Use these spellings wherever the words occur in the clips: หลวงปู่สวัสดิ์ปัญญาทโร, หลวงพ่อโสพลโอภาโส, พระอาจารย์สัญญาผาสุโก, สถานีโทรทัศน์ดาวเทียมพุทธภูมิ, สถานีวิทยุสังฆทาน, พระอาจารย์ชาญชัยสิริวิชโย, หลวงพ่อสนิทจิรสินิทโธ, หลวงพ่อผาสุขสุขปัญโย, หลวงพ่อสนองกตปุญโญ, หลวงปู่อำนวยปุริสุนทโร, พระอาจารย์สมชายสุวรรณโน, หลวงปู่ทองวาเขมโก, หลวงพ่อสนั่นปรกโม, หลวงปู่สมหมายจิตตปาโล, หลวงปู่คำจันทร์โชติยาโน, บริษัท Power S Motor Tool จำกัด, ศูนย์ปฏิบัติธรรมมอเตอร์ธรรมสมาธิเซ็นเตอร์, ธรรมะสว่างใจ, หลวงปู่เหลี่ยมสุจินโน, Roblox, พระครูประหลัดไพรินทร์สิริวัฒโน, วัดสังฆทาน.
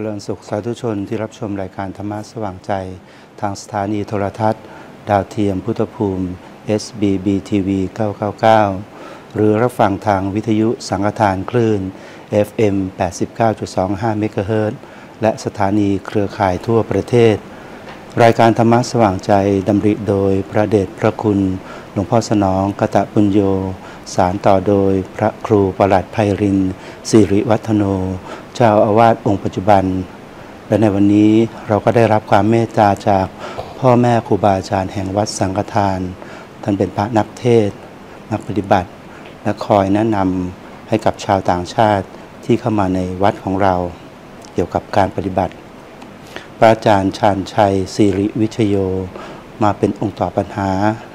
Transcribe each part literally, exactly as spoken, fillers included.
จริญสุขสาธุชนที่รับชมรายการธรรมะสว่างใจทางสถานีโทรทัศน์ดาวเทียมพุทธภูมิ เอส บี บี ที วี เก้าเก้าเก้า หรือรับฟังทางวิทยุสังฆทานคลื่น เอฟ เอ็ม แปดสิบเก้าจุดสองห้า เมกะเฮิรตซ์และสถานีเครือข่ายทั่วประเทศรายการธรรมะสว่างใจดำริโดยพระเดชพระคุณหลวงพ่อสนองกตปุญโญสารต่อโดยพระครูประหลัดไพรินทร์สิริวัฒโนเจ้าอาวาสองค์ปัจจุบันและในวันนี้เราก็ได้รับความเมตตาจากพ่อแม่ครูบาอาจารย์แห่งวัดสังฆทานท่านเป็นพระนักเทศน์นักปฏิบัติและคอยแนะนำให้กับชาวต่างชาติที่เข้ามาในวัดของเราเกี่ยวกับการปฏิบัติพระอาจารย์ชาญชัยสิริวิชโยมาเป็นองค์ตอบปัญหา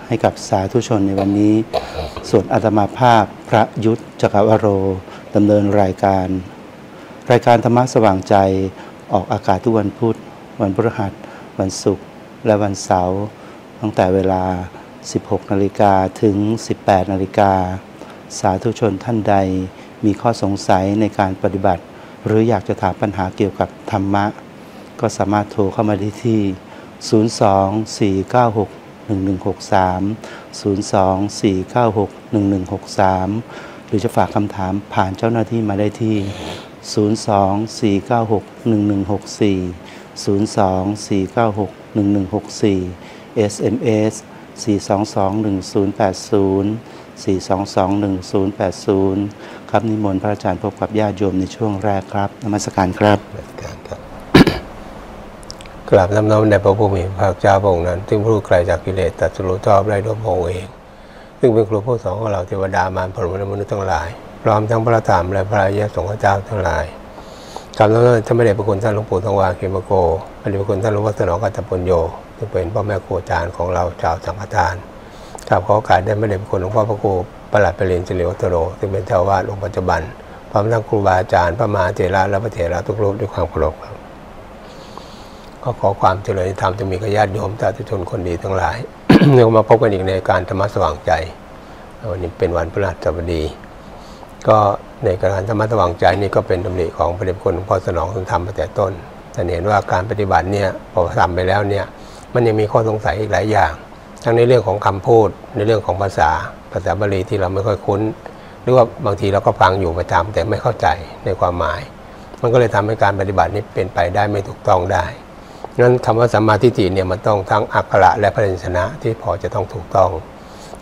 ให้กับสาธุชนในวันนี้ส่วนอาตมาภาพพระยุทธจักรวโรดำเนินรายการรายการธรรมะสว่างใจออกอากาศทุกวันพุธวันพฤหัสวันศุกร์และวันเสาร์ตั้งแต่เวลา สิบหก นาฬิกาถึง สิบแปด นาฬิกาสาธุชนท่านใดมีข้อสงสัยในการปฏิบัติหรืออยากจะถามปัญหาเกี่ยวกับธรรมะก็สามารถโทรเข้ามาได้ที่ศูนย์ สอง สี่ เก้า หก หนึ่ง หนึ่ง หก สาม ศูนย์ สอง สี่ เก้า หก หนึ่ง หนึ่ง หก สามหรือจะฝากคำถามผ่านเจ้าหน้าที่มาได้ที่ศูนย์ สอง สี่ เก้า หก หนึ่ง หนึ่ง หก สี่ เอส เอ็ม เอส สี่ สอง สอง หนึ่ง ศูนย์ แปด ศูนย์ สี่ สอง สอง หนึ่ง ศูนย์ แปด ศูนย์ครับนิมนต์พระอาจารย์พบกับญาติโยมในช่วงแรกครับนมัสการครับกราบน้อมในพระผู้มีพระเจ้าพระองค์นั้นซึ่งผู้ไกลจากกิเลสตรัสรู้ชอบได้ด้วยพระองค์เองซึ่งเป็นครูผู้สอนของเราเทวดามารพรหมและมนุษย์ทั้งหลายพร้อมทั้งพระธรรมและพระอริยสงฆ์เจ้าทั้งหลายกราบน้อมท่านพระเดชพระคุณท่านหลวงปู่ทองวาเขมโกพระเดชพระคุณท่านหลวงพ่อสนองกตปุญโญซึ่งเป็นพ่อแม่ครูอาจารย์ของเราชาวสังฆทานกราบขอโอกาสได้พระเดชพระคุณหลวงพ่อพระครูประหลัดไพรินทร์สิริวัฒโนซึ่งเป็นเจ้าอาวาสองค์ปัจจุบันพร้อมทั้งครูบาอาจารย์พระมหาเถระและพระเถระทุกรูปด้วยความเคารพก็ขอความเจริญธรรมจะมีกับญาติโยมสาธุชนคนดีทั้งหลาย เรามาพบกันอีกในการธรรมะสว่างใจวันนี้เป็นวันพฤหัสบดีก็ในการธรรมะสว่างใจนี่ก็เป็นดำริของพระเดชคุณหลวงพ่อสนองท่านทำมาแต่ต้นแต่เห็นว่าการปฏิบัติเนี่ยพอทำไปแล้วเนี่ยมันยังมีข้อสงสัยอีกหลายอย่างทั้งในเรื่องของคำพูดในเรื่องของภาษาภาษาบาลีที่เราไม่ค่อยคุ้นหรือว่าบางทีเราก็ฟังอยู่ประจำแต่ไม่เข้าใจในความหมายมันก็เลยทำให้การปฏิบัตินี้เป็นไปได้ไม่ถูกต้องได้นั้นคำว่าสัมมาทิฏฐิเนี่ยมันต้องทั้งอักขระและพยัญชนะที่พอจะต้องถูกต้อง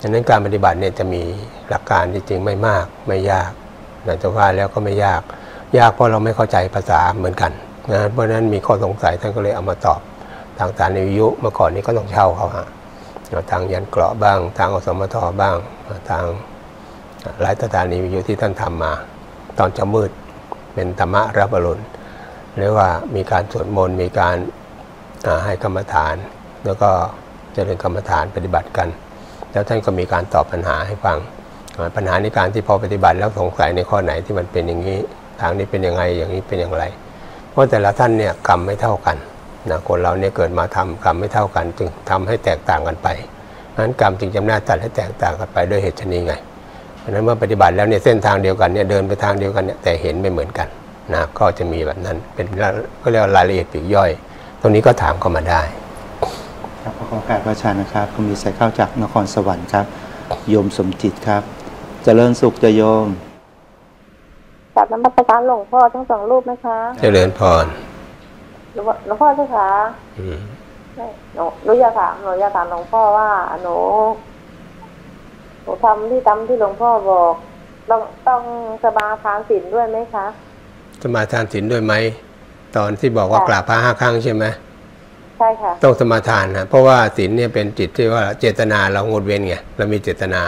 ดังนั้นการปฏิบัติเนี่ยจะมีหลักการจริงๆไม่มากไม่ยากแต่จะว่าแล้วก็ไม่ยากยากเพราะเราไม่เข้าใจภาษาเหมือนกันนะเพราะนั้นมีข้อสงสัยท่านก็เลยเอามาตอบทางสารนิยุเมื่อก่อนนี้ก็ต้องเช่าเขาฮะทางยันเกราะบ้างทางอสมทบ้างทางหลายสถานีวิทยุที่ท่านทำมาตอนจะมืดเป็นธรรมะรับอรุณเรียกว่ามีการสวดมนต์มีการให้กรรมฐานแล้วก็เจริญกรรมฐานปฏิบัติกันแล้วท่านก็มีการตอบปัญหาให้ฟังปัญหาในการที่พอปฏิบัติแล้วสงสัยในข้อไหนที่มันเป็นอย่างนี้ทางนี้เป็นยังไงอย่างนี้เป็นอย่างไรเพราะแต่ละท่านเนี่ยกรรมไม่เท่ากันนะคนเราเนี่ยเกิดมาทำกรรมไม่เท่ากันจึงทำให้แตกต่างกันไปนั้นกรรมจึงจำแนกตัดให้แตกต่างกันไปด้วยเหตุชนิดไงเพราะนั้นเมื่อปฏิบัติแล้วเนี่ยเส้นทางเดียวกันเนี่ยเดินไปทางเดียวกันเนี่ยแต่เห็นไม่เหมือนกันนะก็จะมีแบบนั้นเป็นก็เรียกว่ารายละเอียดปลีกย่อยตรงนี้ก็ถามเข้ามาได้ครับขอขอบพระอาจารย์นะครับก็มีสายเข้าจากนครสวรรค์ครับโยมสมจิตครับเจริญสุขจะโยมกราบนมัสการหลวงพ่อทั้งสองรูปนะคะเจริญพรหลวงพ่อเจ้าค่ะหนูหนูอยากถามหนูอยากถามหลวงพ่อว่าหนูหนูทำที่ตั้มที่หลวงพ่อบอกต้องต้องสมาทานศีลด้วยไหมคะสมาทานศีลด้วยไหมตอนที่บอกว่ากราบพระห้าครั้งใช่ไหมใช่ค่ะต้องสมาทานนะเพราะว่าศีลเนี่ยเป็นจิตที่ว่าเจตนาเรางดเว้นไงเรามีเจตนา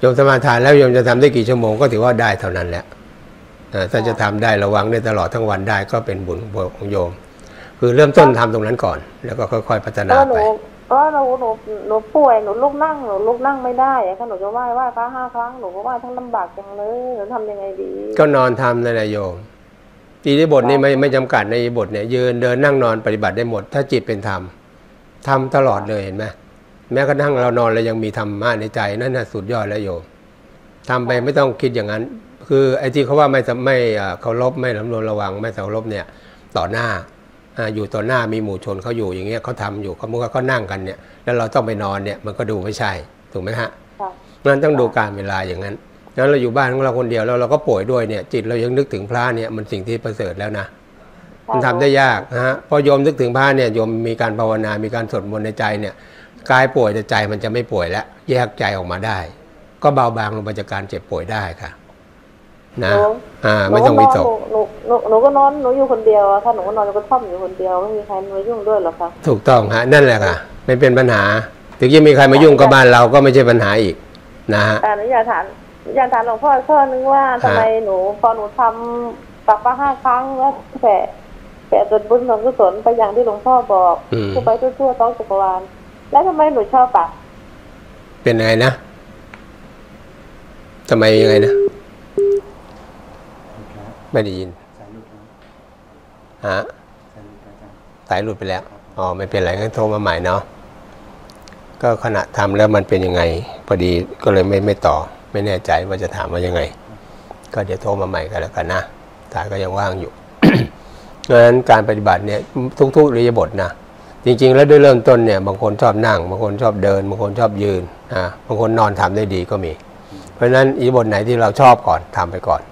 โยมสมาทานแล้วโยมจะทำได้กี่ชั่วโมงก็ถือว่าได้เท่านั้นแหละถ้าจะทำได้ระวังได้ตลอดทั้งวันได้ก็เป็นบุญของโยมคือเริ่มต้นทำตรงนั้นก่อนแล้วก็ค่อยๆพัฒนาไปก็หนูหนูหนูป่วยหนูลุกนั่งหนูลุกนั่งไม่ได้ค่ะหนูจะไหว้ไหว้พระห้าครั้งหนูก็ไหว้ทั้งลำบากจังเลยหนูทำยังไงดีก็นอนทำเลยนะโยมอิริยาบถนี่ไม่ไม่จำกัดในอิริยาบถเนี่ยยืนเดินนั่งนอนปฏิบัติได้หมดถ้าจิตเป็นธรรมทำตลอดเลยเห็นไหมแม้กระทั่งเรานอนเรายังมีธรรมะในใจนั่นน่ะสุดยอดแล้วโยมทำไปไม่ต้องคิดอย่างนั้นคือไอ้ที่เขาว่าไม่ไม่เคารพไม่สำรวมระวังไม่เคารพเนี่ย ต่อหน้าอยู่ต่อหน้ามีหมู่ชนเขาอยู่อย่างเงี้ยเขาทำอยู่เขามุกเขานั่งกันเนี่ยแล้วเราต้องไปนอนเนี่ยมันก็ดูไม่ใช่ถูกไหมฮะนั้นต้องดูการเวลาอย่างนั้นนั้นเราอยู่บ้านของเราคนเดียวแล้วเราก็ป่วยด้วยเนี่ยจิตเรายังนึกถึงพระเนี่ยมันสิ่งที่ประเสริฐแล้วนะมันทำได้ยากนะฮะพอโยมนึกถึงพระเนี่ยโยมมีการภาวนามีการสวดมนต์ในใจเนี่ยกายป่วยแต่ใจมันจะไม่ป่วยแล้วแยกใจออกมาได้ก็เบาบางลงไปจากการเจ็บป่วยได้ค่ะนะอ่าไม่ต้องวิตกหนูหนูหนูก็นอนหนูอยู่คนเดียวถ้าหนูก็นอนก็ท่อมอยู่คนเดียวไม่มีใครมายุ่งด้วยหรอกค่ะถูกต้องฮะนั่นแหละค่ะไม่เป็นปัญหาถึงจะมีใครมายุ่งกับบ้านเราก็ไม่ใช่ปัญหาอีกนะฮะอ่าหนูอยากถามอยากถามหลวงพ่อข้อนึงว่าทำไมหนูพอหนูทำตักบาตรห้าครั้งแล้วแผ่แผ่ส่วนบุญส่วนกุศลไปอย่างที่หลวงพ่อบอกทั่วไปทั่วๆท้องจักรวาลแล้วทำไมหนูชอบปะเป็นไงนะทำไมยังไงนะไม่ได้ยินฮะสายหลุดไปแล้วอ๋อไม่เป็นไรงั้นโทรมาใหม่เนาะก็ขณะทำแล้วมันเป็นยังไงพอดีก็เลยไม่ไม่ต่อไม่แน่ใจว่าจะถามว่ายังไงก็เดี๋ยวโทรมาใหม่กันแล้วกันนะสายก็ยังว่างอยู่เพราะฉะนั้นการปฏิบัติเนี่ยทุกๆอิริยาบถนะจริงๆแล้วด้วยเริ่มต้นเนี่ยบางคนชอบนั่งบางคนชอบเดินบางคนชอบยืนนะบางคนนอนทำได้ดีก็มีเพราะฉะนั้นอิริยาบถไหนที่เราชอบก่อนทำไปก่อน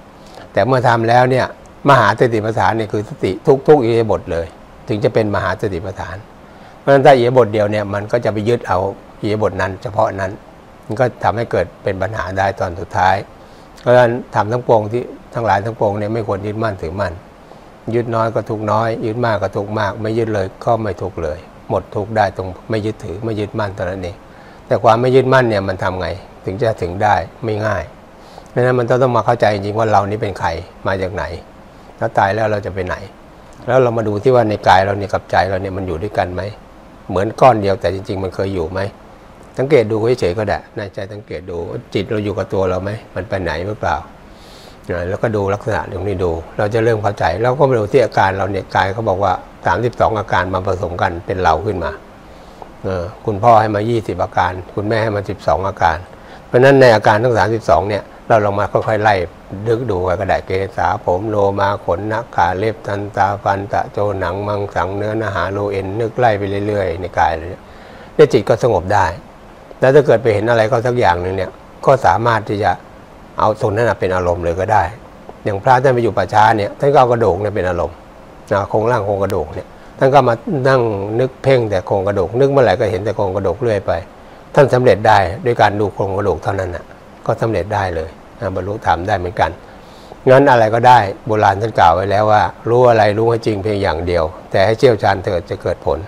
แต่เมื่อทำแล้วเนี่ยมหาสติปัฏฐานเนี่ยคือสติทุกๆอิริยาบถเลยถึงจะเป็นมหาสติปัฏฐานเพราะฉะนั้นถ้าอิริยาบถเดียวเนี่ยมันก็จะไปยึดเอาอิริยาบถนั้นเฉพาะนั้นมันก็ทำให้เกิดเป็นปัญหาได้ตอนสุดท้ายเพราะฉะนั้นทำทั้งปวงที่ทั้งหลายทั้งปวงเนี่ยไม่ควรยึดมั่นถือมั่นยึดน้อยก็ทุกน้อยยึดมากก็ทุกมากไม่ยึดเลยก็ไม่ทุกเลยหมดทุกได้ตรงไม่ยึดถือไม่ยึดมั่นตอนนั้นเองแต่ความไม่ยึดมั่นเนี่ยมันทำไงถึงจะถึงได้ไม่ง่ายดังนั้นมันต้องมาเข้าใจจริงว่าเรานี้เป็นใครมาจากไหนแล้วตายแล้วเราจะไปไหนแล้วเรามาดูที่ว่าในกายเราเนี่ยกับใจเราเนี่ยมันอยู่ด้วยกันไหมเหมือนก้อนเดียวแต่จริงๆมันเคยอยู่ไหมสังเกตดูเฉยๆก็ได้ในใจสังเกตดูจิตเราอยู่กับตัวเราไหมมันไปไหนหรือเปล่าแล้วก็ดูลักษณะตรงนี้ดูเราจะเริ่มเข้าใจแล้วก็มาดูที่อาการเราเนี่ยกายเขาบอกว่าสามสิบสองอาการมาผสมกันเป็นเราขึ้นมาเออคุณพ่อให้มายี่สิบอาการคุณแม่ให้มาสิบสองอาการเพราะฉะนั้นในอาการทั้งสามสิบสองเนี่ยเราลองมาค่อยๆไล่ดึกดูกันก็ได้เกสาผมโลมาขนนักขาเล็บทันตาฟันตะโจหนังมังสังเนื้อนาหาโลเอ็นนึกไล่ไปเรื่อยๆในกายเลยเนี่ยจิตก็สงบได้แล้วถ้าเกิดไปเห็นอะไรก็สักอย่างหนึ่งเนี่ยก็สามารถที่จะเอาตรงนั้นเป็นอารมณ์เลยก็ได้อย่างพระท่านไปอยู่ป่าช้าเนี่ยท่านก็เอากระดูกเนี่ยเป็นอารมณ์โครงร่างโครงกระดูกเนี่ยท่านก็มานั่งนึกเพ่งแต่โครงกระดูกนึกเมื่อไหร่ก็เห็นแต่โครงกระดูกเรื่อยไปท่านสำเร็จได้ด้วยการดูโครงกระดูกเท่านั้นนะก็สำเร็จได้เลยบรรลุธรรมได้เหมือนกันงั้นอะไรก็ได้โบราณท่านกล่าวไว้แล้วว่ารู้อะไรรู้ให้จริงเพียงอย่างเดียวแต่ให้เชี่ยวชาญเถิดจะเกิดผล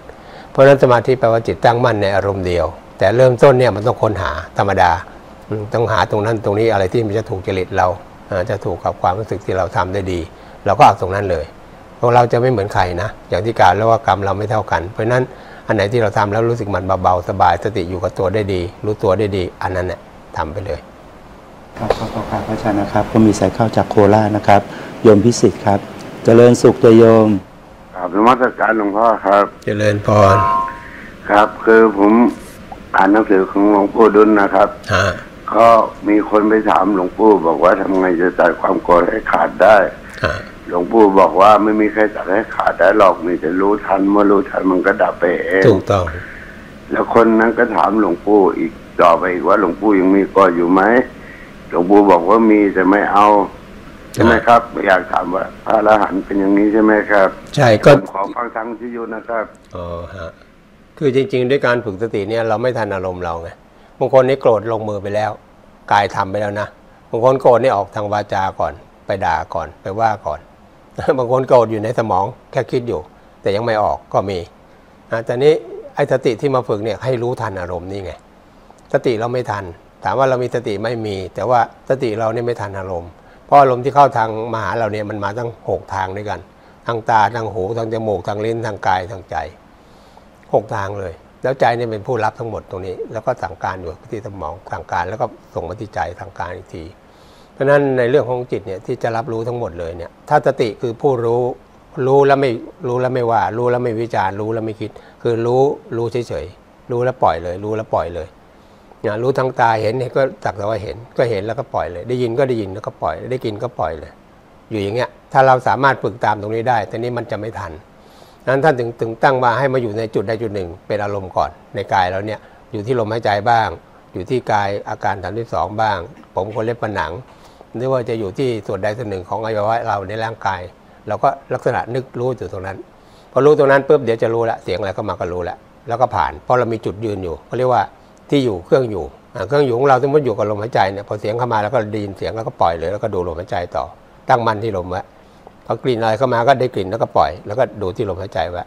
เพราะฉะนั้นสมาธิแปลว่าจิตตั้งมั่นในอารมณ์เดียวแต่เริ่มต้นเนี่ยมันต้องค้นหาธรรมดาต้องหาตรงนั้นตรงนี้อะไรที่มันจะถูกจริตเราจะถูกกับความรู้สึกที่เราทำได้ดีเราก็เอาตรงนั้นเลยของเราจะไม่เหมือนใครนะอย่างที่กล่าวแล้วว่ากรรมเราไม่เท่ากันเพราะฉะนั้นอันไหนที่เราทำแล้วรู้สึกมันเบาๆสบายสติอยู่กับตัวได้ดีรู้ตัวได้ดีอันนั้นเนี่ยทำไปเลยครับขอบคุณครับพระอาจารย์นะครับก็มีสายเข้าจากโคราชนะครับโยมพิสิทธิ์ครับเจริญสุขเจโยมกราบนมัสการหลวงพ่อครับเจริญพรครับคือผมอ่านหนังสือของหลวงปู่ดุลนะครับก็มีคนไปถามหลวงปู่บอกว่าทำไงจะตัดความโกรธให้ขาดได้หลวงปู่บอกว่าไม่มีใครตัดให้ขาดได้หรอกมีแต่รู้ทันเมื่อรู้ทันมันก็ดับไปเองถูกต้องแล้วคนนั้นก็ถามหลวงปู่อีกต่อไปอีกว่าหลวงปู่ยังมีโกรธอยู่ไหมหลวงปู่บอกว่ามีแต่ไม่เอาใช่ไหมครับอยากถามว่าพระอรหันต์เป็นอย่างนี้ใช่ไหมครับใช่ก็ขอฟังทางที่อยู่นะครับอ๋อฮะคือจริงๆด้วยการฝึกสติเนี่ยเราไม่ทันอารมณ์เราไงบางคนนี่โกรธลงมือไปแล้วกายทำไปแล้วนะบางคนโกรธนี่ออกทางวาจาก่อนไปด่าก่อนไปว่าก่อนบางคนโกรธอยู่ในสมองแค่คิดอยู่แต่ยังไม่ออกก็มีนะแต่นี้ไอ้สติที่มาฝึกเนี่ยให้รู้ทันอารมณ์นี่ไงสติเราไม่ทันถามว่าเรามีสติไม่มีแต่ว่าสติเราเนี่ยไม่ทันอารมณ์เพราะอารมณ์ที่เข้าทางมาหาเราเนี่ยมันมาตั้งหกทางด้วยกันทางตาทางหูทางจมูกทางลิ้นทางกายทางใจหกทางเลยแล้วใจเนี่ยเป็นผู้รับทั้งหมดตรงนี้แล้วก็สั่งการอยู่ที่สมองสั่งการแล้วก็ส่งมาที่ใจสั่งการอีกทีเพราะฉะนั้นในเรื่องของจิตเนี่ยที่จะรับรู้ทั้งหมดเลยเนี่ยถ้าสติคือผู้รู้รู้แล้วไม่รู้แล้วไม่ว่ารู้แล้วไม่วิจารณ์รู้แล้วไม่คิดคือรู้รู้เฉยๆรู้แล้วปล่อยเลยรู้แล้วปล่อยเลยเนี่ยรู้ทางตาเห็นเนี่ยก็สักแต่ว่าเห็นก็เห็นแล้วก็ปล่อยเลยได้ยินก็ได้ยินแล้วก็ปล่อยได้กินก็ปล่อยเลย อยู่อย่างเงี้ยถ้าเราสามารถฝึกตามตรงนี้ได้แต่นี้มันจะไม่ทันนั้นท่านถึงถึงตั้งมาให้มาอยู่ในจุดใดจุดหนึ่งเป็นอารมณ์ก่อนในกายแล้วเนี่ยอยู่ที่ลมหายใจบ้างอยู่ที่กายอาการฐานที่สองบ้างผมขนเล็บหนังหรือว่าจะอยู่ที่ส่วนใดส่วนหนึ่งของอวัยวะเราในร่างกายเราก็ลักษณะนึกรู้อยู่ตรงนั้นพอรู้ตรงนั้นปุ๊บเดี๋ยวจะรู้ละเสียงอะไรเข้ามาก็รู้ละแล้วก็ผ่านเพราะเรามีจุดยืนอยู่เขาเรียกว่าที่อยู่เครื่องอยู่เครื่องอยู่ของเราสมมติอยู่กับลมหายใจเนี่ยพอเสียงเข้ามาแล้วก็ดีนเสียงแล้วก็ปล่อยเลยแล้วก็ดูลมหายใจต่อตั้งมั่นที่ลมไว้พอกลิ่นอะไรเข้ามาก็ได้กลิ่นแล้วก็ปล่อยแล้วก็ดูที่ลมหายใจไว้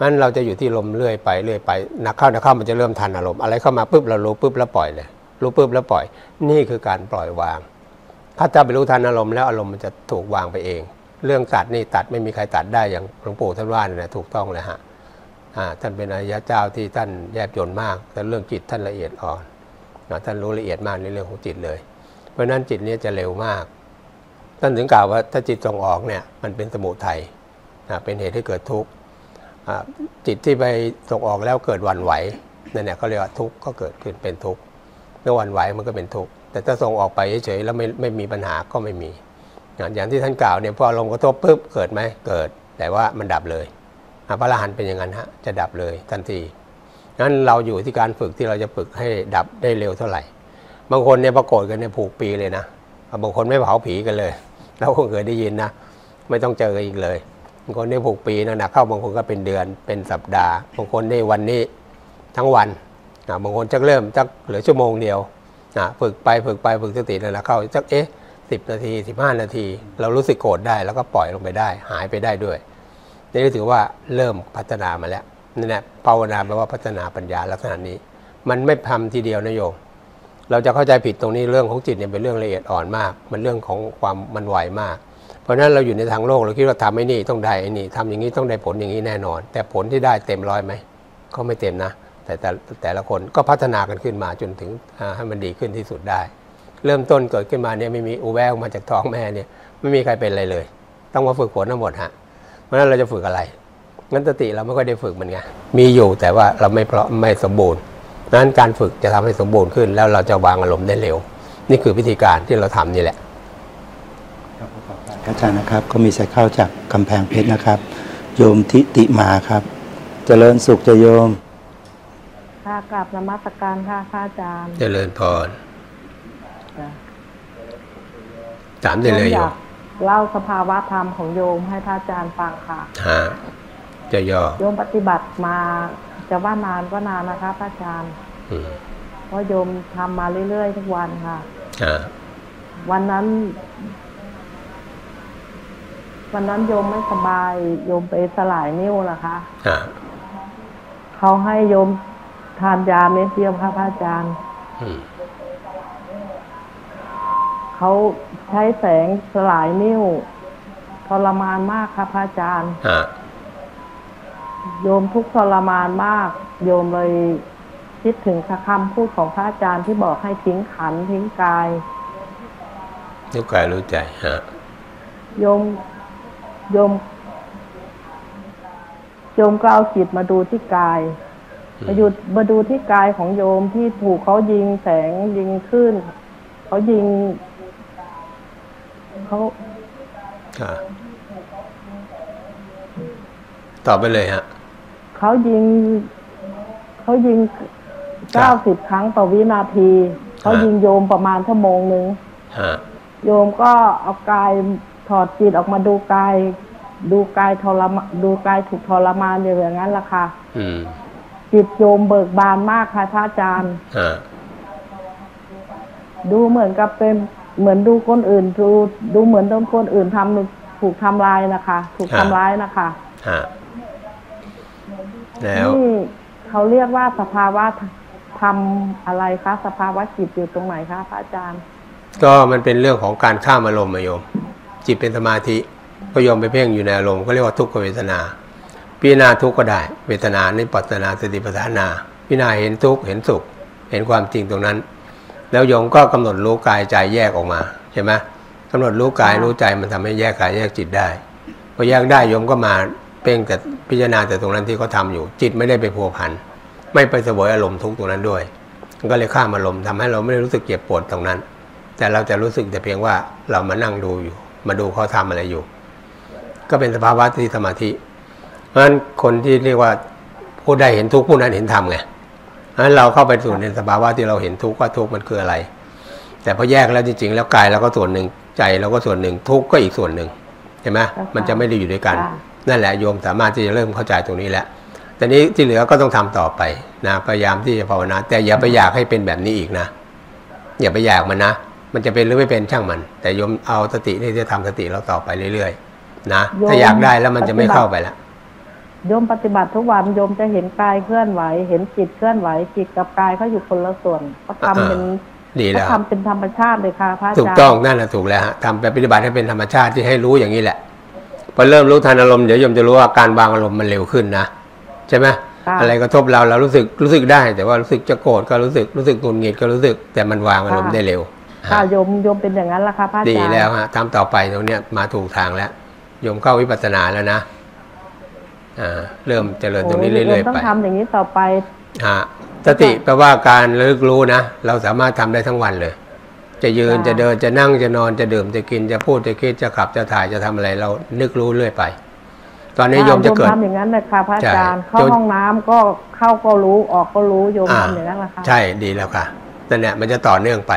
งั้นเราจะอยู่ที่ลมเรื่อยไปเรื่อยไปนักเข้านักเข้ามันจะเริ่มทันอารมณ์อะไรเข้ามาปุ๊บเรารู้ปุ๊บแล้วปล่อยเลยรู้ปุ๊บแล้วปล่อยนี่คือการปล่อยวางถ้าจะไปรู้ทันอารมณ์แล้วอารมณ์มันจะถูกวางไปเองเรื่องตัดนี่ตัดไม่มีใครตัดได้อย่างหลวงปู่ท่านว่าเนี่ยถูกต้องเลยฮะท่านเป็นอริยะเจ้าที่ท่านแยบยลมากแต่เรื่องจิตท่านละเอียดอ่อนท่านรู้ละเอียดมากในเรื่องของจิตเลยเพราะฉะนั้นจิตนี้จะเร็วมากท่านถึงกล่าวว่าถ้าจิตส่งออกเนี่ยมันเป็นสมุทัยเป็นเหตุให้เกิดทุกข์จิตที่ไปส่งออกแล้วเกิดหวั่นไหวนั่นแหละเขาเรียกว่าทุกข์ก็เกิดขึ้นเป็นทุกข์เมื่อหวั่นไหวมันก็เป็นทุกข์แต่ถ้าส่งออกไปเฉยๆแล้วไม่ไม่มีปัญหาก็ไม่มีอย่างที่ท่านกล่าวเนี่ยพออารมณ์กระทบปุ๊บเกิดไหมเกิดแต่ว่ามันดับเลยพระอรหันต์เป็นอย่างนั้นฮะจะดับเลยทันทีนั้นเราอยู่ที่การฝึกที่เราจะฝึกให้ดับได้เร็วเท่าไหร่บางคนเนี่ยประโกฏกันเนี่ยผูกปีเลยนะบางคนไม่เผาผีกันเลยเราคงเคยได้ยินนะไม่ต้องเจออีกเลยบางคนเนี่ยผูกปีนะนะเข้าบางคนก็เป็นเดือนเป็นสัปดาห์บางคนในวันนี้ทั้งวันบางคนจะเริ่มจะเหลือชั่วโมงเดียวฝึกไปฝึกไปฝึกสตินะนะเข้าจักเอ๊ะสิบนาทีสิบห้านาทีเรารู้สึกโกรธได้แล้วก็ปล่อยลงไปได้หายไปได้ด้วยนี่ถือว่าเริ่มพัฒนามาแล้วนี่แหละภาวนาแปลว่าพัฒนาปัญญาลักษณะนี้มันไม่ทำทีเดียวนะโยมเราจะเข้าใจผิดตรงนี้เรื่องของจิตเนี่ยเป็นเรื่องละเอียดอ่อนมากมันเรื่องของความมันไวมากเพราะฉะนั้นเราอยู่ในทางโลกเราคิดว่าทำไอ้นี่ต้องได้ไอ้นี่ทำอย่างนี้ต้องได้ผลอย่างนี้แน่นอนแต่ผลที่ได้เต็มร้อยไหมก็ไม่เต็มนะแต่แต่แต่ละคนก็พัฒนากันขึ้นมาจนถึงให้มันดีขึ้นที่สุดได้เริ่มต้นเกิดขึ้นมาเนี่ยไม่มีอุแววมาจากท้องแม่เนี่ยไม่มีใครเป็นอะไรเลยต้องมาฝึกฝนทั้งหมดฮะเพราะนั้นเราจะฝึกอะไรงั้นสติเราไม่ค่อยได้ฝึกมันไงมีอยู่แต่ว่าเราไม่เพราะไม่สมบูรณ์นั้นการฝึกจะทำให้สมบูรณ์ขึ้นแล้วเราจะวางอารมณ์ได้เร็วนี่คือวิธีการที่เราทำนี่แหละครับขอบคุณอาจารย์นะครับก็มีสายเข้าจากกำแพงเพชรนะครับโยมทิติมาครับเจริญสุขจะโยมค่ะกราบนมัสการค่ะพระอาจารย์เจริญพรถามได้เลยโยมเล่าสภาวะธรรมของโยมให้พระอาจารย์ฟังค่ะจะย่อโยมปฏิบัติมาจะว่านานก็นานนะคะพระอาจารย์เพราะโยมทำมาเรื่อยๆทุกวันค่ะวันนั้นวันนั้นโยมไม่สบายโยมไปสลายนิ้วนะคะเขาให้โยมทานยาเม็ดเดียวค่ะพระอาจารย์เขาใช้แสงสลายนิ้วทรมานมากค่ะพระอาจารย์โยมทุกทรมานมากโยมเลยคิดถึงคำพูดของพระอาจารย์ที่บอกให้ทิ้งขันธ์ทิ้งกายรู้กายรู้ใจฮะโยมโยมโยมก็เอาจิตมาดูที่กายมาหยุดมาดูที่กายของโยมที่ถูกเขายิงแสงยิงคลื่นเขายิงเขาตอบไปเลยฮะเขายิงเขายิงเก้าสิบครั้งต่อวินาทีเขายิงโยมประมาณชั่วโมงหนึ่งโยมก็เอากายถอดจิตออกมาดูกายดูกายทรมานดูกายถูกทรมานอย่างนั้นล่ะค่ะจิตโยมเบิกบานมากค่ะพระอาจารย์ดูเหมือนกับเป็นเหมือนดูคนอื่นดูดูเหมือนโดนคนอื่นทำถูกทำลายนะคะถูกทำร้ายนะคะแล้วเขาเรียกว่าสภาวะทำอะไรคะสภาวะจิตอยู่ตรงไหนคะพระอาจารย์ก็มันเป็นเรื่องของการข้ามอารมณ์โยมจิตเป็นสมาธิก็โยมไปเพ่งอยู่ในอารมณ์ก็เรียกว่าทุกขเวทนาพิจารณาทุกข์ก็ได้เวทนานิพพานาสติปัฏฐานาพิจารณาเห็นทุกข์เห็นสุขเห็นความจริงตรงนั้นแล้วโยมก็กำหนดรู้กายใจแยกออกมาใช่ไหมกำหนดรู้กายรู้ใจมันทำให้แยกกายแยกจิตได้พอแยกได้โยมก็มาเพ่งแต่พิจารณาแต่ตรงนั้นที่เขาทาอยู่จิตไม่ได้ไปพัวพันไม่ไปเสวยอารมณ์ทุกตรงนั้นด้วยก็เลยข้ามอารมณ์ทำให้เราไม่ได้รู้สึกเจ็บปวดตรงนั้นแต่เราจะรู้สึกแต่เพียงว่าเรามานั่งดูอยู่ มาดูเขาทำอะไรอยู่ก็เป็นสภาวะที่สมาธิเพราะฉะนั้นคนที่เรียกว่าผู้ใดเห็นทุกข์ผู้นั้นเห็นธรรมไงเพราะฉะนั้นเราเข้าไปสู่ในสภาวะที่เราเห็นทุกข์ว่าทุกข์มันคืออะไรแต่พอแยกแล้วจริงๆแล้วกายเราก็ส่วนหนึ่งใจเราก็ส่วนหนึ่งทุกข์ก็อีกส่วนหนึ่งใช่ไหมมันจะไม่ได้อยู่ด้วยกันนั่นแหละโยมสามารถที่จะเริ่มเข้าใจตรงนี้แล้วแต่นี้ที่เหลือก็ต้องทำต่อไปนะพยายามที่จะภาวนาแต่อย่าไปอยากให้เป็นแบบนี้อีกนะอย่าไปอยากมันนะมันจะเป็นหรือไม่เป็นช่างมันแต่โยมเอาสตินี่จะทำสติเราต่อไปเรื่อยๆนะถ้าอยากได้แล้วมันจะไม่เข้าไปละโยมปฏิบัติทุกวันโยมจะเห็นกายเคลื่อนไหวเห็นจิตเคลื่อนไหวจิตกับกายเขาอยู่คนละส่วนเขาทำเป็นเขาทำเป็นธรรมชาติเลยค่ะพระอาจารย์ถูกต้องนั่นแหละถูกแล้วฮะทำไปปฏิบัติให้เป็นธรรมชาติที่ให้รู้อย่างนี้แหละพอเริ่มรู้ทันอารมณ์เดี๋ยวโยมจะรู้ว่าการวางอารมณ์มันเร็วขึ้นนะใช่ไหมอะไรกระทบเราเรารู้สึกรู้สึกได้แต่ว่ารู้สึกจะโกรธก็รู้สึกรู้สึกหงุดหงิดก็รู้สึกแต่มันวางอารมณ์ได้เร็วค่ะโยมโยมเป็นอย่างนั้นละค่ะพระอาจารย์ดีแล้วฮะทำต่อไปตรงเนี้ยมาถูกทางแล้วโยมเข้าวิปัสสนาแล้วนะอ่าเริ่มเจริญตรงนี้เรื่อยๆไปต้องทำอย่างนี้ต่อไปฮะสติแปลว่าการระลึกรู้นะเราสามารถทำได้ทั้งวันเลยจะยืนจะเดินจะนั่งจะนอนจะดื่มจะกินจะพูดจะคิดจะขับจะถ่ายจะทำอะไรเรานึกรู้เรื่อยไปตอนนี้โยมจะเกิดทำอย่างนั้นเลยค่ะพระอาจารย์เข้าห้องน้ำก็เข้าก็รู้ออกก็รู้โยมทำอย่างนั้นแหละค่ะใช่ดีแล้วค่ะนั่นแหละมันจะต่อเนื่องไป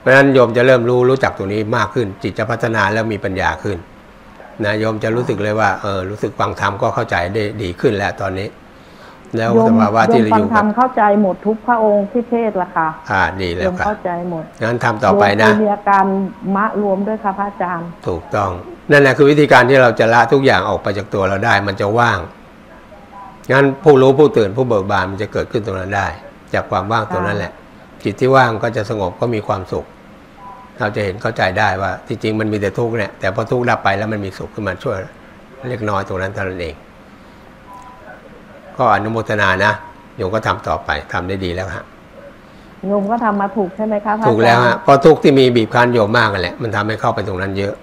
เพราะฉะนั้นโยมจะเริ่มรู้รู้จักตัวนี้มากขึ้นจิตจะพัฒนาแล้วมีปัญญาขึ้นนะโยมจะรู้สึกเลยว่าเออรู้สึกฟังธรรมก็เข้าใจได้ดีขึ้นแล้วตอนนี้แล้วสภาวะที่เราอยู่ทำเข้าใจหมดทุกพระองค์ที่เทศละค่ะอ่าดีแล้วค่ะเข้าใจหมดงั้นทำต่อไปนะมีอาการมะรวมด้วยค่ะพระอาจารย์ถูกต้องนั่นแหละคือวิธีการที่เราจะละทุกอย่างออกไปจากตัวเราได้มันจะว่างงั้นผู้รู้ผู้ตื่นผู้เบิกบานมันจะเกิดขึ้นตรงนั้นได้จากความว่างตรงนั้นแหละจิตที่ว่างก็จะสงบก็มีความสุขเราจะเห็นเข้าใจได้ว่าที่จริงมันมีแต่ทุกข์เนี่ยแต่พอทุกข์ดับไปแล้วมันมีสุขขึ้นมาช่วยเล็กน้อยตรงนั้นเท่านั้นเองก็อนุโมทนานะโยมก็ทำต่อไปทำได้ดีแล้วฮะโยมก็ทำมาถูกใช่ไหมคะถูกแล้วฮะเพราะทุกข์ที่มีบีบคั้นโยมมากกันแหละมันทำให้เข้าไปตรงนั้นเยอะ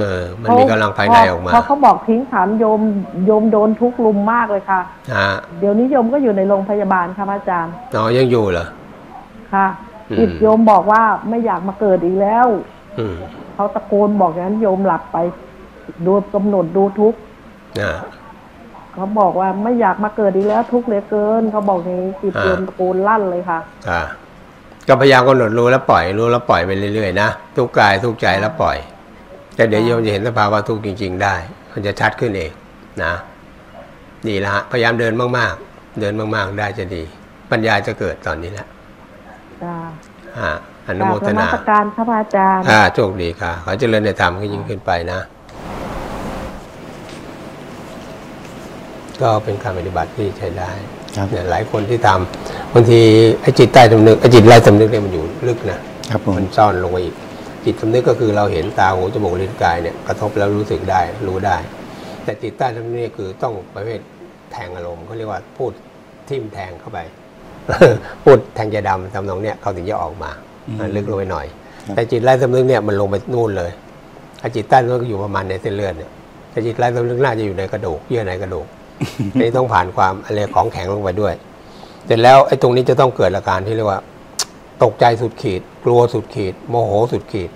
เออมันมีกำลังภายในออกมาเขาเขาบอกทิ้งถามโยมโยมโดนทุกข์ลุมมากเลยค่ะอ่าเดี๋ยวนี้โยมก็อยู่ในโรงพยาบาลค่ะอาจารย์อ๋อยังอยู่เหรอค่ะอิดโยมบอกว่าไม่อยากมาเกิดอีกแล้วอืมเขาตะโกนบอกอย่างนั้นโยมหลับไปดูกำหนดดูทุกข์อ่าเขาบอกว่าไม่อยากมาเกิดอีกแล้วทุกข์เหลือเกินเขาบอกอย่างนี้จิตโยมตะโกนลั่นเลยค่ะอ่าก็พยายามกำหนดรู้แล้วปล่อยรู้แล้วปล่อยไปเรื่อยๆนะทุกกายทุกใจแล้วปล่อยแต่เดี๋ยวโยมจะเห็นสภาวะทุกข์จริงๆได้มันจะชัดขึ้นเองนะดีละฮะพยายามเดินมากๆเดินมากๆได้จะดีปัญญาจะเกิดตอนนี้แหละจ้าอ่าอนุโมทนาพระอาจารย์อ่าโชคดีค่ะขอเจริญในธรรมยิ่งขึ้นไปนะก็เป็นการปฏิบัติที่ใช้ได้เนี่ยหลายคนที่ทำบางทีไอ้จิตใต้สำนึกไอ้จิตไร้สำนึกเนี่ยมันอยู่ลึกนะมันซ่อนลงไปอีกจิตสำนึกก็คือเราเห็นตาหูจมูกลิ้นกายเนี่ยกระทบแล้วรู้สึกได้รู้ได้แต่จิตใต้สำนึกเนี่ยคือต้องประเภทแทงอารมณ์เขาเรียกว่าพูดทิ่มแทงเข้าไปพูดแทงยาดำทำนองเนี่ยเขาถึงจะออกมาลึกลงไปหน่อยแต่จิตไร้สำนึกเนี่ยมันลงไปนู่นเลยไอ้จิตใต้สำนึกก็อยู่ประมาณในเส้นเลือดเนี่ยแต่จิตไร้สำนึกน่าจะอยู่ในกระดูกเยื่อในกระดูกนี่ต้องผ่านความอะไรของแข็งลงไปด้วยเสร็จแล้วไอ้ตรงนี้จะต้องเกิดอาการที่เรียกว่าตกใจสุดขีดกลัวสุดขีดโมโหสุดขีด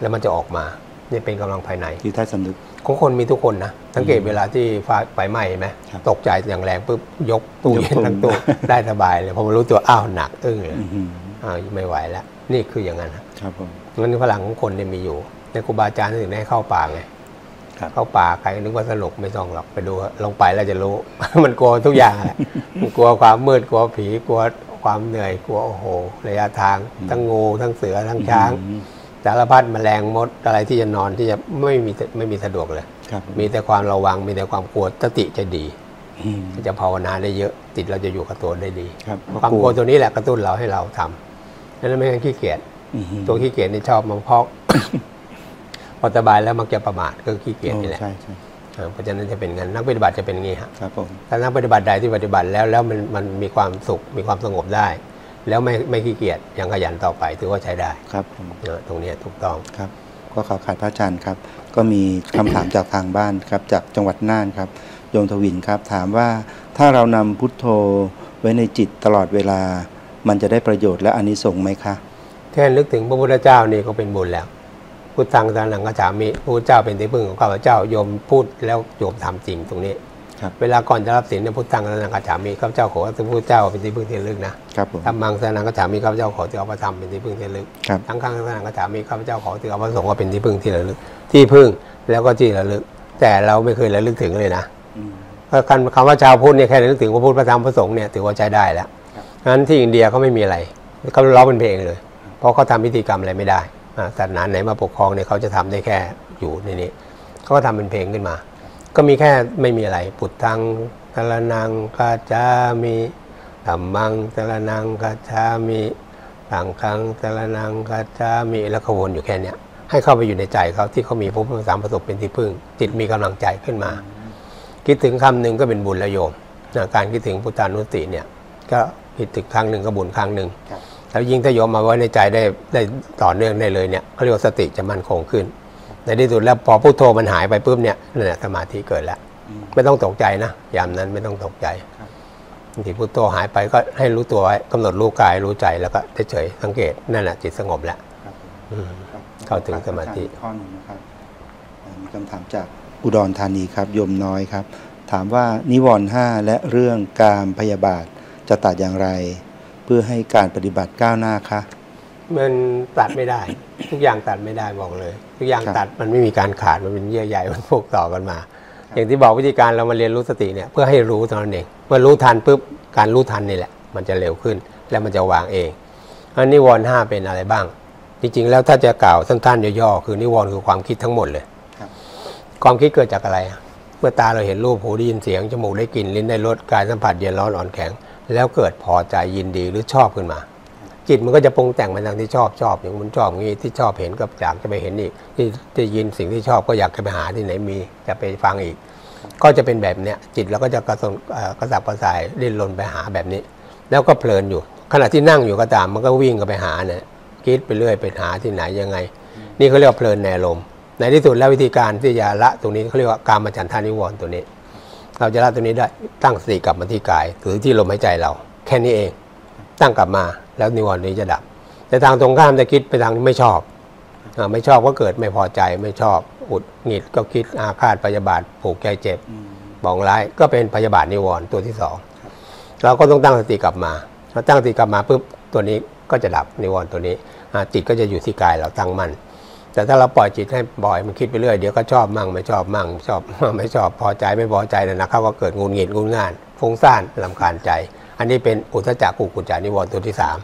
แล้วมันจะออกมานี่เป็นกำลังภายในที่ใต้สำนึกของคนมีทุกคนนะสังเกตเวลาที่ไฟไหม้ไหมตกใจอย่างแรงปุ๊บยกตู้เย็นทั้งตู้ได้สบายเลยพอมารู้ตัวอ้าวหนักอึ้งเลยอ้าวไม่ไหวแล้วนี่คืออย่างนั้นครับผมงั้นพลังของคนเนี่ยมีอยู่ในครูบาอาจารย์ถึงได้เข้าป่าไงเข้าป่าใครนึกว่าสนุกไม่ต้องหรอกไปดูลงไปแล้วจะรู้มันกลัวทุกอย่างแหละกลัวความมืดกลัวผีกลัวความเหนื่อยกลัวโอ้โหระยะทางทั้งงูทั้งเสือทั้งช้างสารพัดแมลงมดอะไรที่จะนอนที่จะไม่มีไม่มีสะดวกเลยมีแต่ความระวังมีแต่ความกลัวสติจะดีจะภาวนาได้เยอะติดเราจะอยู่กับตัวได้ดีความกลัวตัวนี้แหละกระตุ้นเราให้เราทำนั่นไม่ใช่ขี้เกียจตัวขี้เกียจนี่ชอบมันพอกพอสบายแล้วมักจะประมาทก็ขี้เกียจนี่แหละใช่ใช่เพราะฉะนั้นจะเป็นงั้นนักปฏิบัติจะเป็นงี้ฮะครับผมถ้านักปฏิบัติใดที่ปฏิบัติแล้วแล้วมันมันมีความสุขมีความสงบได้แล้วไม่ไม่ขี้เกียจยังขยันต่อไปถือว่าใช้ได้ครับผมตรงนี้ถูกต้องครับก็ขอขาดพระอาจารย์ครับก็มีคำถามจากทางบ้านครับจากจังหวัดน่านครับโยมทวินครับถามว่าถ้าเรานำพุทโธไว้ในจิตตลอดเวลามันจะได้ประโยชน์และอานิสงส์ไหมคะแค่นึกถึงพระพุทธเจ้านี่ก็เป็นบุญแล้ว พุทธังสรณังคัจฉามิพระพุทธเจ้าเป็นที่พึ่งของข้าพเจ้าโยมพูดแล้วโยมทำจริงตรงนี้เวลาก่อนจะรับศีลเนี่ยพุทธังสรณังคัจฉามิข้าพเจ้าขอพระพุทธเจ้าเป็นที่พึ่งที่ระลึกนะธรรมังสรณังคัจฉามิข้าพเจ้าขอถือเอาพระธรรมเป็นที่พึ่งที่ระลึกทั้งข้างสรณังคัจฉามิข้าพเจ้าขอถือเอาพระสงฆ์เป็นที่พึ่งที่ระลึกที่พึ่งแล้วก็ที่ระลึกแต่เราไม่เคยระลึกถึงเลยนะคำว่าชาวพุทธเนี่ยแค่ระลึกถึงพระพุทธพระธรรมพระสงฆ์เนี่ยถือว่าใช้ได้แล้วงั้นที่อินเดียเขาไม่มีอะไรเขาร้องเป็นเพลงเลยเพราะเขาทำพิธีกรรมอะไรไม่ได้ศาสนาไหนมาปกครองเนี่ยเขาจะทำได้แค่อยู่ในนี้เขาก็ทำเป็นเพลงขึ้นมาก็มีแค่ไม่มีอะไรพุทธังสรณังคัจฉามิธัมมังสรณังคัจฉามิสังฆังสรณังคัจฉามิแล้วก็วนอยู่แค่เนี้ยให้เข้าไปอยู่ในใจเขาที่เขามีพระพุทธสามประสบเป็นที่พึ่งจิตมีกำลังใจขึ้นมาคิดถึงคำนึงก็เป็นบุญละโยมการคิดถึงพุทธานุสติเนี่ยก็คิดถึงครั้งหนึ่งก็บุญครั้งหนึ่งแล้วยิ่งถ้าโยมมาไว้ในใจได้ได้ต่อเนื่องได้เลยเนี่ยเขาเรียกว่าสติจะมั่นคงขึ้นในที่สุดแล้วพอพุทโธมันหายไปปุ๊บเนี่ยนั่นแหละสมาธิเกิดแล้วไม่ต้องตกใจนะยามนั้นไม่ต้องตกใจบางทีพุทโธหายไปก็ให้รู้ตัวไว้กำหนดรู้กายรู้ใจแล้วก็เฉยสังเกตนั่นแหละจิตสงบแล้วเข้าถึงสมาธิข้อหนึ่งนะครับมีคำถามจากอุดรธานีครับโยมน้อยครับถามว่านิวรณ์ห้าและเรื่องการพยาบาทจะตัดอย่างไรเพื่อให้การปฏิบัติก้าวหน้าคะมันตัดไม่ได้ ทุกอย่างตัดไม่ได้บอกเลยทุกอย่างตัดมันไม่มีการขาดมันเป็นเยื่อใยมันพวกต่อกันมาอย่างที่บอกวิธีการเรามาเรียนรู้สติเนี่ยเพื่อให้รู้ตอนนั้นเองเมื่อรู้ทันปุ๊บการรู้ทันนี่แหละมันจะเร็วขึ้นและมันจะวางเองอันนิวรณ์ห้าเป็นอะไรบ้างจริงๆแล้วถ้าจะกล่าวสั้นๆย่อๆคือนิวรณ์คือความคิดทั้งหมดเลยความคิดเกิดจากอะไรเมื่อตาเราเห็นรูปหูได้ยินเสียงจมูกได้กลิ่นลิ้นได้รสกายสัมผัสเย็นร้อนอ่อนแข็งแล้วเกิดพอใจยินดีหรือชอบขึ้นมาจิตมันก็จะปรุงแต่งไปทางที่ชอบชอบอย่างมันชอบงี้ที่ชอบเห็นก็อยากจะไปเห็นอีกที่ได้ยินสิ่งที่ชอบก็อยากจะไปหาที่ไหนมีจะไปฟังอีกก็จะเป็นแบบเนี้ยจิตเราก็จะกระสับกระสับกระส่ายดิ้นรนไปหาแบบนี้แล้วก็เพลินอยู่ขณะที่นั่งอยู่ก็ตามมันก็วิ่งกันไปหาเนี่ยคิดไปเรื่อยไปหาที่ไหนยังไงนี่เขาเรียกว่าเพลินในอารมณ์ในที่สุดแล้ววิธีการที่จะละตรงนี้เขาเรียกว่ากามฉันทานิวรณ์ตัวนี้เราจะละตัวนี้ได้ตั้งสติกลับมาที่กายหรือที่ลมหายใจเราแค่นี้เองตั้งกลับมาแล้วนิวรณ์นี้จะดับแต่ทางตรงข้ามจะคิดไปทางไม่ชอบไม่ชอบก็เกิดไม่พอใจไม่ชอบอุดหงิดก็คิดอาฆาตพยาบาทผูกใจเจ็บบ่องร้ายก็เป็นพยาบาทนิวรณ์ตัวที่สองเราก็ต้องตั้งสติกลับมาพอตั้งสติกลับมาปุ๊บตัวนี้ก็จะดับนิวรณ์ตัวนี้จิตก็จะอยู่ที่กายเราตั้งมั่นแต่ถ้าเราปล่อยจิตให้บ่อยมันคิดไปเรื่อยเดี๋ยวก็ชอบมั่งไม่ชอบมั่งชอบไม่ชอบพอใจไม่พอใจนะนะครับว่าเกิดงุนหงิดงุนง่านฟุ้งซ่านรำคาญใจอันนี้เป็นอุทธัจจกุกุจจานิวรณ์ตัวที่สาม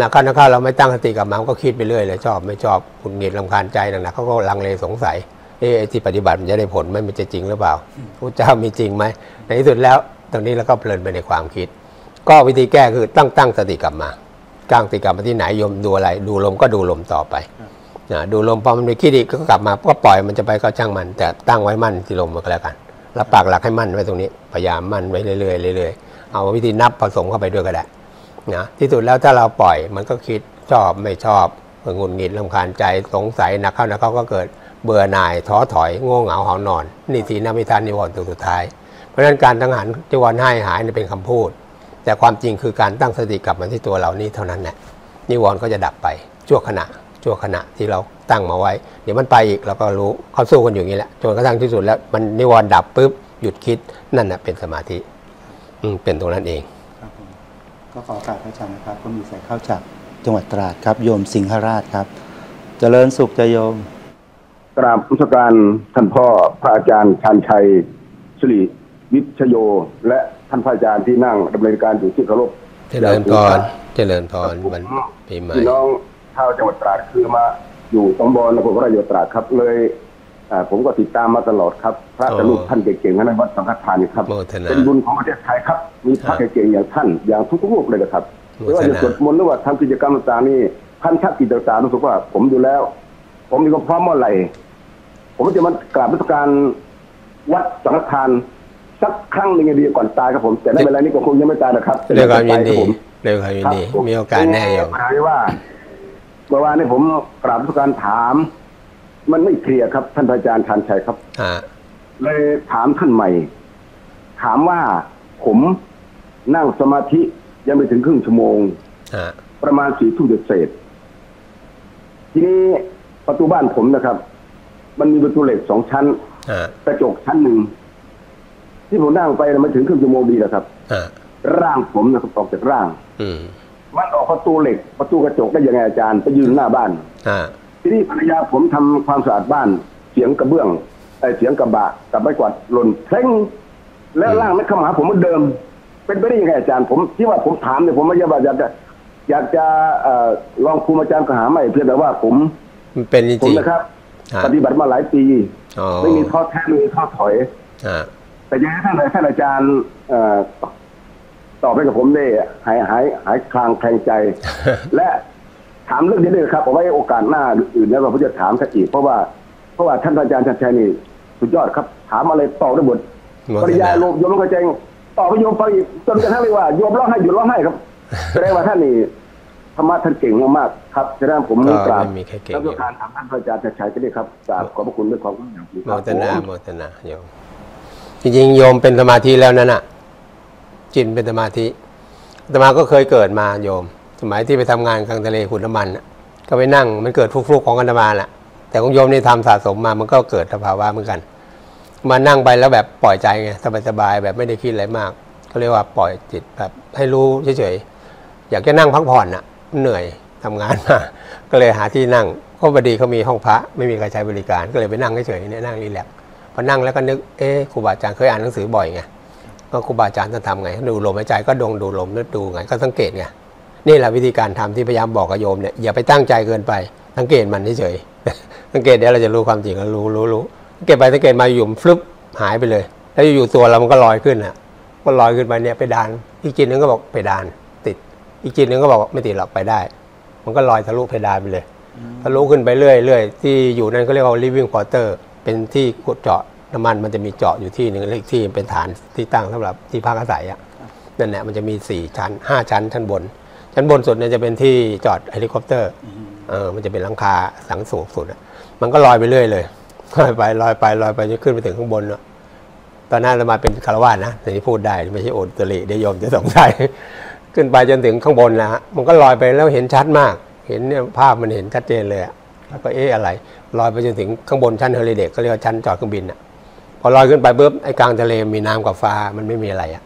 นะครับนะครับเราไม่ตั้งสติกับมันก็คิดไปเรื่อยเลยชอบไม่ชอบงุนหงิดรำคาญใจนะนะเขาก็ลังเลสงสัยเอ๊ะที่ปฏิบัติมันจะได้ผลไหมมันจะจริงหรือเปล่าพระเจ้ามีจริงไหมในที่สุดแล้วตรงนี้เราก็เพลินไปในความคิดก็วิธีแก้คือตั้งตั้งสติกับมาตั้งสติกับมาที่ไหนโยมดูอะไรดูลมก็ดูลมต่อไปดูลมพอมันไปคิดอีกก็กลับมาก็ปล่อยมันจะไปก็ช่างมันแต่ตั้งไว้มั่นที่ลมก็แล้วกันแล้วปากหลักให้มั่นไว้ตรงนี้พยายามมั่นไว้เรื่อยๆเรื่อยๆเอาวิธีนับผสมเข้าไปด้วยก็ได้นะที่สุดแล้วถ้าเราปล่อยมันก็คิดชอบไม่ชอบหงุดหงิดรำคาญใจสงสัยนักเข้านักเข้าก็เกิดเบื่อหน่ายท้อถอยง่วงเหงาหอนอนนี่สีน้ำมิทันนิวรณ์ตัวสุดท้ายเพราะฉะนั้นการตั้งหันนิวรณ์ให้หายนี่เป็นคำพูดแต่ความจริงคือการตั้งสติกลับมาที่ตัวเรานี่เท่านั้นแหละนิวรณ์ก็จะดับไปชั่วขณะชั่วขณะที่เราตั้งมาไว้เดี๋ยวมันไปอีกเราก็รู้เขาสู้กันอยู่งี้แหละจนกระทั่งที่สุดแล้วมันนิวรณ์ดับปุ๊บหยุดคิดนั่นนะเป็นสมาธิอืมเป็นตรงนั้นเองครับผมก็ขอกราบพระอาจารย์นะครับก็มีสายเข้าจากจังหวัดตราดครับโยมสิงหราชครับเจริญสุขจะโยมกราบนมัสการท่านพ่อพระอาจารย์ชานชัยสิริวิชโยและท่านพระอาจารย์ที่นั่งดำเนินการอยู่ที่เคารพเจริญพรเจริญพรวันปีใหม่พี่น้องชาวจังหวัดตราดคือมาอยู่ตำบลอำเภอพระยาตราดครับเลยผมก็ติดตามมาตลอดครับพระรูปท่านเก่งๆท่านในวัดสังฆทานครับเป็นบุญของประเทศไทยครับมีพระเก่งๆอย่างท่านอย่างทุกๆรูปเลยนะครับไม่ว่าจะสวดมนต์หรือว่าทำกิจกรรมต่างๆนี่ท่านทักกิจต่างๆรู้สึกว่าผมดูแล้วผมมีความพร้อมเมื่อไหร่ผมจะมากราบนมัสการวัดสังฆทานสักครั้งหนึ่งดีก่อนตายครับผมแต่ในเวลานี้ก็คงยังไม่ตายนะครับเรื่องความยินดีเรื่องความยินดีมีโอกาสแน่อยู่ว่าเมื่อวานนี้ผมกราบผู้การถามมันไม่เคลียร์ครับท่านอาจารย์ชานชัยครับเลยถามท่านใหม่ถามว่าผมนั่งสมาธิยังไม่ถึงครึ่งชั่วโมงประมาณสี่ทุ่มเศษทีนี้ ประตูบ้านผมนะครับมันมีประตูเหล็กสองชั้นกระจกชั้นหนึ่งที่ผมนั่งไปมันถึงครึ่งชั่วโมงดีแล้วครับร่างผมนะครับออกจากร่างมันออกประตูเหล็กประตูกระจกได้ยังไงอาจารย์ไปยืนหน้าบ้านที่นี่ภรรยาผมทำความสะอาดบ้านเสียงกระเบื้องไอเสียงกระบะกับไม้กวาดหล่นเซ็งแล้วร่างไม่เข้ามาผมเหมือนเดิมเป็นไปได้ยังไงอาจารย์ผมที่ว่าผมถามเนี่ยผมไม่ใช่ว่าอยากจะอยากจะลองครูอาจารย์ก็หาไม่เพียงแต่ว่าผมเป็นจริงผมนะครับปฏิบัติมาหลายปีไม่มีท้อแท้ไม่มีท้อถอยแต่ยังไงท่านท่านอาจารย์ตอบให้กับผมได้หายหายหายคลางแคลงใจและถามเรื่องนี้ด้วยครับเอาไว้โอกาสหน้าอื่นแล้วผมจะถามท่านอีกเพราะว่าเพราะว่าท่านอาจารย์ชัดชัยนี่สุดยอดครับถามอะไรตอบได้หมดปริยายโยมโยมเข้าใจตอบไปโยมไปจนกระทั่งเรียกว่าโยมร้องไห้หยุดร้องไห้ครับแสดงว่าท่านนี่ธรรมะท่านเก่งมากๆครับฉะนั้นผมไม่กราบแล้วก็การถามท่านอาจารย์ชัดชัยก็ได้ครับกราบขอบพระคุณด้วยความโมทนาโมทนาโยมจริงๆโยมเป็นสมาธิแล้วนั่นน่ะจิตเป็นสมาธิอาตมาก็เคยเกิดมาโยมสมัยที่ไปทำงานกลางทะเลขุดน้ำมันก็ไปนั่งมันเกิดฟลุกๆของอาตมาแหละแต่ของโยมนี่ทำสะสมมามันก็เกิดสภาวะเหมือนกันมานั่งไปแล้วแบบปล่อยใจไงสบายๆแบบไม่ได้คิดอะไรมากเขาเรียกว่าปล่อยจิตแบบให้รู้เฉยๆอยากจะนั่งพักผ่อนน่ะเหนื่อยทำงานมาก็เลยหาที่นั่งก็พอดีเขามีห้องพระไม่มีใครใช้บริการก็เลยไปนั่งเฉยๆเนี่ยนั่งรีแลกซ์พอนั่งแล้วก็นึกเอ๊ะครูบาอาจารย์เคยอ่านหนังสือบ่อยไงก็ครูบาอาจารย์จะทำไงดูลมหายใจก็ดงดูลมนึกดูไงก็สังเกตไงนี่แหละวิธีการทำที่พยายามบอกกับโยมเนี่ยอย่าไปตั้งใจเกินไปสังเกตมันเฉยๆสังเกตเดี๋ยวเราจะรู้ความจริงแล้วรู้รู้รู้เก็บไปสังเกตมาอยู่ฟลุปหายไปเลยแล้วอยู่ตัวเรามันก็ลอยขึ้นอ่ะก็ลอยขึ้นไปเนี่ยไปดานอีกจิตหนึ่งก็บอกไปดานติดอีกจิตหนึ่งก็บอกไม่ติดหรอกไปได้มันก็ลอยทะลุเพดานไปเลยทะลุขึ้นไปเรื่อยเรื่อยที่อยู่นั้นก็เรียกว่า living quarter เป็นที่ขุดเจาะน้ำมันมันจะมีเจาะอยู่ที่หนึ่งและอีกที่เป็นฐานที่ตั้งสำหรับที่พักอาศัยอ่ะนั่นแหละมันจะมีสี่ชั้นห้าชั้นชั้นบนชั้นบนสุดเนี่ยจะเป็นที่จอดเฮลิคอปเตอร์เออมันจะเป็นหลังคาสังสูงสุดมันก็ลอยไปเรื่อยเลยลอยไปลอยไปลอยไปจนขึ้นไปถึงข้างบนเนาะตอนนั้นเรามาเป็นคารวาสนะแต่ที่พูดได้ไม่ใช่โอตุริเดียมจะสงสัยขึ้นไปจนถึงข้างบนนะฮะมันก็ลอยไปแล้วเห็นชัดมากเห็นเนี่ยภาพมันเห็นชัดเจนเลยแล้วก็เอ๊ะอะไรลอยไปจนถึงข้างบนชั้นเฮลิเดกก็เรียกว่าชั้นจอดเครื่องบินอ่ะพอลอยขึ้นไปปุ๊บไอ้กลางทะเลมีน้ำกับฟ้ามันไม่มีอะไรอ่ะ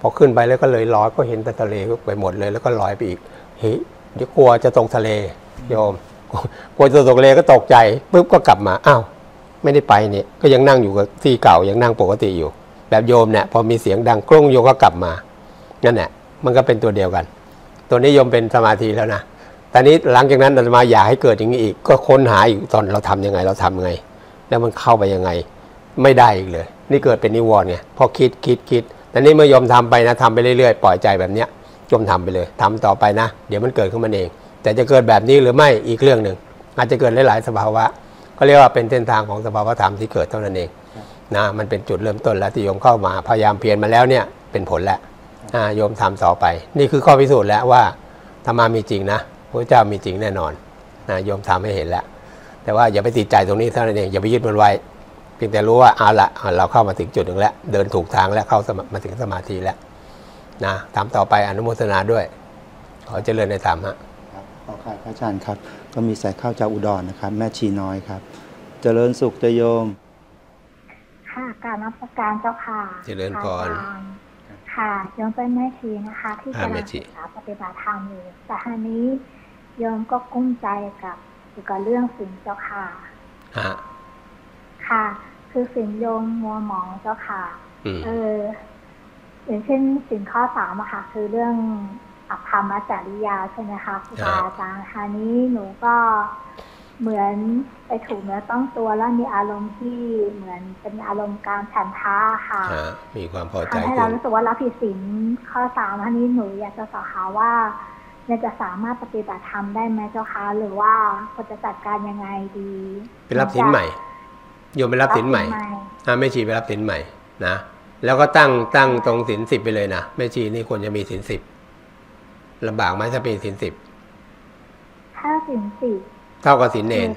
พอขึ้นไปแล้วก็เลยลอยก็เห็นแต่ทะเลไปหมดเลยแล้วก็ลอยไปอีกเฮ้ยเดี๋ยวกลัวจะตกทะเลโยมกลัวจะตกทะเลก็ตกใจปุ๊บก็กลับมาอ้าวไม่ได้ไปเนี่ยก็ยังนั่งอยู่กับที่เก่ายังนั่งปกติอยู่แบบโยมเนี่ยพอมีเสียงดังกล้องโยมก็กลับมานั่นแหละมันก็เป็นตัวเดียวกันตัวนี้โยมเป็นสมาธิแล้วนะตอนนี้หลังจากนั้นอาตมาอยากให้เกิดอย่างนี้อีกก็ค้นหาอยู่ตอนเราทำยังไงเราทำไงแล้วมันเข้าไปยังไงไม่ได้อีกเลยนี่เกิดเป็นนิวรณ์ไงพอคิดคิดคิดตอนนี้เมื่อโยมทำไปนะทำไปเรื่อยๆปล่อยใจแบบเนี้ยโยมทำไปเลยทำต่อไปนะเดี๋ยวมันเกิดขึ้นมาเองแต่จะเกิดแบบนี้หรือไม่อีกเรื่องหนึ่งอาจจะเกิดหลายๆสภาวะก็เรียกว่าเป็นเส้นทางของสภาวธรรมที่เกิดเท่านั้นเองนะมันเป็นจุดเริ่มต้นแล้วที่โยมเข้ามาพยายามเพียรมาแล้วเนี่ยเป็นผลแล้วโยมทำต่อไปนี่คือข้อพิสูจน์แล้วว่าธรรมะมีจริงนะพระเจ้ามีจริงแน่นอนนะโยมทำให้เห็นแล้วแต่ว่าอย่าไปติดใจตรงนี้เท่านั้นเองอย่าไปยึดมันไว้เพียงแต่รู้ว่าเอาละเราเข้ามาถึงจุดหนึ่งแล้วเดินถูกทางแล้วเข้ามาถึงสมาธิแล้วนะทำต่อไปอนุโมทนาด้วยขอเจริญในธรรมะขอค่ะพระอาจารย์ครับก็มีสายเข้าจากอุดร น, นะครับแม่ชีน้อยครับเจริญสุขเจโยมค่ะการนับประการเจ้าค่ะเจริญก่อนค่ะโยมเป็นแม่ชีนะคะที่กำลังศึกษาปฏิบัติธรรมอยู่แต่ทีนี้โยมก็กุ้มใจกับอยู่กับเรื่องศีลเจ้าค่ะค่ะคือศีลโยมมัวหมองเจ้าค่ะเอออย่างเช่นศีลข้อสามอะค่ะคือเรื่องอัพพามจริยาใช่ไหมคะครูบาอาจารย์ค่ะนี้หนูก็เหมือนไปถูกเนื้อต้องตัวแล้วมีอารมณ์ที่เหมือนเป็นอารมณ์การฉันทะค่ะมีความพอใจทำให้เรารู้สึกว่าเราผิดศีลข้อสามอันนี้หนูอยากจะสอบถามว่าเราจะสามารถปฏิบัติธรรมได้ไหมเจ้าคะหรือว่าควรจะจัดการยังไงดีไปรับศีลใหม่โยมไปรับศีลใหม่ไม่ชีไปรับศีลใหม่นะแล้วก็ตั้งตั้งตรงศีลสิบไปเลยนะไม่ชีนี่ควรจะมีศีลสิบลำบากไหมถ้าเป็นสินสิบถ้าสินสิบเท่ากับสินเนร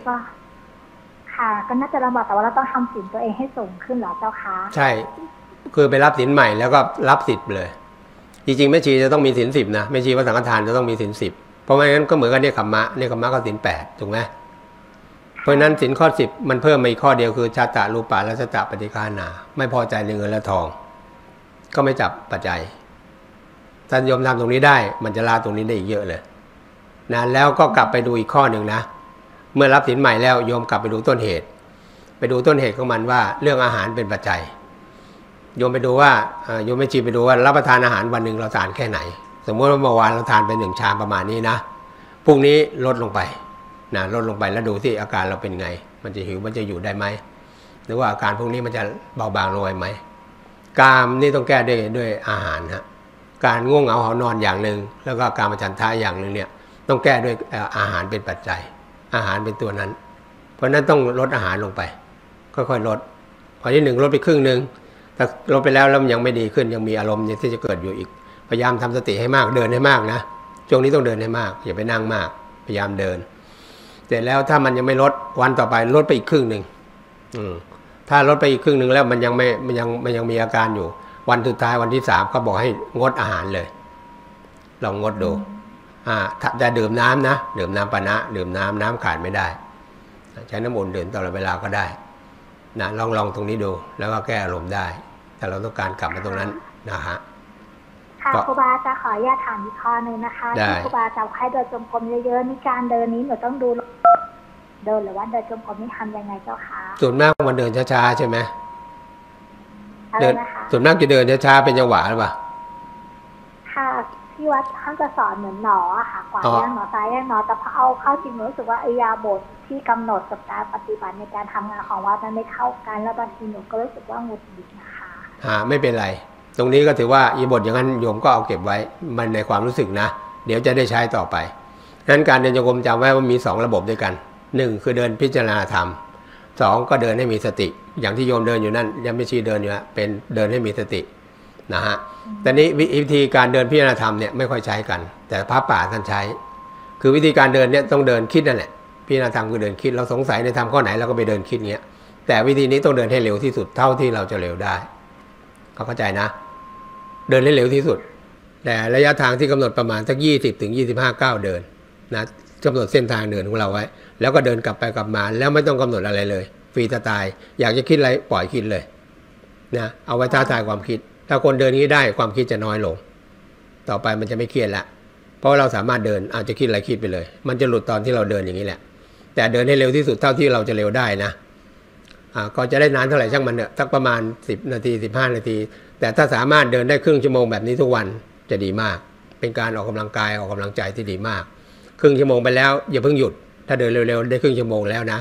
ค่ะก็น่าจะลำบากแต่ว่าเราต้องทำสินตัวเองให้สูงขึ้นหรอเจ้าคะใช่คือไปรับสินใหม่แล้วก็รับสิทธิ์เลยจริงๆแม่ชีจะต้องมีสินสิบนะแม่ชีว่าสังฆทานจะต้องมีสินสิบเพราะไม่งั้นก็เหมือนกันเนี่ยขมมะเนี่ยขมมะก็สินแปดถูกไหม ราะฉะนั้นสินข้อสิบมันเพิ่มมาอีกข้อเดียวคือชาตะรูปะและชาตะปฏิฆานาไม่พอใจในเงินและทองก็ไม่จับปัจจัยถ้าโยมทำตรงนี้ได้มันจะลาตรงนี้ได้อีกเยอะเลยนะแล้วก็กลับไปดูอีกข้อหนึ่งนะเมื่อรับสินใหม่แล้วโยมกลับไปดูต้นเหตุไปดูต้นเหตุของมันว่าเรื่องอาหารเป็นปัจจัยโยมไปดูว่าโยมไม่จีไปดูว่ารับประทานอาหารวันหนึ่งเราทานแค่ไหนสมมติว่าเมื่อวานเราทานไปหนึ่งชามประมาณนี้นะพรุ่งนี้ลดลงไปนะลดลงไปแล้วดูที่อาการเราเป็นไงมันจะหิวมันจะอยู่ได้ไหมหรือว่าอาการพวกนี้มันจะเบาบางลงไหมกามนี่ต้องแก้ด้วยด้วยอาหารฮะการง่วงเหงาหอนอนอย่างหนึ่งแล้วก็การประจันท้ายอย่างหนึ่งเนี่ยต้องแก้ด้วยอาหารเป็นปัจจัยอาหารเป็นตัวนั้นเพราะนั้นต้องลดอาหารลงไปค่อยๆลดพอที่หนึ่งลดไปครึ่งหนึ่งแต่ลดไปแล้วแล้วยังไม่ดีขึ้นยังมีอารมณ์ที่จะเกิดอยู่อีกพยายามทำสติให้มากเดินให้มากนะช่วงนี้ต้องเดินให้มากอย่าไปนั่งมากพยายามเดินเสร็จแล้วถ้ามันยังไม่ลดวันต่อไปลดไปอีกครึ่งหนึ่งถ้าลดไปอีกครึ่งหนึ่งแล้วมันยังไม่มันยังมันยังมีอาการอยู่วันสุดท้ายวันที่สามก็บอกให้งดอาหารเลยลองงดดูอ่าจะดื่มน้ำนะดื่มน้ำปานะดื่มน้ำน้ำขาดไม่ได้ใช้น้ำอุ่นดื่มตลอดเวลาก็ได้นะลองลองตรงนี้ดูแล้วก็แก้อารมณ์ได้แต่เราต้องการกลับมาตรงนั้นนะฮะค่ะครูบาจะขออนุญาตถามอีกข้อหนึ่งนะคะที่ครูบาจะให้เดินจงกรมเยอะๆนี่การเดินนี้หนูต้องดูเดินหรือว่าเดินจงกรมนี่ทำยังไงเจ้าคะส่วนมากมันเดินช้าๆใช่ไหมเดินส่วนมากจะเดินช้าๆเป็นจังหวะหรือเปล่าค่ะที่วัดท่านจะสอนเหมือนหนอค่ะขวาย่างหนอซ้ายย่างหนอแต่พอเอาเข้าจริงรู้สึกว่าอิริยาบถที่กำหนดกับการปฏิบัติในการทำงานของวัดนั้นไม่เข้ากันแล้วบางทีหนูก็รู้สึกว่าหงุดหงิดนะคะอ่าไม่เป็นไรตรงนี้ก็ถือว่าอิริยาบถอย่างนั้นโยมก็เอาเก็บไว้มันในความรู้สึกนะเดี๋ยวจะได้ใช้ต่อไปงั้นการเดินจงกรมจำไว้ว่ามีสองระบบด้วยกันหนึ่งคือเดินพิจารณาธรรมสองก็เดินให้มีสติอย่างที่โยมเดินอยู่นั่นยังไม่ชี้เดินอยู่นะเป็นเดินให้มีสตินะฮะแต่นี้วิธีการเดินพิจารณาธรรมเนี่ยไม่ค่อยใช้กันแต่พระป่าท่านใช้คือวิธีการเดินเนี่ยต้องเดินคิดนั่นแหละพิจารณาธรรมคือเดินคิดเราสงสัยในธรรมข้อไหนเราก็ไปเดินคิดเงี้ยแต่วิธีนี้ต้องเดินให้เร็วที่สุดเท่าที่เราจะเร็วได้เข้าใจนะเดินให้เร็วที่สุดแต่ระยะทางที่กำหนดประมาณสักยี่สิบถึงยี่สิบห้าก้าวเดินนะกำหนดเส้นทางเดินของเราไว้แล้วก็เดินกลับไปกลับมาแล้วไม่ต้องกำหนดอะไรเลยฟรีสไตล์อยากจะคิดอะไรปล่อยคิดเลยนะเอาไว้ท้าทายความคิดถ้าคนเดินนี้ได้ความคิดจะน้อยลงต่อไปมันจะไม่เครียดละเพราะเราสามารถเดินอาจจะคิดอะไรคิดไปเลยมันจะหลุดตอนที่เราเดินอย่างนี้แหละแต่เดินให้เร็วที่สุดเท่าที่เราจะเร็วได้นะอ่าก็จะได้นานเท่าไหร่ช่างมันเนอะสักประมาณสิบนาทีสิบห้านาทีแต่ถ้าสามารถเดินได้ครึ่งชั่วโมงแบบนี้ทุกวันจะดีมากเป็นการออกกำลังกายออกกำลังใจที่ดีมากครึ่งชั่วโมงไปแล้วอย่าเพิ่งหยุดถ้าเดินเร็วๆได้ครึ่งชั่วโมงแล้วนะ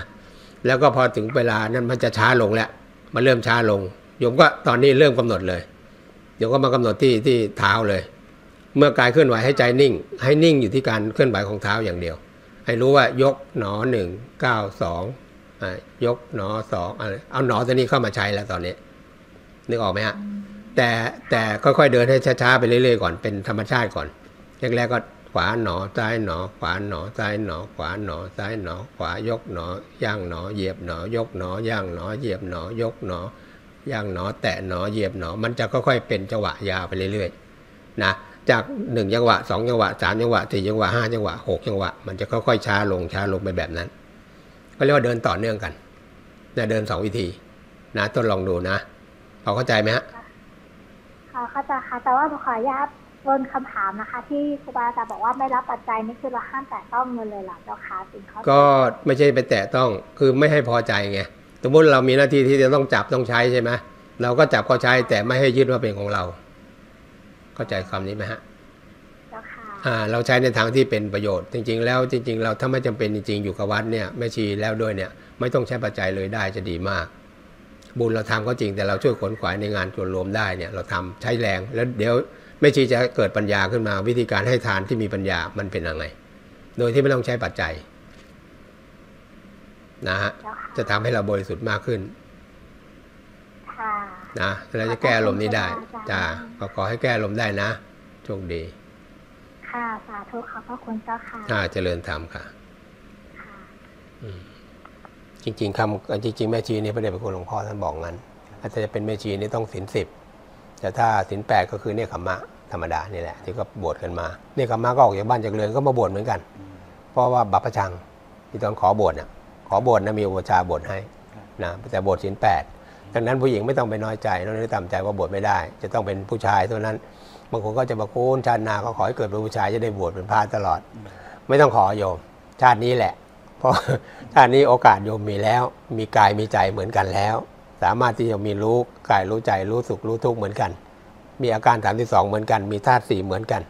แล้วก็พอถึงเวลานั้นมันจะช้าลงแล้วมันเริ่มช้าลงโยมก็ตอนนี้เริ่มกำหนดเลยโยมก็มากำหนดที่ที่เท้าเลยเมื่อกายเคลื่อนไหวให้ใจนิ่งให้นิ่งอยู่ที่การเคลื่อนไหวของเท้าอย่างเดียวให้รู้ว่ายกหนอหนึ่งเก้าสองยกหนอสองเอาหนอตัวนี้เข้ามาใช้แล้วตอนนี้นึกออกไหมฮะแต่แต่ค่อยๆเดินให้ช้าๆไปเรื่อยๆก่อนเป็นธรรมชาติก่อนแรกๆก็ขวาหนอซ้ายหนอขวาหนอซ้ายหนอขวาหนอซ้ายหนอขวายกหนอย่างหนอเหยียบหนอยกหนอย่างหนอเหยียบหนอยกหนอย่างหนอแตะหนอเหยียบหนอมันจะค่อยๆเป็นจังหวะยาวไปเรื่อยๆนะจากหนึ่งจังหวะสองจังหวะสามจังหวะสี่จังหวะห้าจังหวะหกจังหวะมันจะค่อยๆช้าลงช้าลงไปแบบนั้นก็เรียกว่าเดินต่อเนื่องกันนะเดินสองวิธีนะทดลองดูนะพอเข้าใจไหมฮะค่ะเข้าใจค่ะแต่ว่าขออนุญาตบนคำถามนะคะที่ครูบาอาจารย์บอกว่าไม่รับปัจจัยนี่คือเราห้ามแตะต้องเงินเลยหรอเจ้าคะสินค้าก็ไม่ใช่ไปแตะต้องคือไม่ให้พอใจไงสมมติเรามีหน้าที่ที่จะต้องจับต้องใช้ใช่ไหมเราก็จับเขาใช้แต่ไม่ให้ยึดว่าเป็นของเราเข้าใจคำนี้ไหมฮะเจ้าค่ะอ่าเราใช้ในทางที่เป็นประโยชน์จริงๆแล้วจริงๆเราถ้าไม่จำเป็นจริงๆอยู่กับวัดเนี่ยแม่ชีแล้วด้วยเนี่ยไม่ต้องใช้ปัจจัยเลยได้จะดีมากบุญเราทำก็จริงแต่เราช่วยขนขวายในงานส่วนรวมได้เนี่ยเราทำใช้แรงแล้วเดี๋ยวแม่ชีจะเกิดปัญญาขึ้นมาวิธีการให้ทานที่มีปัญญามันเป็นยังไงโดยที่ไม่ต้องใช้ปัจจัยนะฮะจะทำให้เราบริสุทธิ์มากขึ้นนะเราจะแก้ลมนี้ได้จ้าขอให้แก้ลมได้นะโชคดีค่ะสาธุขอบพระคุณเจ้าค่ะน่าเจริญธรรมค่ะจริงๆคำจริงๆแม่ชีนี่พระเดชพระคุณหลวงพ่อท่านบอกงั้นอาจจะเป็นแม่ชีนี่ต้องศีลสิบแต่ถ้าศีลแปดก็คือเนกขัมมะธรรมดานี่แหละที่ก็บวชกันมาเนกขัมมะก็ออกจากบ้านจากเรือนก็มาบวชเหมือนกันเพราะว่าบัพพะชังที่ตอนขอบวชน่ะ ขอบ่นนะมีอุปชาบ่นให้นะแต่บ่นศีลแปดดังนั้นผู้หญิงไม่ต้องไปน้อยใจน้อยต่ำใจว่าบวชไม่ได้จะต้องเป็นผู้ชายเท่านั้นบางคนก็จะมาโค้นชาติหน้าก็ขอให้เกิดเป็นผู้ชายจะได้บวชเป็นพระตลอดไม่ต้องขอโยมชาตินี้แหละเพราะชาตินี้โอกาสโยมมีแล้วมีกายมีใจเหมือนกันแล้วสามารถที่จะมีรู้กายรู้ใจรู้สุขรู้ทุกข์เหมือนกันมีอาการสามสิบสองเหมือนกันมีธาตุสี่เหมือนกัน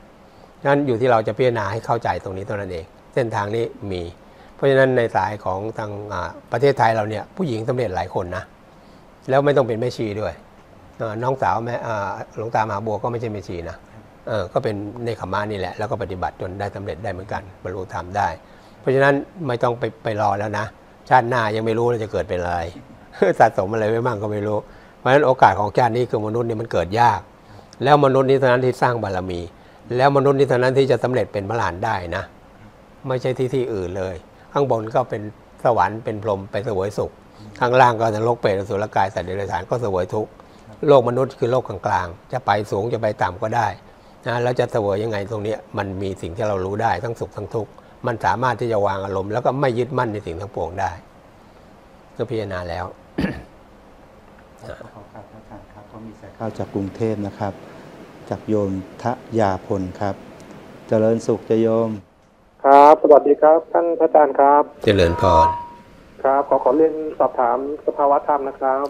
นั้นอยู่ที่เราจะพิจารณาให้เข้าใจตรงนี้เท่านั้นเองเส้นทางนี้มีเพราะฉะนั้นในสายของทางประเทศไทยเราเนี่ยผู้หญิงสำเร็จหลายคนนะแล้วไม่ต้องเป็นแม่ชีด้วยน้องสาวแม่หลวงตามหาบัวก็ไม่ใช่แม่ชีนะก็เป็นเนกขมานี่แหละแล้วก็ปฏิบัติจนได้สำเร็จได้เหมือนกันบรรลุธรรมได้เพราะฉะนั้นไม่ต้องไปไปรอแล้วนะชาติหน้ายังไม่รู้เราจะเกิดเป็นอะไรสะสมอะไรไว้บ้างก็ไม่รู้เพราะฉะนั้นโอกาสของชาตินี้คือมนุษย์นี่มันเกิดยากแล้วมนุษย์นี้เท่านั้นที่สร้างบารมีแล้วมนุษย์นี้เท่านั้นที่จะสำเร็จเป็นพระอรหันต์ได้นะไม่ใช่ที่ที่อื่นเลยข้างบนก็เป็นสวรรค์เป็นพรหมไปเสวยสุขข้างล่างก็นรกเปรตอสุรกายสัตว์เดรัจฉานก็เสวยทุกข์โลกมนุษย์คือโลกกลางๆจะไปสูงจะไปต่ำก็ได้นะแล้วจะเสวยยังไงตรงนี้มันมีสิ่งที่เรารู้ได้ทั้งสุขทั้งทุกข์มันสามารถที่จะวางอารมณ์แล้วก็ไม่ยึดมั่นในสิ่งทั้งปวงได้ก็พิจารณาแล้วขอครับท่านอาจารย์ครับก็มีสายเข้าจากกรุงเทพนะครับจากโยมทยาพลครับเจริญสุขจะโยมครับสวัสดีครับท่านพระอาจารย์ครับเจริญพรครับขอขอเรียนสอบถามสภาวะธรรมนะครับ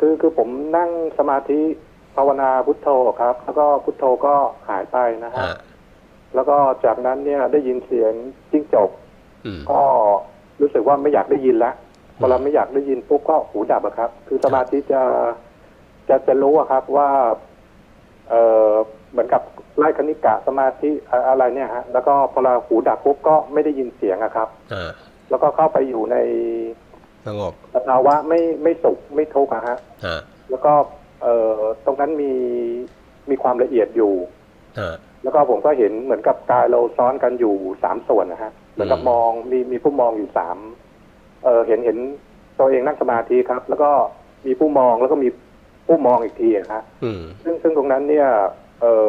คือคือผมนั่งสมาธิภาวนาพุทโธครับแล้วก็พุทโธก็หายไปนะฮะแล้วก็จากนั้นเนี่ยได้ยินเสียงจิ้งจกก็รู้สึกว่าไม่อยากได้ยินละพอเราไม่อยากได้ยินปุ๊บก็หูดับอะครับคือสมาธิจะจะจะรู้อะครับว่าเออเหมือนกับไล่คณิกะสมาธิอะไรเนี่ยฮะแล้วก็พอเราหูดับปุ๊บก็ไม่ได้ยินเสียงอะครับแล้วก็เข้าไปอยู่ในสงบสภาวะไม่ไม่สุขไม่ทุกข์อะฮะแล้วก็เออตรงนั้นมีมีความละเอียดอยู่แล้วก็ผมก็เห็นเหมือนกับกายเราซ้อนกันอยู่สามส่วนนะฮะเหมือนกับมองมีมีผู้มองอยู่สามเออเห็นเห็นตัวเองนั่งสมาธิครับแล้วก็มีผู้มองแล้วก็มีผู้มองอีกทีนะฮะซึ่งซึ่งตรงนั้นเนี่ยเออ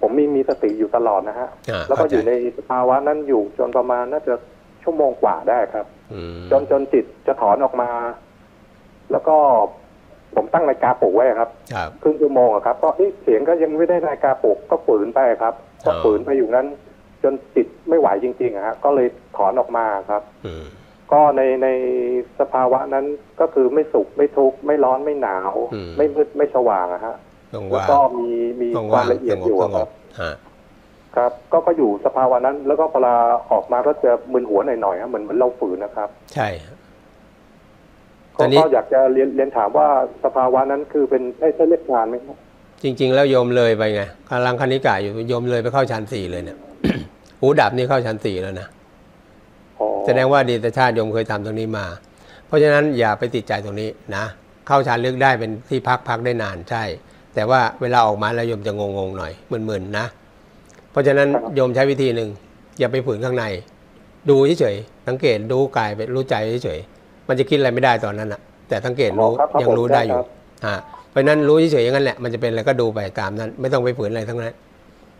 ผมมีมีสติอยู่ตลอดนะฮะแล้วก็อยู่ในสภาวะนั้นอยู่จนประมาณน่าจะชั่วโมงกว่าได้ครับจนจนจิตจะถอนออกมาแล้วก็ผมตั้งนาฬิกาปลุกไว้ครับครึ่งชั่วโมงครับก็เสียงก็ยังไม่ได้นาฬิกาปลุกก็ฝืนไปครับก็ฝืนไปอยู่นั้นจนจิตไม่ไหวจริงๆฮะก็เลยถอนออกมาครับก็ในในสภาวะนั้นก็คือไม่สุขไม่ทุกข์ไม่ร้อนไม่หนาวไม่มืดไม่สว่างฮะแล้วก็มีมีความละเอียดอยู่ครับครับก็ก็อยู่สภาวะนั้นแล้วก็พอลาออกมาก็จะมึนหัวหน่อยๆครับเหมือนเหมือนเราฝืนนะครับใช่ก็อยากจะเรียนเรียนถามว่าสภาวะนั้นคือเป็นได้ใช้เรียกฌานไหมครับจริงๆแล้วโยมเลยไปไงกำลังคณิกะอยู่โยมเลยไปเข้าฌานสี่เลยเนี่ยหูดับนี่เข้าฌานสี่แล้วนะแสดงว่าอดีตชาติโยมเคยทำตรงนี้มาเพราะฉะนั้นอย่าไปติดใจตรงนี้นะเข้าฌานลึกได้เป็นที่พักพักได้นานใช่แต่ว่าเวลาออกมาแล้วโยมจะงงๆหน่อยมึนๆนะเพราะฉะนั้นโยมใช้วิธีหนึ่งอย่าไปฝืนข้างในดูเฉยๆสังเกตดูกายไปรู้ใจเฉยๆมันจะคิดอะไรไม่ได้ตอนนั้นอ่ะแต่สังเกตรู้ยังรู้ได้อยู่อ่าเพราะนั้นรู้เฉยๆอย่างนั้นแหละมันจะเป็นอะไรก็ดูไปตามนั้นไม่ต้องไปฝืนอะไรทั้งนั้น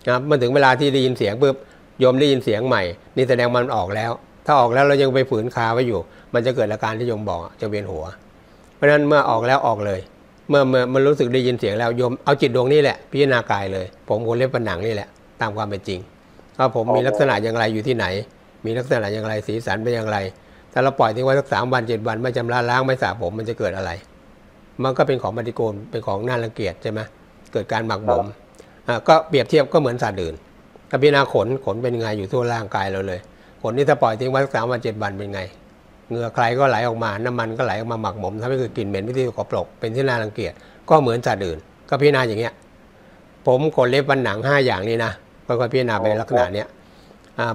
นะครับมันถึงเวลาที่ได้ยินเสียงปุ๊บโยมได้ยินเสียงใหม่นี่แสดงมันออกแล้วถ้าออกแล้วเรายังไปฝืนคาไว้อยู่มันจะเกิดอาการที่โยมบอกจะเวียนหัวเพราะฉะนั้นเมื่อออกแล้วออกเลยเมื่อเมื่อมันรู้สึกได้ยินเสียงแล้วโยมเอาจิตดวงนี้แหละพิจารณากายเลยผมขนเล็บหนังนี่แหละตามความเป็นจริงว่าผมมีลักษณะอย่างไรอยู่ที่ไหนมีลักษณะอย่างไรสีสันเป็นอย่างไรถ้าเราปล่อยทิ้งไว้สักสามวันเจ็ดวันไม่ชำระล้างไม่สระผมมันจะเกิดอะไรมันก็เป็นของปฏิกูลเป็นของน่ารังเกียจใช่ไหมเกิดการหมักหมมก็เปรียบเทียบก็เหมือนสัตว์อื่นถ้าพิจารณาขนขนเป็นไงอยู่ทั่วร่างกายเราเลยขนนี่ถ้าปล่อยทิ้งไว้สักสามวันเจ็ดวันเป็นไงเหงื่อใครก็ไหลออกมาน้ำมันก็ไหลออกมาหมักหมมทำให้เกิดกลิ่นเหม็นที่สกปรกเป็นที่น่ารังเกียจก็เหมือนสัตว์อื่นก็พิจารณาอย่างเงี้ยผมขนเล็บฟันหนังห้าอย่างนี้นะค่อยๆพิจารณาไปลักษณะเนี้ย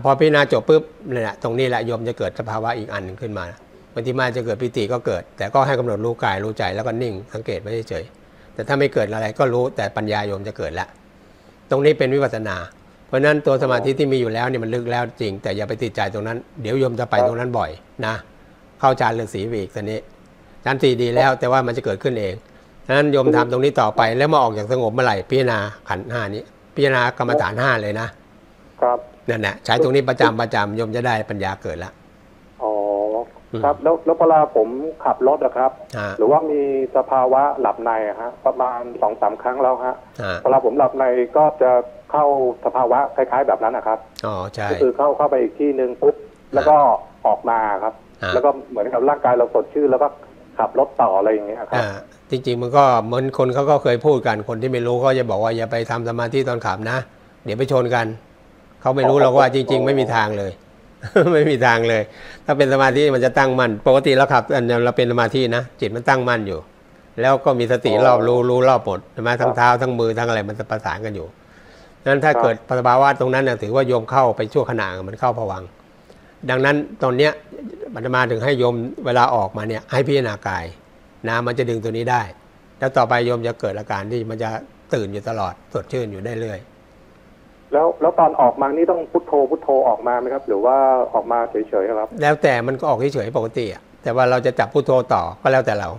พอพิจารณาจบปุ๊บนี่แหละตรงนี้แหละโยมจะเกิดสภาวะอีกอันหนึ่งขึ้นมาบางทีมาจะเกิดปิติก็เกิดแต่ก็ให้กำหนดรู้กายรู้ใจแล้วก็นิ่งสังเกตไว้เฉยๆแต่ถ้าไม่เกิดอะไรก็รู้แต่ปัญญาโยมจะเกิดละตรงนี้เป็นวิปัสสนาเพราะฉะนั้นตัวสมาธิที่มีอยู่แล้วเนี่ยมันลึกแล้วจริงแต่อย่าไปติดใจตรงนั้นเดี๋ยวโยมจะไปตรงนั้นบ่อยนะเข้าฌานฤาษีไปอีกตอนนี้ฌานสี่ดีแล้วแต่ว่ามันจะเกิดขึ้นเองดังนั้นโยมทำตรงนี้ต่อไปแล้วมาออกอย่างสงบเมื่อไหร่พิจารณาขันธ์ห้านี้พิจารณากรรมฐานห้าเลยนะครับนั่นแหละใช้ตรงนี้ประจำประจำโยมจะได้ปัญญาเกิดละอ๋อ ครับแล้วแล้วเวลาผมขับรถนะครับหรือว่ามีสภาวะหลับในฮะประมาณสองสามครั้งแล้วฮะเวลาผมหลับในก็จะเข้าสภาวะคล้ายๆแบบนั้นนะครับอ๋อใช่คือเข้าเข้าไปอีกที่หนึ่งปุ๊บแล้วก็ออกมาครับแล้วก็เหมือนกับร่างกายเราสดชื่นแล้วก็ขับรถต่ออะไรอย่างเงี้ยครับจริงๆมันก็เหมือนคนเขาก็เคยพูดกันคนที่ไม่รู้ก็จะบอกว่าอย่าไปทำสมาธิตอนขับนะเดี๋ยวไปชนกันเขาไม่รู้หรอกว่าจริงๆไม่มีทางเลย ไม่มีทางเลยถ้าเป็นสมาธิมันจะตั้งมั่นปกติเราขับเราเป็นสมาธินะจิตมันตั้งมั่นอยู่แล้วก็มีสติรอบรู้รู้รอบหมดใช่ไหมทั้งเท้าทั้งมือทั้งอะไรมันจะประสานกันอยู่นั้นถ้าเกิดปัสสาวะตรงนั้นนะถือว่าโยมเข้าไปชั่วขณะมันเข้าผวังค์ดังนั้นตอนเนี้ยอาตมาถึงให้โยมเวลาออกมาเนี่ยให้พิจารณากายนะมันจะดึงตัวนี้ได้แล้วต่อไปโยมจะเกิดอาการที่มันจะตื่นอยู่ตลอดสดชื่นอยู่ได้เรื่อยแล้วแล้วตอนออกมานี่ต้องพุทโธพุทโธออกมาไหมครับหรือว่าออกมาเฉยๆครับแล้วแต่มันก็ออกเฉยๆปกติอ่ะแต่ว่าเราจะจับพุทโธต่อก็แล้วแต่เรา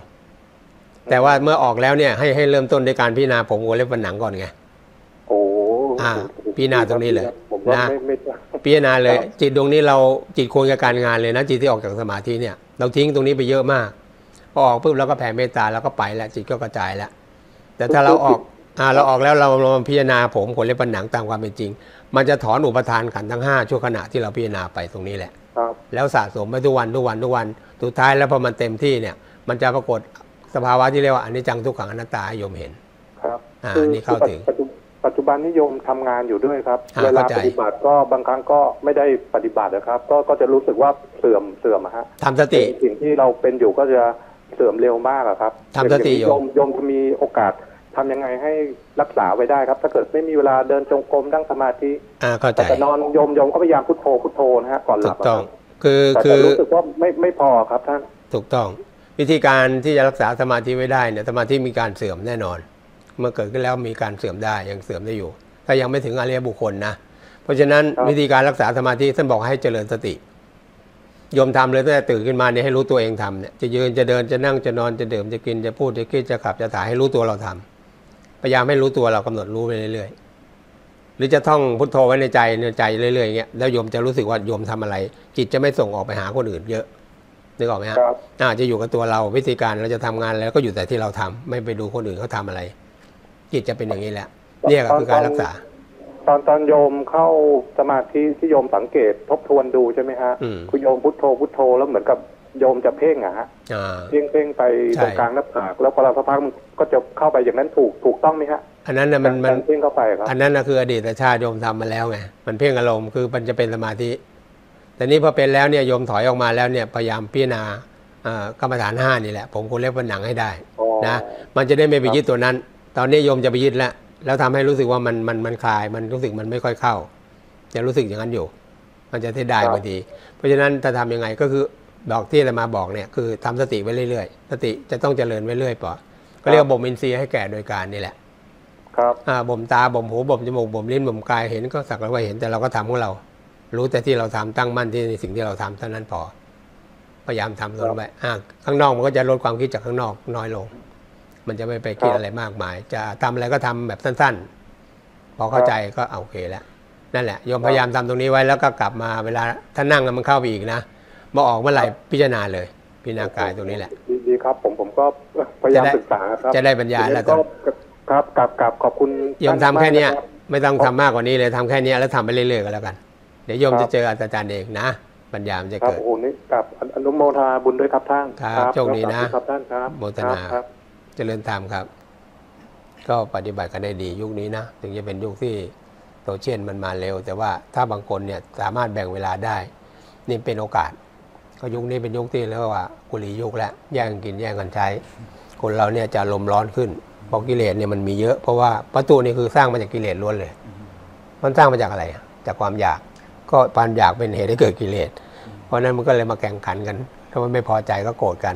แต่ว่าเมื่อออกแล้วเนี่ยให้ให้เริ่มต้นด้วยการพิจารณาผมวัวเล็บฟันหนังก่อนไงโอ้อ่าพิจารณาตรงนี้เลยนะพิจารณาเลยจิตดวงนี้เราจิตควรกับการงานเลยนะจิตที่ออกจากสมาธิเนี่ยเราทิ้งตรงนี้ไปเยอะมากพอออกปุ๊บเราก็แผ่เมตตาแล้วก็ไปแล้วจิตก็กระจายแล้วแต่ถ้าเราออกอ่าเราออกแล้วเราพิจารณาผมขนเล็บฟันหนังตามความเป็นจริงมันจะถอนอุปทานขันทั้งห้าชั่วขณะที่เราพิจารณาไปตรงนี้แหละแล้วสะสมไปทุกวันทุกวันทุกวันสุดท้ายแล้วพอมันเต็มที่เนี่ยมันจะปรากฏสภาวะที่เรียกว่าอนิจจังทุกขังอนัตตาให้โยมเห็นครับอ่านี่เข้าถึงปัจจุบันนิยมทำงานอยู่ด้วยครับเวลาปฏิบัติก็บางครั้งก็ไม่ได้ปฏิบัตินะครับก็ก็จะรู้สึกว่าเสื่อมเสื่อมฮะทำสติสิ่งที่เราเป็นอยู่ก็จะเสื่อมเร็วมากครับทำสติโยมโยมจะมีโอกาสทำยังไงให้รักษาไว้ได้ครับถ้าเกิดไม่มีเวลาเดินจงกรมนั่งสมาธิแต่จะนอนโยมโยมก็พยายามพุทโธพุทโธนะฮะก่อนหลับถูกต้องคือคือรู้สึกว่าไม่ไม่พอครับท่านถูกต้องวิธีการที่จะรักษาสมาธิไว้ได้เนี่ยสมาธิมีการเสื่อมแน่นอนเมื่อเกิดขึ้นแล้วมีการเสื่อมได้ยังเสื่อมได้อยู่ถ้ายังไม่ถึงอริยบุคคลนะเพราะฉะนั้นวิธีการรักษาสมาธิท่านบอกให้เจริญสติโยมทำเลยตั้งแต่ตื่นขึ้นมาเนี่ยให้รู้ตัวเองทำเนี่ยจะยืนจะเดินจะนั่งจะนอนจะดื่มจะกินจะพูดจะคิดจะขับจะถ่ายให้รู้ตัวเราทำพยายามให้รู้ตัวเรากำหนดรู้ไปเรื่อยๆหรือจะท่องพุทโธไว้ในใจในใจเรื่อยๆอย่างเงี้ยแล้วโยมจะรู้สึกว่าโยมทำอะไรจิตจะไม่ส่งออกไปหาคนอื่นเยอะนึกออกไหมครับอ่าจะอยู่กับตัวเราวิธีการเราจะทำงานแล้วก็อยู่แต่ที่เราทำไม่ไปดูคนอื่นเขาทำอะไรจิตจะเป็นอย่างนี้แหละเนี่ยคือการรักษาตอนตอนโยมเข้าสมาธิที่โยมสังเกตทบทวนดูใช่ไหมฮะคุณโยมพุทโธพุทโธแล้วเหมือนกับโยมจะเพ่งอะฮะเพ่งเพ่งไปตรงกลางหน้าผากแล้วพอเราสักพักมันก็จะเข้าไปอย่างนั้นถูกถูกต้องไหมฮะอันนั้นนะมันมันเพ่งเข้าไปครับอันนั้นนะคืออดีตชาติโยมทำมาแล้วไงมันเพ่งอารมณ์คือมันจะเป็นสมาธิแต่นี้พอเป็นแล้วเนี่ยโยมถอยออกมาแล้วเนี่ยพยายามพิจารณากรรมฐานห้านี่แหละผมควรเล็บฟันหนังให้ได้นะมันจะได้ไม่ไปยึดตัวนั้นตอนนี้โยมจะไปยึดแล้วแล้วทำให้รู้สึกว่ามันมันมันคลายมันรู้สึกมันไม่ค่อยเข้าจะรู้สึกอย่างนั้นอยู่มันจะเสียดายบางทีเพราะฉะนั้นจะทำยังไงก็คือดอกที่จะมาบอกเนี่ยคือทำสติไว้เรื่อยๆสติจะต้องเจริญไว้เรื่อยป่ะก็เรียกบ่มอินทรีย์ให้แก่โดยการนี่แหละครับอ่าบ่มตาบ่มหูบ่มจมูกบ่มลิ้นบ่มกายเห็นก็สักแล้วว่าเห็นแต่เราก็ทำของเรารู้แต่ที่เราทำตั้งมั่นที่ในสิ่งที่เราทำเท่านั้นพอพยายามทำลงไปอ่าข้างนอกมันก็จะลดความคิดจากข้างนอกน้อยลงมันจะไม่ไปคิดอะไรมากมายจะทำอะไรก็ทำแบบสั้นๆพอเข้าใจก็โอเคแล้วนั่นแหละโยมพยายามทำตรงนี้ไว้แล้วก็กลับมาเวลาถ้านั่งมันเข้าไปอีกนะมาออกเมื่อไหร่พิจารณาเลยพิจารณากายตรงนี้แหละดีครับผมผมก็พยายามศึกษาครับจะได้ปัญญาแล้วก็ครับกลับกลับขอบคุณโยมทำแค่เนี้ยไม่ต้องทำมากกว่านี้เลยทำแค่นี้แล้วทำไปเรื่อยๆกันแล้วกันเดี๋ยวโยมจะเจออาจารย์เองนะปัญญามันจะเกิดครับโอ้นี่กับอนุโมทนาบุญด้วยครับท่านครับโชคดีนะครับท่านครับโมทนาเจริญธรรมครับก็ปฏิบัติกันได้ดียุคนี้นะถึงจะเป็นยุคที่โซเชียลมันมาเร็วแต่ว่าถ้าบางคนเนี่ยสามารถแบ่งเวลาได้นี่เป็นโอกาสก็ยุคนี้เป็นยุคที่เรียกว่ากุลียุคแล้วแย่งกินแย่งกันใช้คนเราเนี่ยจะลมร้อนขึ้นเพราะกิเลสเนี่ยมันมีเยอะเพราะว่าประตูนี่คือสร้างมาจากกิเลสล้วนเลยมันสร้างมาจากอะไรจากความอยากก็ความอยากเป็นเหตุให้เกิดกิเลสเพราะนั้นมันก็เลยมาแข่งขันกันถ้ามันไม่พอใจก็โกรธกัน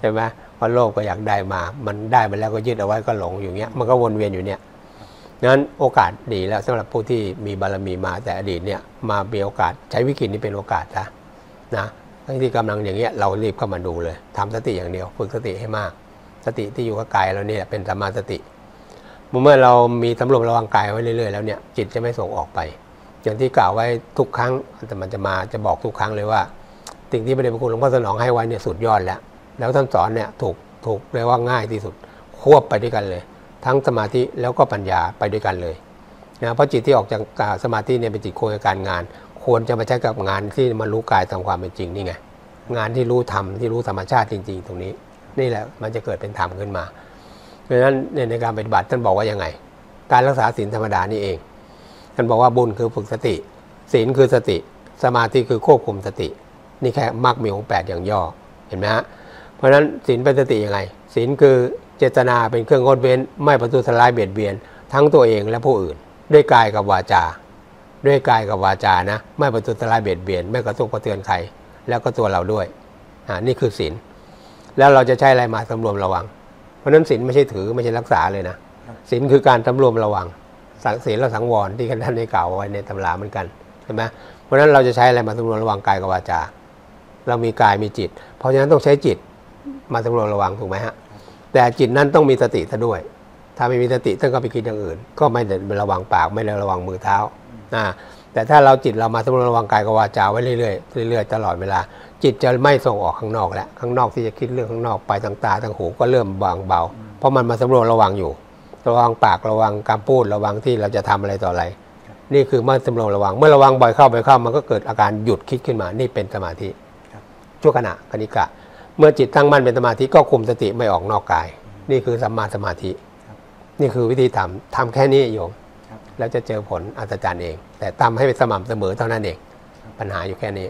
ใช่ไหมพอโลภก็อยากได้มามันได้มาแล้วก็ยึดเอาไว้ก็หลงอยู่เงี้ยมันก็วนเวียนอยู่เนี่ยนั้นโอกาสดีแล้วสำหรับผู้ที่มีบารมีมาแต่อดีตเนี่ยมามีโอกาสใช้วิกฤตนี้เป็นโอกาสซะนะที่กำลังอย่างเงี้ยเรารีบเข้ามาดูเลยทำสติอย่างเดียวฝึกสติให้มากสติที่อยู่กับกายเราเนี่ยเป็นสัมมาสติเมื่อเรามีสำรวมระวังกายไว้เรื่อยๆแล้วเนี่ยจิตจะไม่ส่งออกไปอย่างที่กล่าวไว้ทุกครั้งแต่มันจะมาจะบอกทุกครั้งเลยว่า สิ่งที่พระเดชพระคุณหลวงพ่อสนองให้ไว้เนี่ยสุดยอดแล้วแล้วท่านสอนเนี่ยถูกถูกเรียกว่าง่ายที่สุดควบไปด้วยกันเลยทั้งสมาธิแล้วก็ปัญญาไปด้วยกันเลยนะเพราะจิตที่ออกจากสมาธิเนี่ยเป็นจิตโคจรการงานควรจะมาใช้กับงานที่มารู้กายตามความเป็นจริงนี่ไงงานที่รู้ธรรมที่รู้ธรรมชาติจริงๆตรงนี้นี่แหละมันจะเกิดเป็นธรรมขึ้นมาเพราะฉะนั้นในการปฏิบัติท่านบอกว่ายังไงการรักษาศีลธรรมดานี่เองท่านบอกว่าบุญคือฝึกสติศีลคือสติสมาธิคือควบคุมสตินี่แค่มรรคมีองค์แปดอย่างย่อเห็นไหมฮะเพราะฉะนั้นศีลเป็นสติยังไงศีลคือเจตนาเป็นเครื่องงดเว้นไม่ประทุษร้ายเบียดเบียนทั้งตัวเองและผู้อื่นด้วยกายกับวาจาด้วยกายกับวาจานะไม่ประทุษร้ายเบียดเบียนไม่กระทบกระเทือนใครแล้วก็ตัวเราด้วยอ่านี่คือศีลแล้วเราจะใช้อะไรมาสำรวมระวังเพราะนั้นศีลไม่ใช่ถือไม่ใช่รักษาเลยนะศีลคือการสำรวมระวังศีลและสังวรที่ท่านได้กล่าวไว้ในตำราเหมือนกันใช่ไหมเพราะนั้นเราจะใช้อะไรมาสำรวมระวังกายกับวาจาเรามีกายมีจิตเพราะฉะนั้นต้องใช้จิตมาสำรวมระวังถูกไหมฮะแต่จิตนั้นต้องมีสติซะด้วยถ้าไม่มีสติท่านก็ไปคิดอย่างอื่นก็ไม่ได้ระวังปากไม่ได้ระวังมือเท้าอ่าแต่ถ้าเราจิตเรามาสำรวมระวังกายกับวาจาไว้เรื่อยๆเรื่อยๆตลอดเวลาจิตจะไม่ส่งออกข้างนอกแล้วข้างนอกที่จะคิดเรื่องข้างนอกไปทางตาทางหูก็เริ่มบางเบาเพราะมันมาสำรวมระวังอยู่ระวังปากระวังการพูดระวังที่เราจะทำอะไรต่ออะไรนี่คือเมื่อสำรวมระวังเมื่อระวังบ่อยเข้าบ่อยเข้ามันก็เกิดอาการหยุดคิดขึ้นมานี่เป็นสมาธิชั่วขณะคณิกะเมื่อจิตตั้งมั่นเป็นสมาธิก็คุมสติไม่ออกนอกกายนี่คือสัมมาสมาธินี่คือวิธีทำทำแค่นี้โยมแล้วจะเจอผลอัศจรรย์เองแต่ทำให้เป็นสม่ำเสมอเท่านั้นเองปัญหาอยู่แค่นี้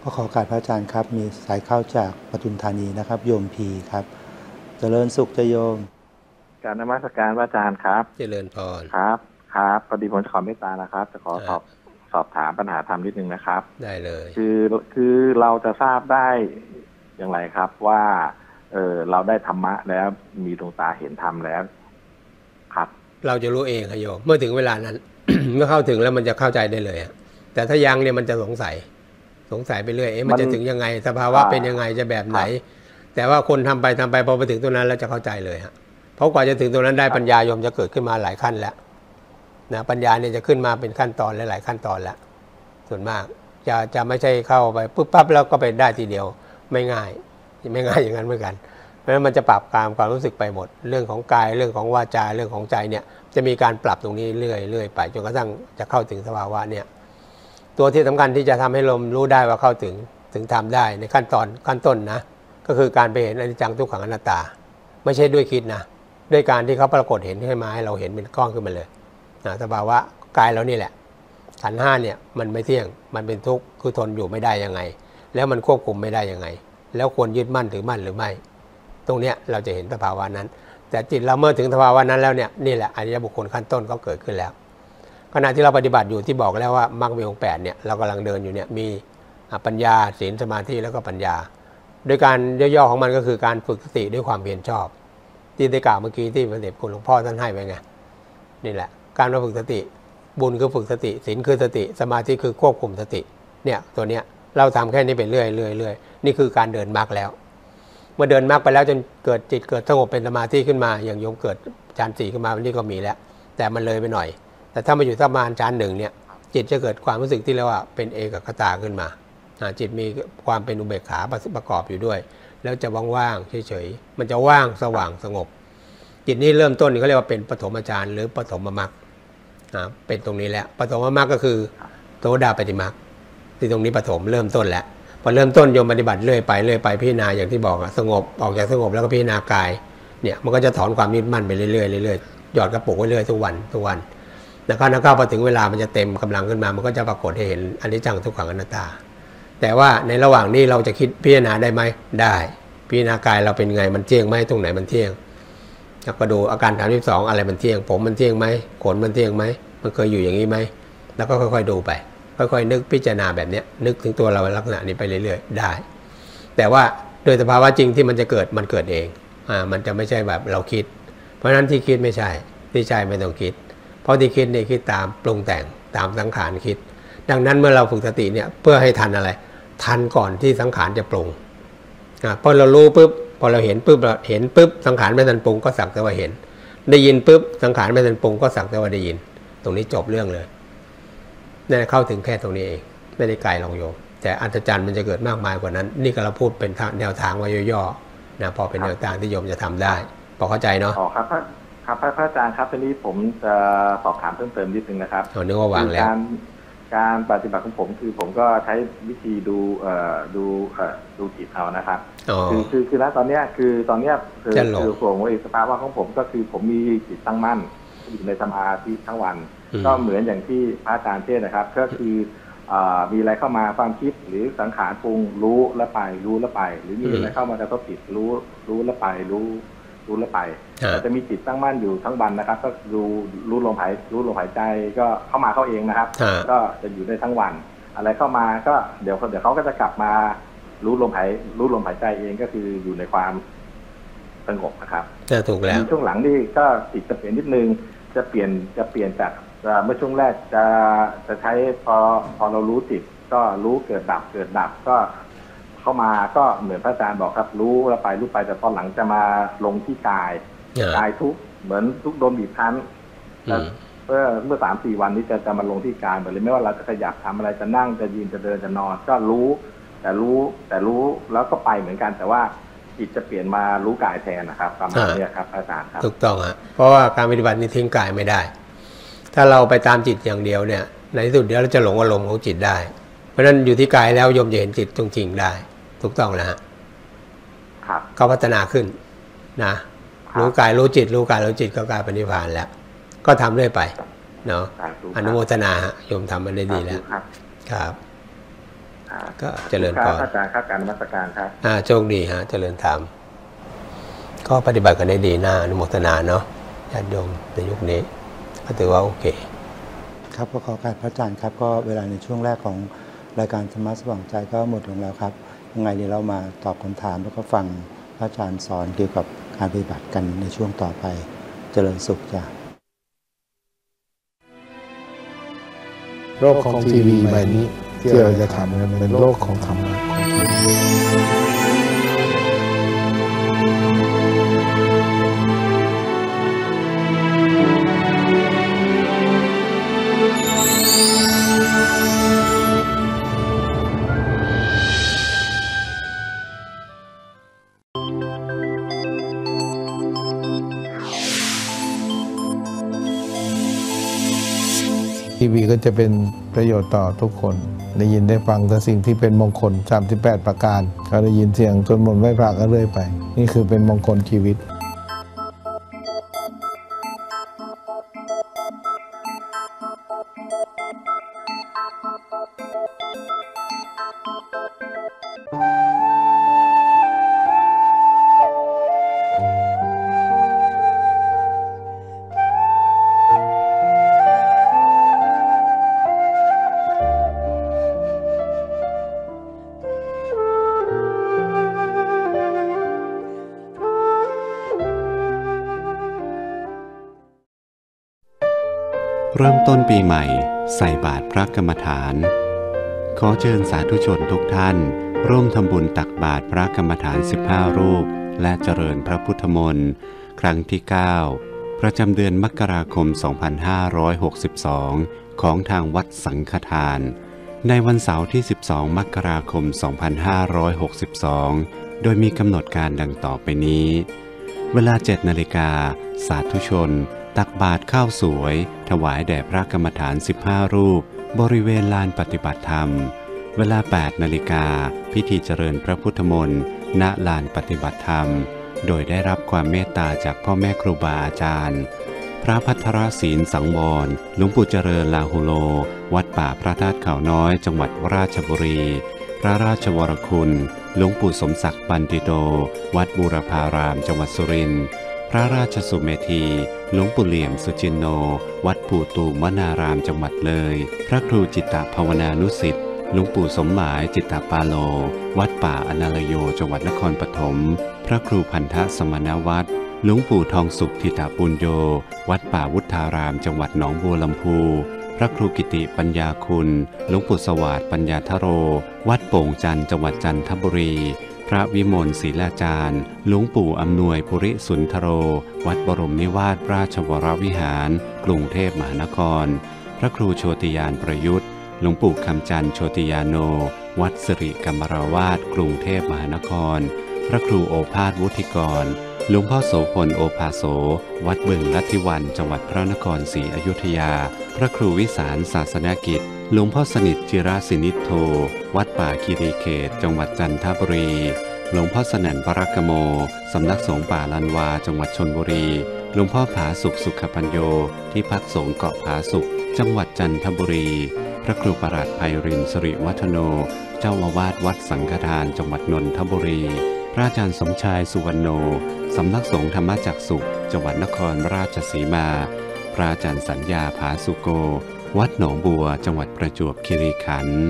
ก็ขอการพระอาจารย์ครับมีสายเข้าจากปทุมธานีนะครับโยมพีครับเจริญสุขจะโยมการนมัสการพระอาจารย์ครับเจริญพรครับครับพอดีผมขอเมตตานะครับจะขอสอบสอบถามปัญหาธรรมนิดนึงนะครับได้เลยคือคือเราจะทราบได้อย่างไรครับว่าเออเราได้ธรรมะแล้วมีดวงตาเห็นธรรมแล้วครับเราจะรู้เองครับโยมเมื่อถึงเวลานั้น เมื่อเข้าถึงแล้วมันจะเข้าใจได้เลยแต่ถ้ายังเนี่ยมันจะสงสัยสงสัยไปเรื่อยเอ๊ะมันจะถึงยังไงสภาวะเป็นยังไงจะแบบไหนแต่ว่าคนทำไปทำไปพอไปถึงตรงนั้นแล้วจะเข้าใจเลยฮะเพราะกว่าจะถึงตรงนั้นได้ปัญญาโยมจะเกิดขึ้นมาหลายขั้นแล้วนะปัญญาเนี่ยจะขึ้นมาเป็นขั้นตอนหลายๆขั้นตอนแล้วส่วนมากจะจะไม่ใช่เข้าไปปุ๊บปั๊บแล้วก็ไปได้ทีเดียวไม่ง่ายไม่ง่ายอย่างนั้นเหมือนกันเพราะฉะนั้นมันจะปรับตามความรู้สึกไปหมดเรื่องของกายเรื่องของวาจาเรื่องของใจเนี่ยจะมีการปรับตรงนี้เรื่อยๆไปจนกระทั่งจะเข้าถึงสภาวะเนี่ยตัวที่สำคัญที่จะทำให้ลมรู้ได้ว่าเข้าถึงถึงทำได้ในขั้นตอนขั้นต้นนะก็คือการไปเห็นอนิจจังทุกขังอนัตตาไม่ใช่ด้วยคิดนะด้วยการที่เขาปรากฏเห็นให้มาให้เราเห็นเป็นกล้องขึ้นมาเลยนะสภาวะกายเรานี่แหละขันธ์ห้าเนี่ยมันไม่เที่ยงมันเป็นทุกข์คือทนอยู่ไม่ได้ยังไงแล้วมันควบคุมไม่ได้ยังไงแล้วควรยึดมั่นถือมั่นหรือไม่ตรงเนี้ยเราจะเห็นสภาวะนั้นแต่จิตเราเมื่อถึงสภาวะนั้นแล้วเนี่ยนี่แหละอริยบุคคลขั้นต้นก็เกิดขึ้นแล้วขณะที่เราปฏิบัติอยู่ที่บอกแล้วว่ามรรคมีองค์แปดเนี่ยเรากำลังเดินอยู่เนี่ยมีปัญญาศีลสมาธิแล้วก็ปัญญาโดยการย่อๆของมันก็คือการฝึกสติด้วยความเพียรชอบที่ได้กล่าวเมื่อกี้ที่พระเดชคุณหลวงพ่อท่านให้ไว้ไงนี่แหละการฝึกสติบุญคือฝึกสติศีลคือสติสมาธิคือควบคุมสติเนี่ยตัวเนี้ยเราทำแค่นี้ไปเรื่อยเรื่อยเรื่อยนี่คือการเดินมรรคแล้วเมื่อเดินมรรคไปแล้วจนเกิดจิตเกิดสงบเป็นสมาธิขึ้นมาอย่างโยมเกิดฌานสี่ขึ้นมาวันนี้ก็มีแล้วแต่มันเลยไปหน่อยแต่ถ้ามาอยู่สักประมาณฌานหนึ่งเนี่ยจิตจะเกิดความรู้สึกที่เรียกว่าเป็นเอกคตาขึ้นมาจิตมีความเป็นอุเบกขาประกอบอยู่ด้วยแล้วจะว่างๆเฉยๆมันจะว่างสว่างสงบจิตนี้เริ่มต้นเขาเรียกว่าเป็นปฐมฌานหรือปฐมมรรคเป็นตรงนี้แหละปฐมมรรคก็คือโสดาปัตติมรรคที่ตรงนี้ปฐมเริ่มต้นแล้วพอเริ่มต้นโยมปฏิบัติเรื่อยไปเรื่อยไปพิจารณาอย่างที่บอกสงบออกจากสงบแล้วก็พิจารณากายเนี่ยมันก็จะถอนความยึดมั่นไปเรื่อยๆเรื่อยๆหยอดกระปุกไว้เรื่อยทุกวันทุกวันแล้วก็นักก้าวพอถึงเวลามันจะเต็มกำลังขึ้นมามันก็จะปรากฏให้เห็นอนิจจังทุกขังอนัตตาแต่ว่าในระหว่างนี้เราจะคิดพิจารณาได้ไหมได้พิจารณากายเราเป็นไงมันเที่ยงไหมตรงไหนมันเที่ยงแล้วก็ดูอาการฐานที่สองอะไรมันเที่ยงผมมันเที่ยงไหมขนมันเที่ยงไหมมันเคยอยู่อย่างนี้ไหมแล้วก็ค่อยๆดูไปค่อยๆนึกพิจารณาแบบนี้นึกถึงตัวเราลักษณะนี้ไปเรื่อยๆได้แต่ว่าโดยสภาวะจริงที่มันจะเกิดมันเกิดเองอ่ามันจะไม่ใช่แบบเราคิดเพราะฉะนั้นที่คิดไม่ใช่ที่ใจไม่ต้องคิดเพราะที่คิดเนี่ยคิดตามปรุงแต่งตามสังขารคิดดังนั้นเมื่อเราฝึกสติเนี่ยเพื่อให้ทันอะไรทันก่อนที่สังขารจะปรุงอ่าพอเรารู้ปุ๊บพอเราเห็นปุ๊บเราเห็นปุ๊บสังขารไม่ทันปรุงก็สักแต่ว่าเห็นได้ยินปุ๊บสังขารไม่ทันปรุงก็สักแต่ว่าได้ยินตรงนี้จบเรื่องเลยนั่นเข้าถึงแค่ตรงนี้เองไม่ได้ไกลหรอกโยม แต่อัศจรรย์มันจะเกิดมากมายกว่านั้นนี่ก็เราพูดเป็นแนวทางไว้ย่อๆนะพอเป็นแนวทางที่โยมจะทำได้พอเข้าใจเนาะอ๋อครับครับพระอาจารย์ครับทีนี้ผมจะสอบถามเพิ่มเติมนิดนึงนะครับเนื่องว่าวางแล้วการการปฏิบัติของผมคือผมก็ใช้วิธีดูเอ่อดูเอ่อดูจิตเอานะครับคือคือคือแล้วตอนเนี้ยคือตอนเนี้ยคือคือผมว่าสภาวะของผมก็คือผมมีจิตตั้งมั่นอยู่ในสมาธิทั้งวันก็เหมือนอย่างที่พระอาจารย์เทศนะครับก็คือมีอะไรเข้ามาความคิดหรือสังขารปรุงรู้ละไปรู้ละไปหรือมีอะไรเข้ามากระทบจิตรู้รู้ละไปรู้รู้ละไปจะมีจิตตั้งมั่นอยู่ทั้งวันนะครับก็ดูรู้ลมหายรู้ลมหายใจก็เข้ามาเข้าเองนะครับก็จะอยู่ได้ทั้งวันอะไรเข้ามาก็เดี๋ยวเดี๋ยวเขาก็จะกลับมารู้ลมหายรู้ลมหายใจเองก็คืออยู่ในความสงบนะครับจะถูกแล้วช่วงหลังนี่ก็จิตจะเปลี่ยนนิดนึงจะเปลี่ยนจะเปลี่ยนจากเมื่อช่วงแรกจะจะใช้พอพอเรารู้จิตก็รู้เกิดดับเกิดดับก็เข้ามาก็เหมือนพระอาจารย์บอกครับรู้แล้วไปรู้ไปแต่ตอนหลังจะมาลงที่กายกายทุกเหมือนทุกโดนบีบคั้นเมื่อเมื่อสามสี่วันนี้จะจะมาลงที่กายเหมือนเลยไม่ว่าเราจะขยับทำอะไรจะนั่งจะยืนจะเดินจะนอนก็รู้แต่รู้แต่รู้แล้วก็ไปเหมือนกันแต่ว่าจิตจะเปลี่ยนมารู้กายแทนนะครับประมาณนี้ครับอาจารย์ครับถูกต้องฮะเพราะว่าการปฏิบัตินี้ทิ้งกายไม่ได้ถ้าเราไปตามจิตอย่างเดียวเนี่ยในที่สุดเดี๋ยวเราจะหลงอารมณ์ของจิตได้เพราะฉะนั้นอยู่ที่กายแล้วโยมจะเห็นจิตจริงๆได้ถูกต้องนะฮะครับก็พัฒนาขึ้นนะรู้กายรู้จิตรู้กายรู้จิตก็กลายเป็นนิพพานแล้วก็ทำเรื่อยไปเนาะอนุโมทนาโยมทำมันได้ดีแล้วครับก็เจริญพรอาจารย์ครับการนมัสการครับอ่าโชคดีฮะเจริญธรรมก็ปฏิบัติกันได้ดีน่าอนุโมทนาเนาะญาติโยมในยุคนี้ก็ถือว่าโอเคครับก็ขอการพระอาจารย์ครับก็เวลาในช่วงแรกของรายการธรรมะสว่างใจก็หมดลงแล้วครับยังไงเดี๋ยวเรามาตอบคำถามแล้วก็ฟังพระอาจารย์สอนเกี่ยวกับการปฏิบัติกันในช่วงต่อไปเจริญสุขจ้ะโลกของทีวีใบนี้ที่เราจะทำมันเป็นโลกของธรรมะทีวีก็จะเป็นประโยชน์ต่อทุกคนได้ยินได้ฟังแต่สิ่งที่เป็นมงคลสามสิบแปดประการก็ได้ยินเสียงจนหมดไม่พลาดก็เรื่อยไปนี่คือเป็นมงคลชีวิตเริ่มต้นปีใหม่ใส่บาตรพระกรรมฐานขอเชิญสาธุชนทุกท่านร่วมทำบุญตักบาตรพระกรรมฐานสิบห้ารูปและเจริญพระพุทธมนต์ครั้งที่เก้าประจำเดือนมกราคมสองพันห้าร้อยหกสิบสองของทางวัดสังฆทานในวันเสาร์ที่สิบสองมกราคมสองพันห้าร้อยหกสิบสองโดยมีกำหนดการดังต่อไปนี้เวลาเจ็ดนาฬิกาสาธุชนตักบาตรข้าวสวยถวายแด่พระกรรมฐานสิบห้ารูปบริเวณลานปฏิบัติธรรมเวลาแปดนาฬิกาพิธีเจริญพระพุทธมนต์ณลานปฏิบัติธรรมโดยได้รับความเมตตาจากพ่อแม่ครูบาอาจารย์พระภัทรศีลสังวรหลวงปู่เจริญลาหุโลวัดป่าพระธาตุเขาน้อยจังหวัดราชบุรีพระราชวรคุณหลวงปู่สมศักดิ์ปันติโตวัดบูรพารามจังหวัดสุรินทร์พระราชสุเมธีหลวงปู่เหลี่ยมสุจินโนวัดปู่ตูมวนารามจังหวัดเลยพระครูจิตตภาวนานุสิทธิ์หลวงปู่สมหมายจิตตปาโลวัดป่าอนาลโยจังหวัดนครปฐมพระครูพันธสมณวัตรหลวงปู่ทองสุขทิตาปุญโยวัดป่าวุฒารามจังหวัดหนองบัวลำพูพระครูกิติปัญญาคุณหลวงปู่สวัสดิ์ปัญญาทโรวัดโป่งจันทร์จังหวัดจันทบุรีพระวิมลศิลาจารย์หลวงปู่อำนวยปุริสุนทโรวัดบรมนิวาสราชวรวิหารกรุงเทพมหานครพระครูโชติยานประยุทธ์หลวงปู่คำจันทร์โชติยาโน วัดสิริกัมมราวาสกรุงเทพมหานครพระครูโอภาสวุฒิกรหลวงพ่อโสพลโอภาโสวัดบึงลัทธิวันจังหวัดพระนครศรีอยุธยาพระครูวิสารศาสนกิจหลวงพ่อสนิทจิรสินิทโธวัดป่าคีรีเขตจังหวัดจันทบุรีหลวงพ่อสนั่นปรกโมสำนักสงฆ์ป่าลันวาจังหวัดชลบุรีหลวงพ่อผาสุขสุขปัญโยที่พักสงฆ์เกาะผาสุขจังหวัดจันทบุรีพระครูประหลัดไพรินทร์สิริวัฒโนเจ้าอาวาสวัดสังฆทานจังหวัดนนทบุรีพระอาจารย์สมชายสุวรรณโนสำนักสงฆ์ธรรมจักสุจังหวัดนครราชสีมาพระอาจารย์สัญญาผาสุโกวัดหนองบัวจังหวัดประจวบคีรีขันธ์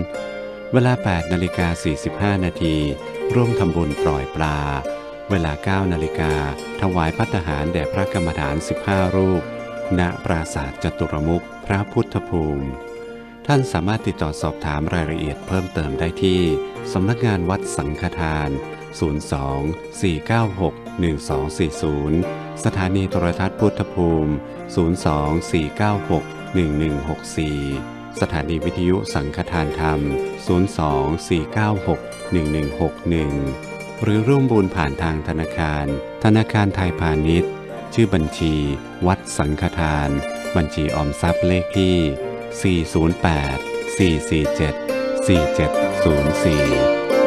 เวลา แปดนาฬิกาสี่สิบห้านาทีร่วมทำบุญปล่อยปลาเวลา เก้านาฬิกาถวายภัตตาหารแด่พระกรรมฐานสิบห้ารูปณปราสาทจตุรมุขพระพุทธภูมิท่านสามารถติดต่อสอบถามรายละเอียดเพิ่มเติมได้ที่สำนักงานวัดสังฆทานศูนย์ สอง สี่ เก้า หก หนึ่ง สอง สี่ ศูนย์สถานีโทรทัศน์พุทธภูมิศูนย์ สอง สี่ เก้า หก หนึ่ง หนึ่ง หก สี่สถานีวิทยุสังฆทานธรรมศูนย์ สอง สี่ เก้า หก หนึ่ง หนึ่ง หก หนึ่งหรือร่วมบุญผ่านทางธนาคารธนาคารไทยพาณิชย์ชื่อบัญชีวัดสังฆทานบัญชีออมทรัพย์เลขที่สี่ ศูนย์ แปด สี่ สี่ เจ็ด สี่ เจ็ด ศูนย์ สี่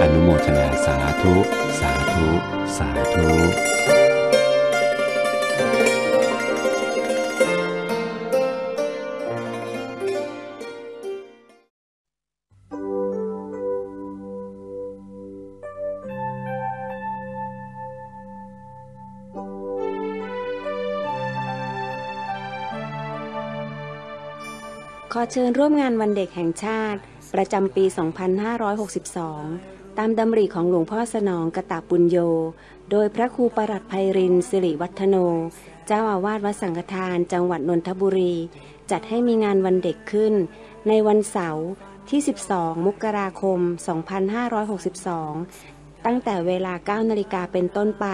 อนุโมทนาสาธุสาธุสาธุขอเชิญร่วมงานวันเด็กแห่งชาติประจำปี สองพันห้าร้อยหกสิบสอง ตามดำริของหลวงพ่อสนองกตปุญโญโดยพระครูประหลัดไพรินทร์สิริวัฒโนเจ้าอาวาสวัดสังฆทานจังหวัดนนทบุรีจัดให้มีงานวันเด็กขึ้นในวันเสาร์ที่ สิบสอง มกราคม สองพันห้าร้อยหกสิบสอง ตั้งแต่เวลา เก้านาฬิกาเป็นต้นไป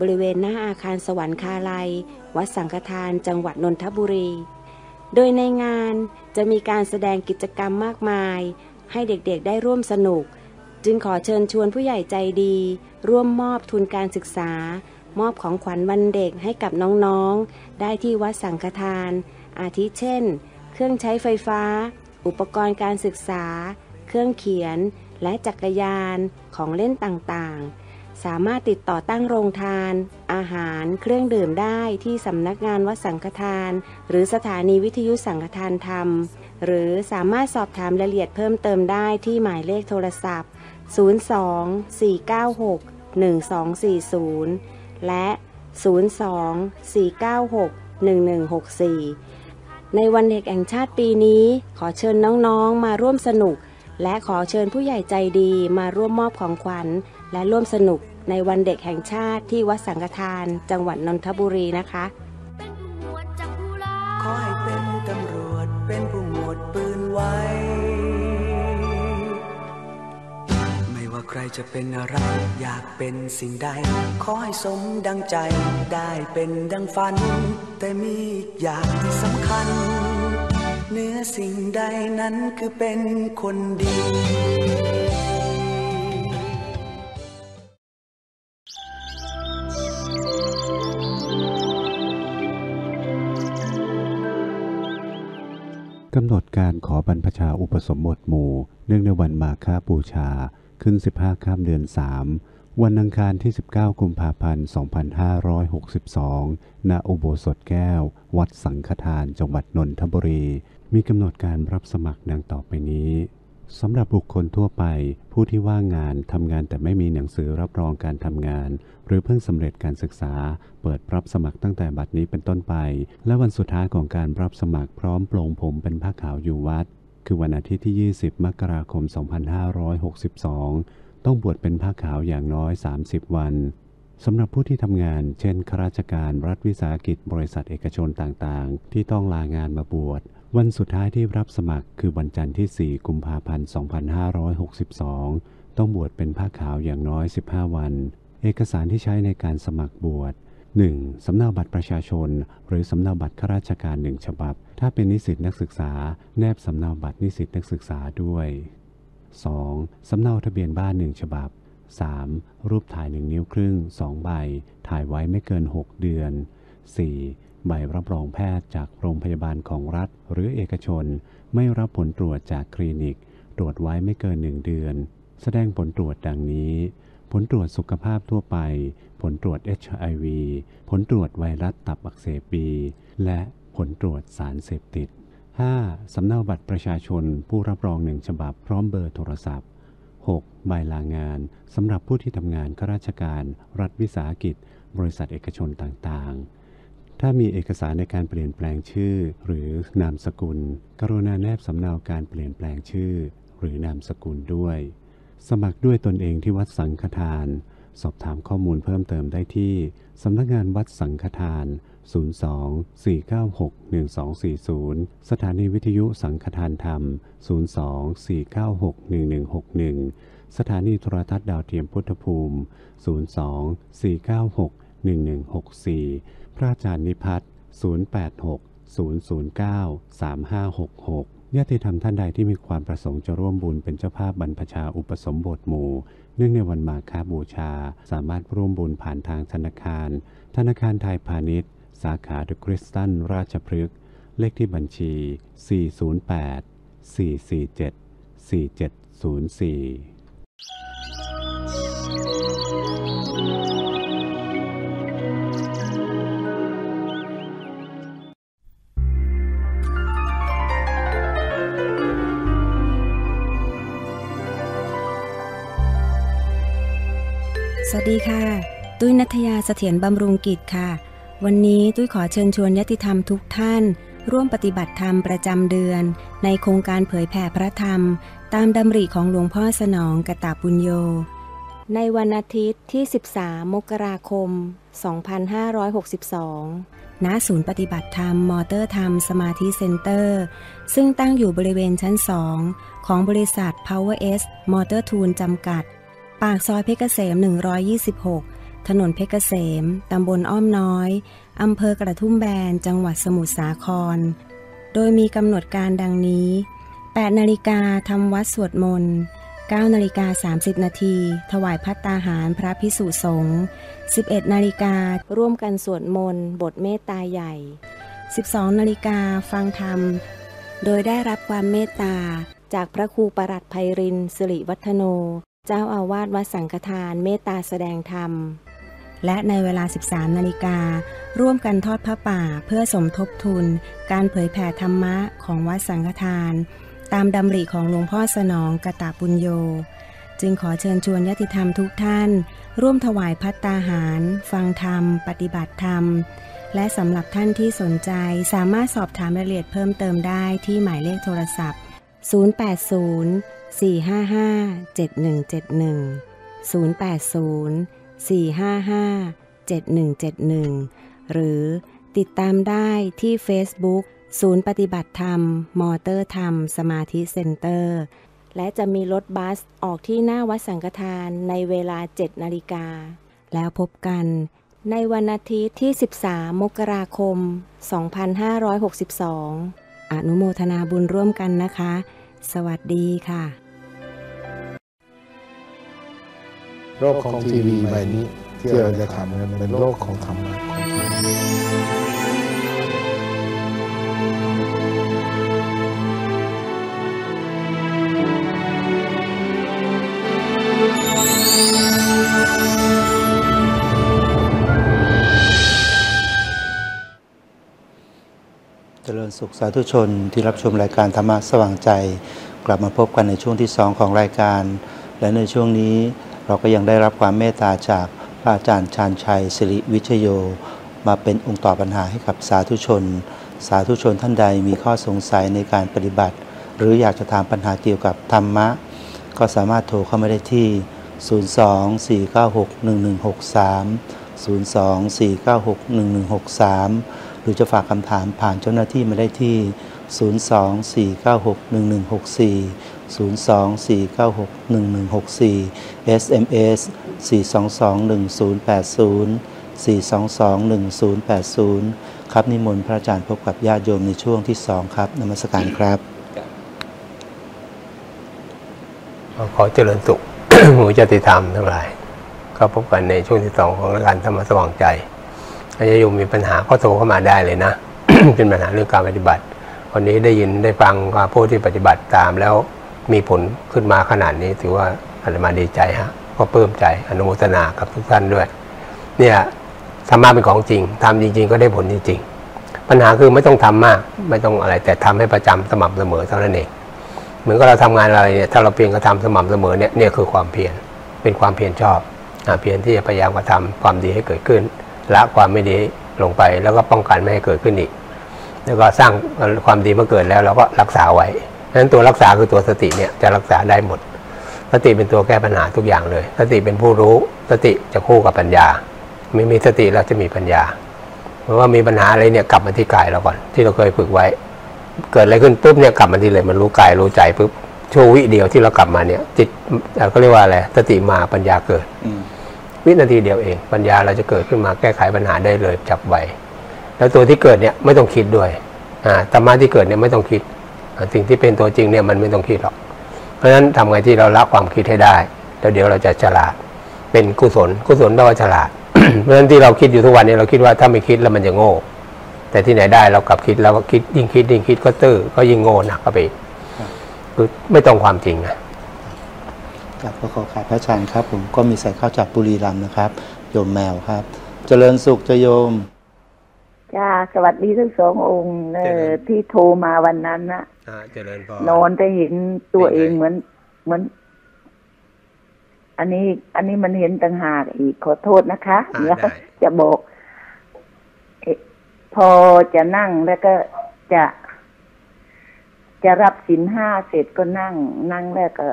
บริเวณหน้าอาคารสวรรคาลัยวัดสังฆทานจังหวัดนนทบุรีโดยในงานจะมีการแสดงกิจกรรมมากมายให้เด็กๆได้ร่วมสนุกจึงขอเชิญชวนผู้ใหญ่ใจดีร่วมมอบทุนการศึกษามอบของขวัญวันเด็กให้กับน้องๆได้ที่วัดสังฆทานอาทิเช่นเครื่องใช้ไฟฟ้าอุปกรณ์การศึกษาเครื่องเขียนและจักรยานของเล่นต่างๆสามารถติดต่อตั้งโรงทานอาหารเครื่องดื่มได้ที่สำนักงานวัดสังฆทานหรือสถานีวิทยุสังฆทานธรรมหรือสามารถสอบถามรายละเอียดเพิ่มเติมได้ที่หมายเลขโทรศัพท์ศูนย์ สอง สี่ เก้า หก หนึ่ง สอง สี่ ศูนย์และศูนย์ สอง สี่ เก้า หก หนึ่ง หนึ่ง หก สี่ในวันเด็กแห่งชาติปีนี้ขอเชิญน้องๆมาร่วมสนุกและขอเชิญผู้ใหญ่ใจดีมาร่วมมอบของขวัญและร่วมสนุกในวันเด็กแห่งชาติที่วัดสังฆทานจังหวัดนนทบุรีนะคะขอให้เป็นตำรวจเป็นผู้หมวดปืนไว้ไม่ว่าใครจะเป็นอะไรอยากเป็นสิ่งใดขอให้สมดังใจได้เป็นดังฝันแต่มีอีกอย่างที่สำคัญเนื้อสิ่งใดนั้นคือเป็นคนดีกำหนดการขอบรรพชาอุปสมบทหมู่เนื่องในวันมาฆบูชาขึ้นสิบห้าค่ำเดือนสามวันอังคารที่สิบเก้ากุมภาพันธ์ สองพันห้าร้อยหกสิบสองณอุโบสถแก้ววัดสังฆทานจังหวัดนนทบุรีมีกำหนดการรับสมัครดังต่อไปนี้สำหรับบุคคลทั่วไปผู้ที่ว่างงานทำงานแต่ไม่มีหนังสือรับรองการทำงานหรือเพิ่งสำเร็จการศึกษาเปิดรับสมัครตั้งแต่บัดนี้เป็นต้นไปและวันสุดท้ายของการรับสมัครพร้อมปลงผมเป็นผ้าขาวอยู่วัดคือวันอาทิตย์ที่ยี่สิบ มกราคม สองพันห้าร้อยหกสิบสองต้องบวชเป็นผ้าขาวอย่างน้อยสามสิบวันสำหรับผู้ที่ทำงานเช่นข้าราชการรัฐวิสาหกิจบริษัทเอกชนต่างๆที่ต้องลางานมาบวชวันสุดท้ายที่รับสมัครคือวันจันทร์ที่สี่ กุมภาพันธ์ สองพันห้าร้อยหกสิบสองต้องบวชเป็นผ้าขาวอย่างน้อยสิบห้าวันเอกสารที่ใช้ในการสมัครบวช หนึ่ง. สำเนาบัตรประชาชนหรือสำเนาบัตรข้าราชการหนึ่งฉบับถ้าเป็นนิสิตนักศึกษาแนบสำเนาบัตรนิสิตนักศึกษาด้วย สอง. สำเนาทะเบียนบ้านหนึ่งฉบับ สาม. รูปถ่ายหนึ่งนิ้วครึ่งสองใบถ่ายไว้ไม่เกินหกเดือน สี่. ใบรับรองแพทย์จากโรงพยาบาลของรัฐหรือเอกชนไม่รับผลตรวจจากคลินิกตรวจไว้ไม่เกินหนึ่งเดือนแสดงผลตรวจดังนี้ผลตรวจสุขภาพทั่วไปผลตรวจ เอช ไอ วี ผลตรวจไวรัสตับอักเสบบีและผลตรวจสารเสพติด ห้า. สำเนาบัตรประชาชนผู้รับรองหนึ่งฉบับพร้อมเบอร์โทรศัพท์ หก. ใบลางานสำหรับผู้ที่ทำงานข้าราชการรัฐวิสาหกิจบริษัทเอกชนต่างๆถ้ามีเอกสารในการเปลี่ยนแปลงชื่อหรือนามสกุลกรุณาแนบสำเนาการเปลี่ยนแปลงชื่อหรือนามสกุลด้วยสมัครด้วยตนเองที่วัดสังฆทานสอบถามข้อมูลเพิ่มเติมได้ที่สำนักงานวัดสังฆทาน ศูนย์ สอง สี่ เก้า หก หนึ่ง สอง สี่ ศูนย์ สถานีวิทยุสังฆทานธรรม ศูนย์ สอง สี่ เก้า หก หนึ่ง หนึ่ง หก หนึ่ง สถานีโทรทัศน์ดาวเทียมพุทธภูมิ ศูนย์ สอง สี่ เก้า หก หนึ่ง หนึ่ง หก สี่ พระอาจารย์นิพัฒน์ ศูนย์ แปด หก ศูนย์ ศูนย์ เก้า สาม ห้า หก หกญาติธรรมท่านใดที่มีความประสงค์จะร่วมบุญเป็นเจ้าภาพบรรพชาอุปสมบทหมู่เนื่องในวันมาฆบูชาสามารถร่วมบุญผ่านทางธนาคารธนาคารไทยพาณิชย์สาขาเดอะคริสตันราชพฤกษ์เลขที่บัญชี สี่ ศูนย์ แปด สี่ สี่ เจ็ด สี่ เจ็ด ศูนย์ สี่สวัสดีค่ะตุ้ยณัฐยาเสถียรบำรุงกิจค่ะวันนี้ตุ้ยขอเชิญชวนญาติธรรมทุกท่านร่วมปฏิบัติธรรมประจำเดือนในโครงการเผยแผ่พระธรรมตามดำริของหลวงพ่อสนองกตปุญโญในวันอาทิตย์ที่สิบสามมกราคมสองพันห้าร้อยหกสิบสองณศูนย์ปฏิบัติธรรมมอเตอร์ธรรมสมาธิเซ็นเตอร์ซึ่งตั้งอยู่บริเวณชั้นสองของบริษัท Power S Motor Tool จำกัดปากซอยเพชรเกษมหนึ่งร้อยยี่สิบหกถนนเพชรเกษมตำบลอ้อมน้อยอำเภอกระทุ่มแบนจังหวัดสมุทรสาครโดยมีกำหนดการดังนี้แปดนาฬิกาทำวัดสวดมนต์เก้านาฬิกาสามสิบนาทีถวายภัตตาหารพระภิกษุสงฆ์สิบเอ็ดนาฬิการ่วมกันสวดมนต์บทเมตตาใหญ่สิบสองนาฬิกาฟังธรรมโดยได้รับความเมตตาจากพระครูปรัตไพรินทร์สิริวัฒโนเจ้าอาวาสวัดสังฆทานเมตตาแสดงธรรมและในเวลาสิบสามนาฬิการ่วมกันทอดผ้าป่าเพื่อสมทบทุนการเผยแผ่ธรรมะของวัดสังฆทานตามดำริของหลวงพ่อสนองกตปุญโญจึงขอเชิญชวนญาติธรรมทุกท่านร่วมถวายภัตตาหารฟังธรรมปฏิบัติธรรมและสำหรับท่านที่สนใจสามารถสอบถามรายละเอียดเพิ่มเติมได้ที่หมายเลขโทรศัพท์ศูนย์ แปด ศูนย์ สี่ ห้า ห้า เจ็ด หนึ่ง เจ็ด หนึ่ง ศูนย์ แปด ศูนย์ สี่ ห้า ห้า เจ็ด หนึ่ง เจ็ด หนึ่ง หรือติดตามได้ที่ Facebook ศูนย์ปฏิบัติธรรมมอเตอร์ธรรมสมาธิเซ็นเตอร์และจะมีรถบัสออกที่หน้าวัดสังฆทานในเวลาเจ็ดนาฬิกาแล้วพบกันในวันอาทิตย์ที่สิบสามมกราคมสองพันห้าร้อยหกสิบสองอนุโมทนาบุญร่วมกันนะคะสวัสดีค่ะโลกของทีวีใบนี้ที่เราจะทำนั้นเป็นโลกของธรรมะเจริญสุขสาธุชนที่รับชมรายการธรรมะสว่างใจกลับมาพบกันในช่วงที่สองของรายการและในช่วงนี้เราก็ยังได้รับความเมตตาจากพระอาจารย์ชาญชัยสิริวิชโยมาเป็นองค์ตอบปัญหาให้กับสาธุชนสาธุชนท่านใดมีข้อสงสัยในการปฏิบัติหรืออยากจะถามปัญหาเกี่ยวกับธรรมะก็สามารถโทรเข้ามาได้ที่ศูนย์ สอง สี่ เก้า หก หนึ่ง หนึ่ง หก สาม ศูนย์ สอง สี่ เก้า หก หนึ่ง หนึ่ง หก สามหรือจะฝากคำถามผ่านเจ้าหน้าที่มาได้ที่ศูนย์ สอง สี่ เก้า หก หนึ่ง หนึ่ง หก สี่ ศูนย์ สอง สี่ เก้า หก หนึ่ง หนึ่ง หก สี่ เอส เอ็ม เอส สี่ สอง สอง หนึ่ง ศูนย์ แปด ศูนย์ สี่ สอง สอง หนึ่ง ศูนย์ แปด ศูนย์ครับนิมนต์พระอาจารย์พบกับญาติโยมในช่วงที่สองครับนมัสการครับ ขอเจริญสุข หมู่ญาติธรรมทั้งหลายก็พบกันในช่วงที่สองของรายการธรรมะสว่างใจถ้าโยมมีปัญหาก็โทรเข้ามาได้เลยนะ เป็นปัญหาเรื่องการปฏิบัติวันนี้ได้ยินได้ฟังว่าผู้ที่ปฏิบัติตามแล้วมีผลขึ้นมาขนาดนี้ถือว่าอาตมาดีใจฮะก็เพิ่มใจอนุโมทนากับทุกท่านด้วยเนี่ยธรรมะเป็นของจริงทำจริงๆก็ได้ผลจริงๆปัญหาคือไม่ต้องทำมากไม่ต้องอะไรแต่ทำให้ประจำสม่ำเสมอเท่านั้นเองเหมือนกับเราทำงานอะไรเนี่ยถ้าเราเพียรกระทำสม่ำเสมอเนี่ยเนี่ยคือความเพียรเป็นความเพียรชอบเพียรที่จะพยายามกระทำความดีให้เกิดขึ้นละความไม่ดีลงไปแล้วก็ป้องกันไม่ให้เกิดขึ้นอีกแล้วก็สร้างความดีเมื่อเกิดแล้วเราก็รักษาไว้ดังนั้นตัวรักษาคือตัวสติเนี่ยจะรักษาได้หมดสติเป็นตัวแก้ปัญหาทุกอย่างเลยสติเป็นผู้รู้สติจะคู่กับปัญญาไม่มีสติเราจะมีปัญญาเพราะว่ามีปัญหาอะไรเนี่ยกลับมาที่กายเราก่อนที่เราเคยฝึกไว้เกิดอะไรขึ้นปุ๊บเนี่ยกลับมาที่เลยมันรู้กายรู้ใจปุ๊บชั่ววิเดียวที่เรากลับมาเนี่ยจิตเขาเรียกว่าอะไรสติมาปัญญาเกิดวินาทีเดียวเองปัญญาเราจะเกิดขึ้นมาแก้ไขปัญหาได้เลยจับไว้แล้วตัวที่เกิดเนี่ยไม่ต้องคิดด้วยธรรมะที่เกิดเนี่ยไม่ต้องคิดสิ่งที่เป็นตัวจริงเนี่ยมันไม่ต้องคิดหรอกเพราะฉะนั้นทำไงที่เราละความคิดให้ได้แล้วเดี๋ยวเราจะฉลาดเป็นกุศลกุศลแปลว่าฉลาด เพราะฉะนั้นที่เราคิดอยู่ทุกวันนี้เราคิดว่าถ้าไม่คิดแล้วมันจะโง่แต่ที่ไหนได้เรากลับคิดแล้วคิดยิ่งคิดยิ่งคิดก็ตื้อก็ยิ่งโง่หนักเข้าไปคือไม่ตรงความจริงนะกลับขอขอบคุณพระอาจารย์ครับผมก็มีสายเข้าจากบุรีรัมย์นะครับโยมแมวครับเจริญสุขเจ้าโยมจ้าสวัสดีทั้งสององค์เออที่โทรมาวันนั้นนะนอนจะเห็นตัวเองเหมือนเหมือนอันนี้อันนี้มันเห็นต่างหากอีกขอโทษนะคะเนี่ยจะบอกพอจะนั่งแล้วก็จะจะรับศีลห้าเสร็จก็นั่งนั่งแล้วก็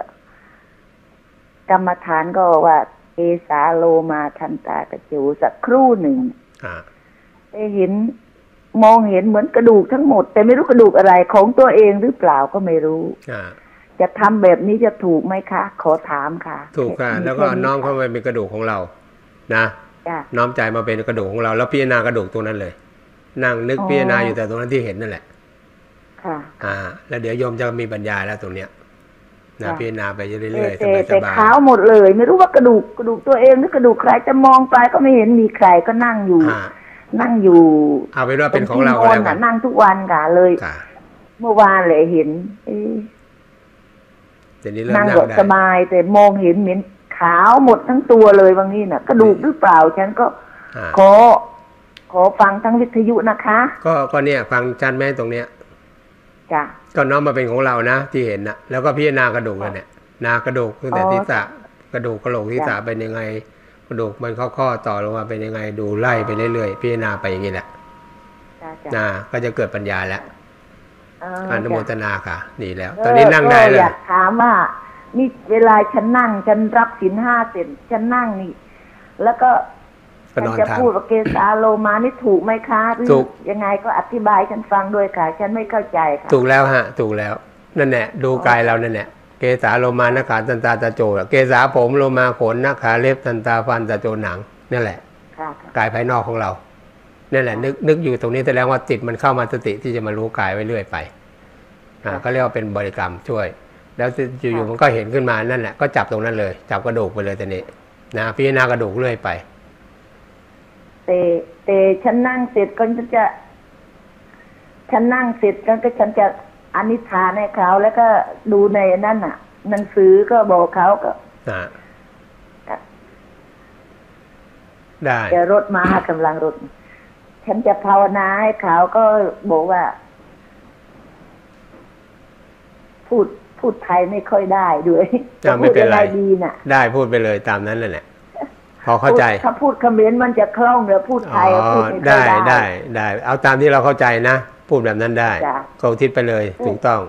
กรรมฐานก็ว่าเอสาโลมาทันตากระจูสักครู่หนึ่งได้เห็นมองเห็นเหมือนกระดูกทั้งหมดแต่ไม่รู้กระดูกอะไรของตัวเองหรือเปล่าก็ไม่รู้จะทำแบบนี้จะถูกไหมคะขอถามค่ะถูกค่ะแล้วก็น้อมเข้าไปเป็นกระดูกของเรานะน้อมใจมาเป็นกระดูกของเราแล้วพิจารณากระดูกตรงนั้นเลยนั่งนึกพิจารณาอยู่แต่ตรงนั้นที่เห็นนั่นแหละค่ะอ่าแล้วเดี๋ยวโยมจะมีปัญญาแล้วตรงเนี้ยนะพิจารณาไปเรื่อยๆแต่เท้าหมดเลยไม่รู้ว่ากระดูกกระดูกตัวเองหรือกระดูกใครจะมองไปก็ไม่เห็นมีใครก็นั่งอยู่นั่งอยู่เอาไปว่าเป็นของเราแล้วค่ะนั่งทุกวันค่ะเลยเมื่อวานเลยเห็นนั่งสบายแต่มองเห็นเหม็นขาวหมดทั้งตัวเลยบางทีน่ะกระดูกหรือเปล่าฉันก็ขอขอฟังทั้งวิทยุนะคะก็ก็เนี่ยฟังจันแม่ตรงเนี้ยจ้ะก็น้อมมาเป็นของเรานะที่เห็นนะแล้วก็พิจารณากระดูกกันเนี่ยนากระดูกตั้งแต่ศีรษะกระดูกกระโหลกศีรษะเป็นยังไงกระดูกมันข้อๆต่อลงมาเป็นยังไงดูไล่ไปเรื่อยๆพิจารณาไปอย่างนี้แหละนะก็จะเกิดปัญญาแล้วอนุโมทนาค่ะดีแล้วตอนนี้นั่งได้เลยอยากถามว่านี่เวลาฉันนั่งฉันรับศีลห้าเสร็จฉันนั่งนี่แล้วก็ฉันจะพูดว่าเกสาโลมานี่ถูกไหมคะถูกยังไงก็อธิบายฉันฟังด้วยค่ะฉันไม่เข้าใจค่ะถูกแล้วฮะถูกแล้วนั่นแหละดูกายเรานั่นแหละเกสาโลมาหน้าขาตันตาตาโจเกสาผมโลมาขนหน้าขาเล็บตันตาฟันตาโจหนังนั่นแหละกายภายนอกของเรานั่นแหละนึกนึกอยู่ตรงนี้แสดงว่าจิตมันเข้ามาสติที่จะมารู้กายไว้เรื่อยไปอ่าก็เรียกว่าเป็นบริกรรมช่วยแล้วอยู่ๆมันก็เห็นขึ้นมานั่นแหละก็จับตรงนั้นเลยจับกระดูกไปเลยตอนนี้นะพิจารณากระดูกเรื่อยไปเตเตฉันนั่งเสร็จก็จะฉันนั่งเสร็จก็ฉันจะอนิธาในเขาแล้วก็ดูในนั่นอ่ะหนังสือก็บอกเขาก็ได้จะรถมากำลังรถฉันจะภาวนาให้เขาก็บอกว่าพูดพูดไทยไม่ค่อยได้ด้วยจะพูดอะไรดีน่ะได้พูดไปเลยตามนั้นเลยแหละพอเข้าใจถ้าพูดเขมรมันจะคล่องหรือพูดไทยพูดไม่ได้ได้ได้เอาตามที่เราเข้าใจนะพูดแบบนั้นได้เขาทิศไปเลยถูกต้อง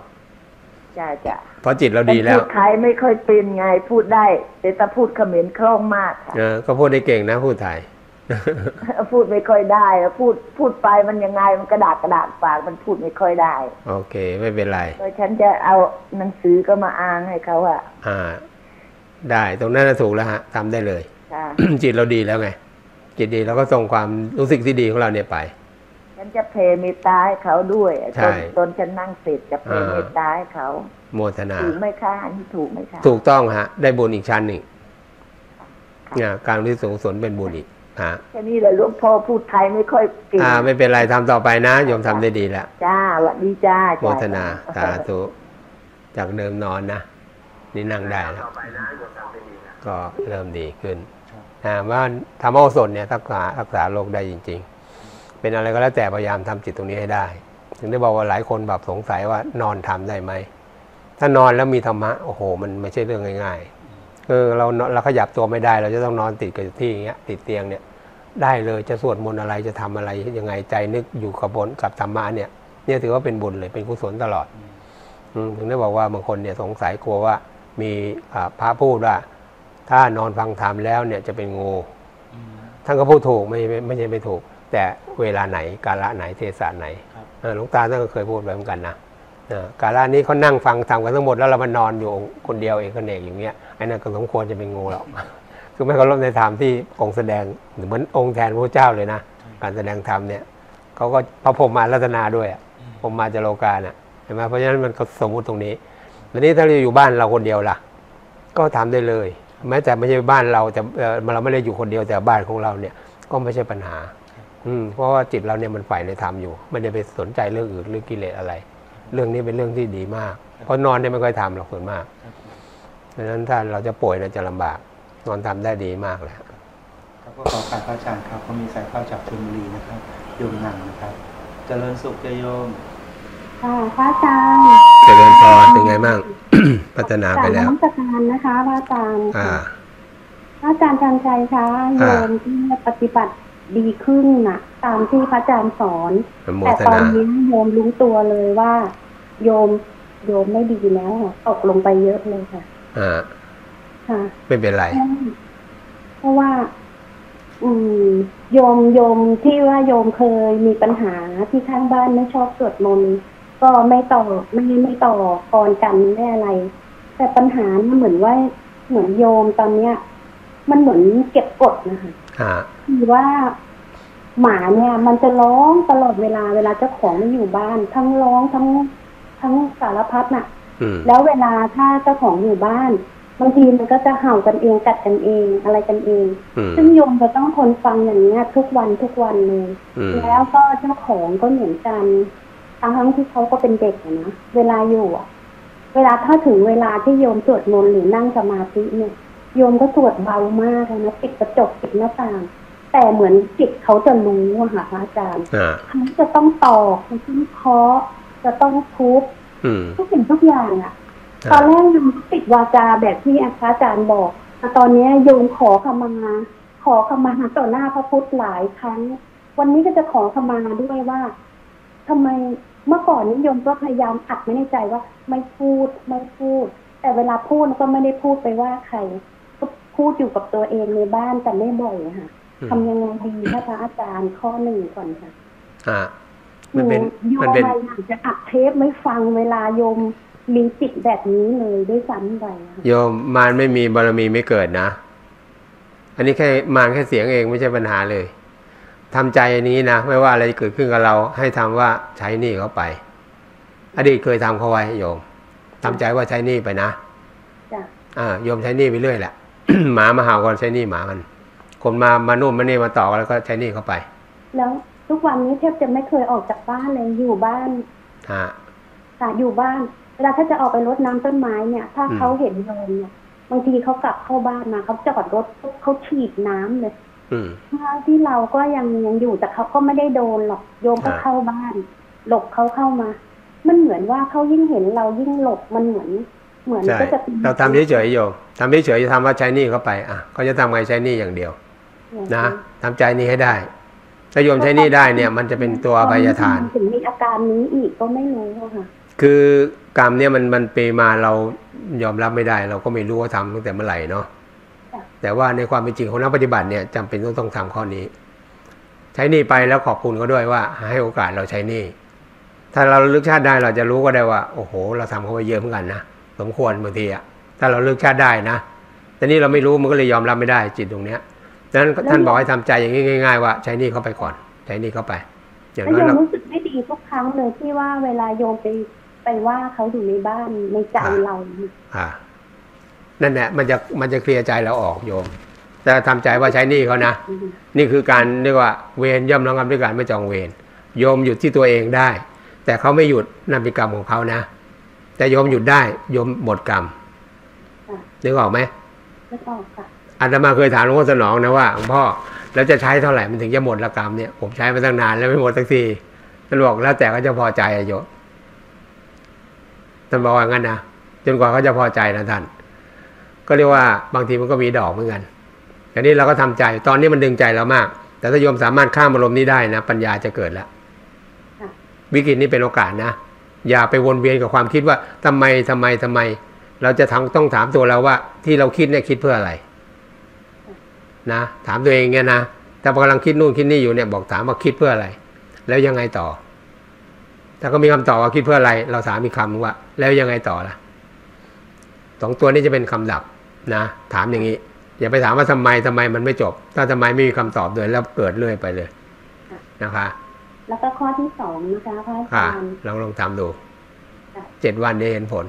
จ้าจ้าเพราะจิตเราดีแล้วพูดไทยไม่ค่อยเป็นไงพูดได้แต่ถ้าพูดเขมรคล่องมากเออก็พูดได้เก่งนะพูดไทยพูดไม่ค่อยได้พูดพูดไปมันยังไงมันกระดาษกระดาษปากมันพูดไม่ค่อยได้โอเคไม่เป็นไรเพราะฉันจะเอาหนังสือก็มาอ่านให้เขาอ่ะอ่าได้ตรงนั้นถูกแล้วฮะทำได้เลยจิตเราดีแล้วไงจิตดีเราก็ส่งความรู้สึกที่ดีของเราเนี่ยไปฉันจะเพลเมตตาให้เขาด้วยตอนตอนฉันนั่งเสร็จจะเพลเมตตาให้เขา โมทนาถูกไหมคะอันนี้ถูกไหมคะถูกต้องฮะได้บุญอีกชั้นหนึ่งการที่สูงสุดเป็นบุญอีกฮะแค่นี้แหละหลวงพ่อพูดไทยไม่ค่อยเก่งอ่าไม่เป็นไรทำต่อไปนะโยมทำได้ดีแล้วจ้าหวัดดีจ้าโมทนาสาธุจากเดิมนอนนะนี่นั่งได้แล้วก็เริ่มดีขึ้นว่าธรรมโอสถเนี่ยรักษารักษาโรคได้จริงๆเป็นอะไรก็แล้วแต่พยายามทำจิตตรงนี้ให้ได้ถึงได้บอกว่าหลายคนแบบสงสัยว่านอนทำได้ไหมถ้านอนแล้วมีธรรมะโอ้โหมันไม่ใช่เรื่องง่ายๆเออเราเราขยับตัวไม่ได้เราจะต้องนอนติดกับที่อย่างเงี้ยติดเตียงเนี่ยได้เลยจะสวดมนต์อะไรจะทำอะไรยังไงใจนึกอยู่กับบนกับธรรมะเนี่ยเนี่ยถือว่าเป็นบุญเลยเป็นกุศลตลอดถึงได้บอกว่าบางคนเนี่ยสงสัยกลัวว่ามีพระพูดว่าถ้านอนฟังธรรมแล้วเนี่ยจะเป็นงูท่านก็พูดถูกไม่ไม่ใช่ไม่ถูกแต่เวลาไหนกาละไหนเทศะไหนหลวงตาท่านก็เคยพูดไว้เหมือนกันนะกาละนี้เขานั่งฟังธรรมกันทั้งหมดแล้วเรามานอนอยู่คนเดียวเองคนเอกอย่างเงี้ยไอ้นั่นก็สมควรจะเป็นงูหรอกคือไม่เคารพในธรรมที่องค์แสดงเหมือนองค์แทนพระเจ้าเลยนะการแสดงธรรมเนี่ยเขาก็พระพรหมารัตนาด้วยพรหมาจโรกาเนี่ยเห็นไหมเพราะฉะนั้นมันสมมุติตรงนี้แล้วนี้ถ้าเราอยู่บ้านเราคนเดียวล่ะก็ทำได้เลยแม้แต่ไม่ใช่บ้านเราแต่เราไม่ได้อยู่คนเดียวแต่บ้านของเราเนี่ยก็ไม่ใช่ปัญหาอืมเพราะว่าจิตเราเนี่ยมันใฝ่ในธรรมอยู่ไม่ได้ไปสนใจเรื่องอื่นเรื่องกิเลสอะไรเรื่องนี้เป็นเรื่องที่ดีมากเพราะนอนเนี่ยไม่ค่อยทำหรอกส่วนมากเพราะฉะนั้นถ้าเราจะป่วยเราจะลำบากนอนทำได้ดีมากเลยครับก็ขอการพระอาจารย์ครับก็มีสายเข้าจากชลบุรีนะครับโยมนันนะครับเจริญสุขเจโยมค่ะพระอาจารย์เจริญพรเป็นไงบ้างพัฒนาไปแล้วจากน้ำตาลนะคะพระอาจารย์ค่ะพระอาจารย์ชันชัยคะโยมที่ปฏิบัติดีขึ้นน่ะตามที่พระอาจารย์สอนแต่ตอนนี้โยมรู้ตัวเลยว่าโยมโยมไม่ดีแล้วตกลงไปเยอะเลยค่ะอ่าค่ะไม่เป็นไรเพราะว่าอืมโยมโยมที่ว่าโยมเคยมีปัญหาที่ข้างบ้านไม่ชอบสวดมนต์ก็ไม่ต่อไม่ไม่ต่อกรกันไม่อะไรแต่ปัญหาเหมือนว่าเหมือนโยมตอนเนี้ยมันเหมือนเก็บกดนะคะคือว่าหมาเนี่ยมันจะร้องตลอดเวลาเวลาเจ้าของไม่อยู่บ้านทั้งร้องทั้งทั้งสารพัดน่ะแล้วเวลาถ้าเจ้าของอยู่บ้านบางทีมันก็จะเห่ากันเองกัดกันเองอะไรกันเองซึ่งโยมจะต้องทนฟังอย่างเงี้ยทุกวันทุกวันเลยแล้วก็เจ้าของก็เหมือนกันทั้งทั้งที่เขาก็เป็นเด็กนะเวลาอยู่อ่ะเวลาถ้าถึงเวลาที่โยมสวดมนต์หรือนั่งสมาธิเนี่ยโยมก็สวดเบามากเลยนะปิดกระจกปิดหน้าต่างแต่เหมือนจิตเขาจะรู้อะค่ะอาจารย์เขาจะต้องตอกจะต้องเคาะจะต้องทุบทุกสิ่งทุกอย่างอ่ะตอนแรกโยมปิดวาจาแบบที่อาจารย์บอกแต่ตอนนี้โยมขอขมาขอขมาต่อหน้าพระพุทธหลายครั้งวันนี้ก็จะขอขมาด้วยว่าทำไมเมื่อก่อนนิยมก็พยายามอัดไม่ในใจว่าไม่พูดไม่พูดแต่เวลาพูดก็ไม่ได้พูดไปว่าใครก็พูดอยู่กับตัวเองในบ้านแต่ไม่บ่อยค่ะทำยังไงดีพระอาจารย์ข้อหนึ่งก่อนค่ะอ่ามันเป็นมันเป็นจะอัดเทปไม่ฟังเวลาโยมมีจิตแบบนี้เลยด้วยซ้ำไปโยมมารไม่มีบารมีไม่เกิดนะอันนี้แค่มารแค่เสียงเองไม่ใช่ปัญหาเลยทำใจนี้นะไม่ว่าอะไรเกิดขึ้นกับเราให้ทำว่าใช้หนี้เขาไปอดีตเคยทำเขาไว้โยมทำใจว่าใช้หนี้ไปนะอ่าโยมใช้หนี้ไปเรื่อยแหละ หมามาเห่าก่อนใช้หนี้หมามันคนมามานุ่มมาเนี่ยมาต่อแล้วก็ใช้หนี้เขาไปแล้วทุกวันนี้แทบจะไม่เคยออกจากบ้านเลยอยู่บ้านอ่าแต่อยู่บ้านเวลาถ้าจะออกไปรดน้ำต้นไม้เนี่ยถ้าเขาเห็นโยมเนี่ยบางทีเขากลับเข้าบ้านมาเขาจอดรถเขาฉีดน้ำเลยถ้าที่เราก็ยังยังอยู่แต่เขาก็ไม่ได้โดนหรอกโยมก็เข้าบ้านหลบเขาเข้ามามันเหมือนว่าเขายิ่งเห็นเรายิ่งหลบมันเหมือนเหมือนก็จะเราทำเฉยๆโยมทำเฉยๆจะทำว่าใช้หนี้เข้าไปอ่ะเขาจะทำไงใช้หนี้อย่างเดียวนะทำใจนี้ให้ได้ถ้าโยมใช้หนี้ได้เนี่ยมันจะเป็นตัวอภัยทานถึงมีอาการนี้อีกก็ไม่รู้ค่ะคือกรรมเนี่ยมันมันเปมาเรายอมรับไม่ได้เราก็ไม่รู้ว่าทำตั้งแต่เมื่อไหร่เนาะแต่ว่าในความเป็นจริงของนักปฏิบัติเนี่ยจำเป็นต้องต้องทำข้อนี้ใช้หนี้ไปแล้วขอบคุณเขาด้วยว่าให้โอกาสเราใช้หนี้ถ้าเราลึกชาติได้เราจะรู้ก็ได้ว่าโอ้โหเราทำเขาไปเยอะเหมือนกันนะสมควรบางทีอะถ้าเราลึกชาติได้นะแต่นี่เราไม่รู้มันก็เลยยอมรับไม่ได้จิตตรงเนี้ยดังนั้นท่านบอกให้ทำใจอย่างง่ายๆว่าใช้หนี้เขาไปก่อนใช้หนี้เขาไปอย่างนั้นเรารู้สึกไม่ดีทุกครั้งเลยที่ว่าเวลาโยมไป ไปว่าเขาอยู่ในบ้านในใจเราอ่านั่นแหละมันจะมันจะเคลียร์ใจเราออกโยมแต่ทำใจว่าใช้หนี้เขานะนี่คือการเรียกว่าเวรย่อมระงับด้วยการไม่จองเวรโยมหยุดที่ตัวเองได้แต่เขาไม่หยุดนั่นเป็นกรรมของเขานะแต่โยมหยุดได้โยมหมดกรรมนึกออกไหมนึกออกค่ะอาตมาเคยถามหลวงพ่อสนองนะว่าหลวงพ่อแล้วจะใช้เท่าไหร่มันถึงจะหมดละกรรมเนี่ยผมใช้มาตั้งนานแล้วไม่หมดสักทีท่านบอกแล้วแต่เขาจะพอใจโยมท่านบอกว่างั้นนะจนกว่าเขาจะพอใจนะท่านก็เรียกว่าบางทีมันก็มีดอกเหมือนกันแต่นี้เราก็ทำใจตอนนี้มันดึงใจเรามากแต่ถ้าโยมสามารถข้ามอารมณ์นี้ได้นะปัญญาจะเกิดแล้ววิกฤตนี้เป็นโอกาสนะอย่าไปวนเวียนกับความคิดว่าทำไมทำไมทำไมเราจะทั้งต้องถามตัวเราว่าที่เราคิดเนี่ยคิดเพื่ออะไรนะถามตัวเองเนี่ยนะถ้ากำลังคิดนู่นคิดนี่อยู่เนี่ยบอกถามว่าคิดเพื่ออะไรแล้วยังไงต่อถ้าก็มีคำตอบว่าคิดเพื่ออะไรเราถามอีกคำว่าแล้วยังไงต่อล่ะสองตัวนี้จะเป็นคำดับนะถามอย่างนี้อย่าไปถามว่าทำไมทำไมมันไม่จบถ้าทำไมไม่มีคำตอบเลยแล้วเกิดเรื่อยไปเลยนะคะแล้วก็ข้อที่สองนะคะพระอาจารย์ลองลองทำดูเจ็ดวันได้เห็นผล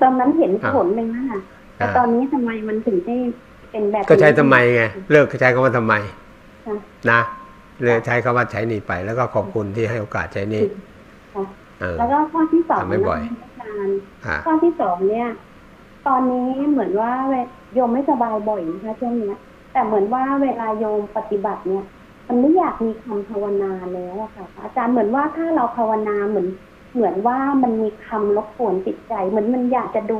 ตอนนั้นเห็นผลเลยนะคะแต่ตอนนี้ทำไมมันถึงได้เป็นแบบก็ใช้ทำไมไงเลิกใช้คำว่าทำไมนะเลยใช้คำว่าใช้หนี้ไปแล้วก็ขอบคุณที่ให้โอกาสใช้หนี้แล้วก็ข้อที่สองไม่บ่อยข้อที่สองเนี่ยตอนนี้เหมือนว่าโยมไม่สบายบ่อยนะคะช่วงนี้แต่เหมือนว่าเวลาโยมปฏิบัติเนี่ยมันไม่อยากมีคำภาวนาแล้วอะค่ะอาจารย์เหมือนว่าถ้าเราภาวนาเหมือนเหมือนว่ามันมีคำรบกวนจิตใจเหมือนมันอยากจะดู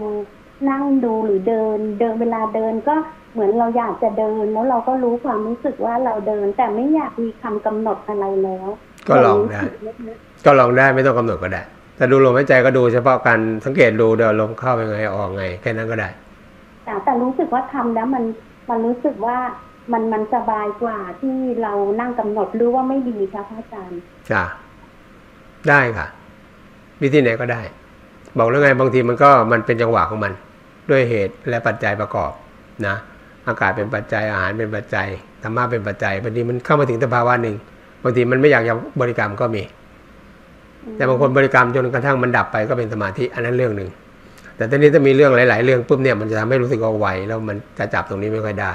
นั่งดูหรือเดินเดินเวลาเดินก็เหมือนเราอยากจะเดินแล้วเราก็รู้ความรู้สึกว่าเราเดินแต่ไม่อยากมีคำกำหนดอะไรแล้วก็ลองได้ก็ลองได้ไม่ต้องกำหนดก็ได้แต่ดูลมหายใจก็ดูเฉพาะการสังเกตดูเดี๋ยวลมเข้าไปไงออกไงแค่นั้นก็ได้แต่แต่รู้สึกว่าทำแล้วมันมันรู้สึกว่ามันมันสบายกว่าที่เรานั่งกำหนดรู้ว่าไม่ดีครับอาจารย์จ้ะได้ค่ะวิธีไหนก็ได้บอกแล้วไงบางทีมันก็มันเป็นจังหวะของมันด้วยเหตุและปัจจัยประกอบนะอากาศเป็นปัจจัยอาหารเป็นปัจจัยธรรมะเป็นปัจจัยบางทีมันเข้ามาถึงสภาวะหนึ่งบางทีมันไม่อยากจะบริกรรมก็มีแต่บางคนบริกรรมจนกระทั่งมันดับไปก็เป็นสมาธิอันนั้นเรื่องหนึ่งแต่ตอนนี้ถ้ามีเรื่องหลายๆเรื่องปุ๊บเนี่ยมันจะทำให้รู้สึกเอาไว้แล้วมันจะจับตรงนี้ไม่ค่อยได้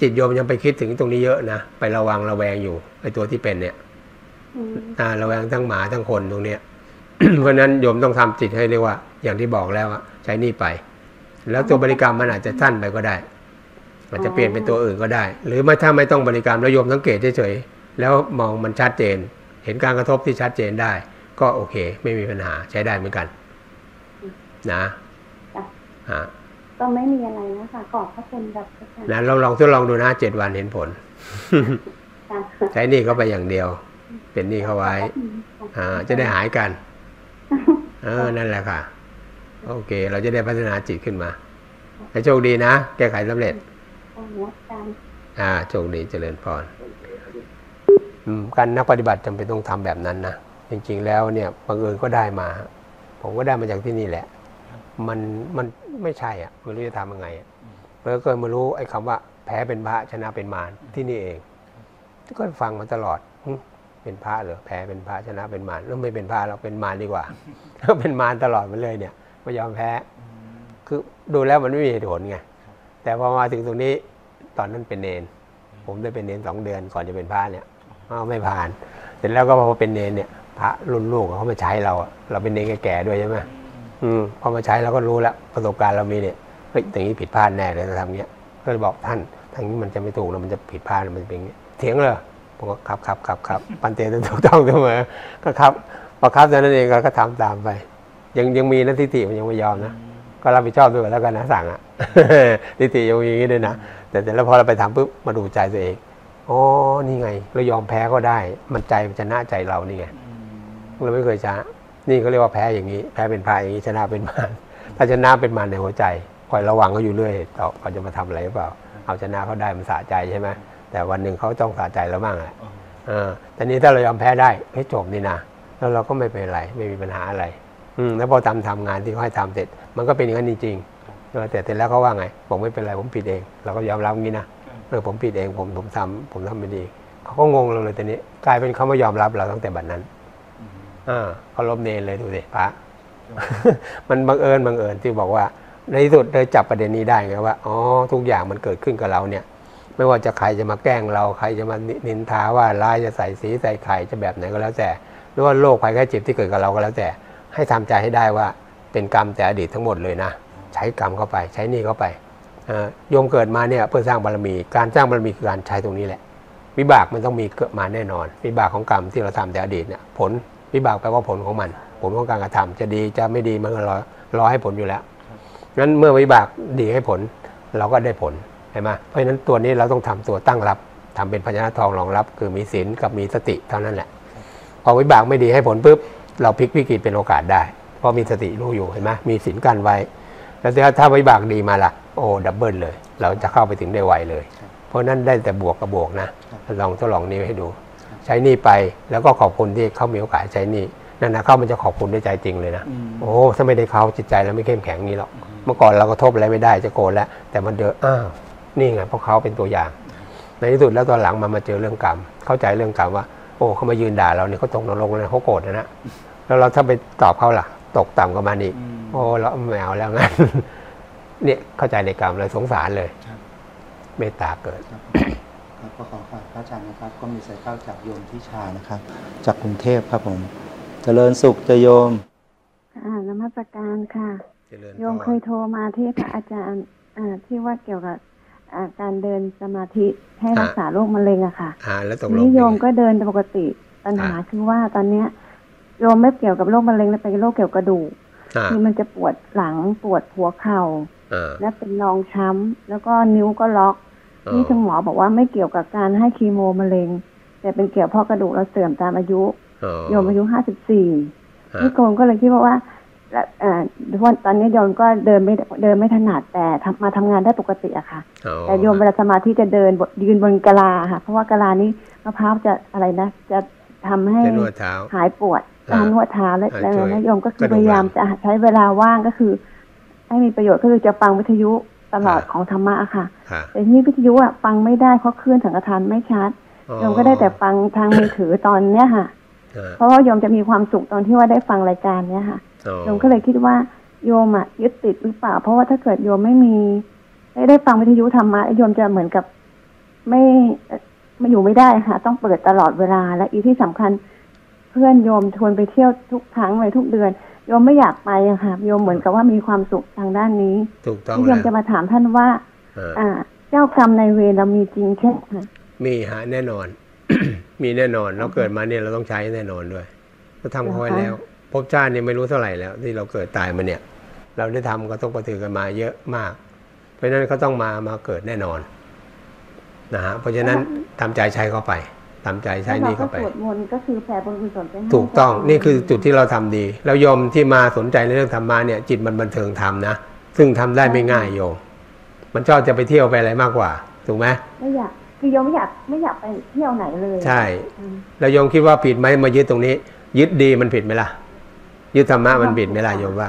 จิตโยมยังไปคิดถึงตรงนี้เยอะนะไประวังระแวงอยู่ไอ้ตัวที่เป็นเนี่ยอ่าระแวงทั้งหมาทั้งคนตรงเนี้ย เพราะฉะนั้นโยมต้องทำจิตให้เรียกว่าอย่างที่บอกแล้วว่าใช้นี่ไปแล้วตัวบริกรรมมันอาจจะสั้นไปก็ได้อาจจะเปลี่ยนเป็นตัวอื่นก็ได้หรือไม่ถ้าไม่ต้องบริกรรมแล้วโยมสังเกตเฉยๆแล้วมองมันชัดเจนเห็นการกระทบที่ชัดเจนได้ก็โอเคไม่มีปัญหาใช้ได้เหมือนกันนะอ่าก็ไม่มีอะไรนะคะขอบพระคุณครับนะลองลองทดลองดูนะเจ็ดวันเห็นผลใช้หนี้เข้าไปอย่างเดียวเป็นหนี้เข้าไว้อ่าจะได้หายกันเออนั่นแหละค่ะโอเคเราจะได้พัฒนาจิตขึ้นมาให้โชคดีนะแก้ไขสำเร็จอ่าโชคดีเจริญพรการนักปฏิบัติจำเป็นต้องทำแบบนั้นนะจริงๆแล้วเนี่ยบังเอิญก็ได้มาผมก็ได้มาจากที่นี่แหละมันมันไม่ใช่อ่ะไม่รู้จะทำยังไงเมื่อเกิดมารู้ไอ้คำว่าแพ้เป็นพระชนะเป็นมารที่นี่เองก็ฟังมาตลอดเป็นพระเหรอแพ้เป็นพระชนะเป็นมารแล้วไม่เป็นพระเราเป็นมารดีกว่าแล้วเป็นมารตลอดมาเลยเนี่ยไม่ยอมแพ้คือดูแล้วมันไม่มีเหตุผลไงแต่พอมาถึงตรงนี้ตอนนั้นเป็นเนรผมได้เป็นเนรสองเดือนก่อนจะเป็นพระเนี่ยไม่ผ่านเสร็จแล้วก็พอเป็นเนรเนี่ยพระรุ่นลูกเขามาใช้เราเราเป็นเนรแก่ๆด้วยใช่ไหมอืมพอมาใช้เราก็รู้แล้วประสบการณ์เรามีเนี่ยเฮ้ยอย่างนี้ผิดพลาดแน่เลยเราทำเงี้ยก็เลยบอกท่านทางนี้มันจะไม่ถูกแล้วมันจะผิดพลาดมันจะเป็นอย่างนี้เถียงเลยผมก็ครับครับครับครับปันเตนถูกต้องเสมอก็ครับพอครับนั้นเองก็ทำตามไปยังยังมีนะทิฏฐิมันยังไม่ยอมนะก็รับผิดชอบด้วยแล้วกันนะสั่งอ่ะทิฏฐิยังมีอย่างนี้ด้วยนะแต่แต่แล้วพอเราไปทำปุ๊บมาดูใจตัวเองอ๋อนี่ไงเรายอมแพ้ก็ได้มันใจมันชนะใจเรานี่ไงเราไม่เคยชนะนี่เขาเรียกว่าแพ้อย่างนี้แพ้เป็นพายอย่างนี้ชนะเป็นมารถ้าชนะเป็นมารในหัวใจคอยระวังเขาอยู่เรื่อยต่อเขาจะมาทำอะไรหรือเปล่าเอาชนะเขาได้มันสะใจใช่ไหมแต่วันหนึ่งเขาต้องสะใจแล้วบ้างอ่ะแต่นี้ถ้าเรายอมแพ้ได้ให้จบนี่นะแล้วเราก็ไม่เป็นไรไม่มีปัญหาอะไรอืแล้วพอทำทำงานที่เขาให้ทำเสร็จมันก็เป็นอย่างนั้นจริงๆแต่เสร็จแล้วเขาว่าไงผมไม่เป็นไรผมผิดเองเราก็ยอมรับงี้นะเออผมผิดเองผมผมทำผมทำไม่ดีเขาก็งงเราเลยแต่นี้กลายเป็นเขาไม่ยอมรับเราตั้งแต่บัดนั้น เขาลบเนรเลยดูสิพระมันบังเอิญบังเอิญที่บอกว่าในที่สุดได้จับประเด็นนี้ได้ไงว่าอ๋อทุกอย่างมันเกิดขึ้นกับเราเนี่ยไม่ว่าจะใครจะมาแกล้งเราใครจะมานินทาว่าร้ายจะใส่สีใส่ไข่จะแบบไหนก็แล้วแต่หรือว่าโรคภัยไข้เจ็บที่เกิดกับเราก็แล้วแต่ให้ทำใจให้ได้ว่าเป็นกรรมแต่อดีตทั้งหมดเลยนะใช้กรรมเข้าไปใช้นี่เข้าไปโยมเกิดมาเนี่ยเพื่อสร้างบารมีการสร้างบารมีคือการใช้ตรงนี้แหละวิบากมันต้องมีเกิดมาแน่นอนวิบากของกรรมที่เราทำแต่อดีตเนี่ยผลวิบากแปลว่าผลของมันผลของการกระทำจะดีจะไม่ดีมันก็รอรอให้ผลอยู่แล้วงั้นเมื่อวิบากดีให้ผลเราก็ได้ผลใช่ไหมเพราะฉะนั้นตัวนี้เราต้องทำตัวตั้งรับทำเป็นพญานาคทองรองรับคือมีศีลกับมีสติเท่านั้นแหละพอวิบากไม่ดีให้ผลปุ๊บเราพลิกวิกฤตเป็นโอกาสได้เพราะมีสติรู้อยู่เห็นไหมมีศีลกันไว้แล้วถ้าวิบากดีมาล่ะโอ้ดับเบิลเลยเราจะเข้าไปถึงได้ไวเลยเพราะนั้นได้แต่บวกกับบวกนะลองทดลองนี้ให้ดูใช้นี่ไปแล้วก็ขอบคุณที่เขามีโอกาสใช้นี่นั่นนะเขามันจะขอบคุณด้วยใจจริงเลยนะโอ้ถ้าไม่ได้เขาจิตใจเราไม่เข้มแข็งนี้หรอกเมื่อก่อนเราก็ทบอะไรไม่ได้จะโกรธแล้วแต่มันเดือดอ้าวนี่ไงเพราะเขาเป็นตัวอย่างในที่สุดแล้วตอนหลังมันมาเจอเรื่องกรรมเข้าใจเรื่องกรรมว่าโอ้เขามายืนด่าเราเนี่ยเขาตกนรกเลยเขาโกรธนะนะแล้วเราถ้าไปตอบเขาล่ะตกต่ำกับมันอีกโอ้เราไม่เอาแล้วงั้นเนี่ยเข้าใจในกรรมเลยสงสารเลยเมตตาเกิดก็ขอฝากพระอาจารย์นะครับก็มีสายเข้าจากโยมทิชานะครับจากกรุงเทพครับผมเจริญสุขจะโยมอ่านมัสการค่ะโยมเคยโทรมาที่พระอาจารย์ที่ว่าเกี่ยวกับการเดินสมาธิให้รักษาโรคมะเร็งอะค่ะนิยมก็เดินปกติปัญหาคือว่าตอนเนี้ยโยมไม่เกี่ยวกับโรคมะเร็งแล้วเป็นโรคเกี่ยวกับกระดูกคือมันจะปวดหลังปวดหัวเข่าและเป็นรองช้ำแล้วก็นิ้วก็ล็อกนี่ทางหมอบอกว่าไม่เกี่ยวกับการให้คีโมมะเร็งแต่เป็นเกี่ยวเพราะกระดูกเราเสื่อมตามอายุโยมอายุห้าสิบสี่นี่โกนก็เลยคิดว่าว่าตอนนี้โยมก็เดินไม่เดินไม่ถนัดแต่มาทำงานได้ปกติอะค่ะแต่โยมเวลาสมาธิจะเดินยืนบนกะลาค่ะเพราะว่ากะลานี้มะพร้าวจะอะไรนะจะทำให้หายปวดการนวดเท้าและแล้วนะโยมก็คือพยายามจะใช้เวลาว่างก็คือให้มีประโยชน์ก็คือจะฟังวิทยุตลอดของธรรมะค่ะแต่นี่วิทยุอะฟังไม่ได้เพราะคลื่นสังฆทานไม่ชัดโยมก็ได้แต่ฟังทางมือถือตอนเนี้ยค่ะเพราะว่าโยมจะมีความสุขตอนที่ว่าได้ฟังรายการเนี้ยค่ะโยมก็เลยคิดว่าโยมอ่ะยึดติดหรือเปล่าเพราะว่าถ้าเกิดโยมไม่มีไม่ได้ฟังวิทยุธรรมะโยมจะเหมือนกับไม่ไม่อยู่ไม่ได้ค่ะต้องเปิดตลอดเวลาและอีที่สำคัญเพื่อนโยมชวนไปเที่ยวทุกครั้งเลยทุกเดือนโยมไม่อยากไปค่ะโยมเหมือนกับว่ามีความสุขทางด้านนี้ที่โยมจะมาถามท่านว่าอ่าเจ้ากรรมนายเวรเรามีจริงใช่ไหมมีฮะแน่นอน มีแน่นอนเราเกิดมาเนี่ยเราต้องใช้แน่นอนด้วยเราทำเขาไว้แล้วภพชาติเนี่ยไม่รู้เท่าไหร่แล้วที่เราเกิดตายมาเนี่ยเราได้ทำก็ต้องกระถือกันมาเยอะมากเพราะฉะนั้นเขาต้องมามาเกิดแน่นอนนะฮะเพราะฉะนั้นทำใจใช้เข้าไปทำใจใช้นี่เข้าไปก็คือแผ่บุญกุศลไปถูกต้องนี่คือจุดที่เราทำดีแล้วโยมที่มาสนใจในเรื่องธรรมะเนี่ยจิตมันบันเทิงธรรมนะซึ่งทำได้ไม่ง่ายโยมมันชอบจะไปเที่ยวไปอะไรมากกว่าถูกไหมไม่อยากคือโยมไม่อยากไม่อยากไปเที่ยวไหนเลยใช่แล้วโยมคิดว่าผิดไหมมายึดตรงนี้ยึดดีมันผิดไหมล่ะยึดธรรมะมันบิดไม่ได้โยมว่า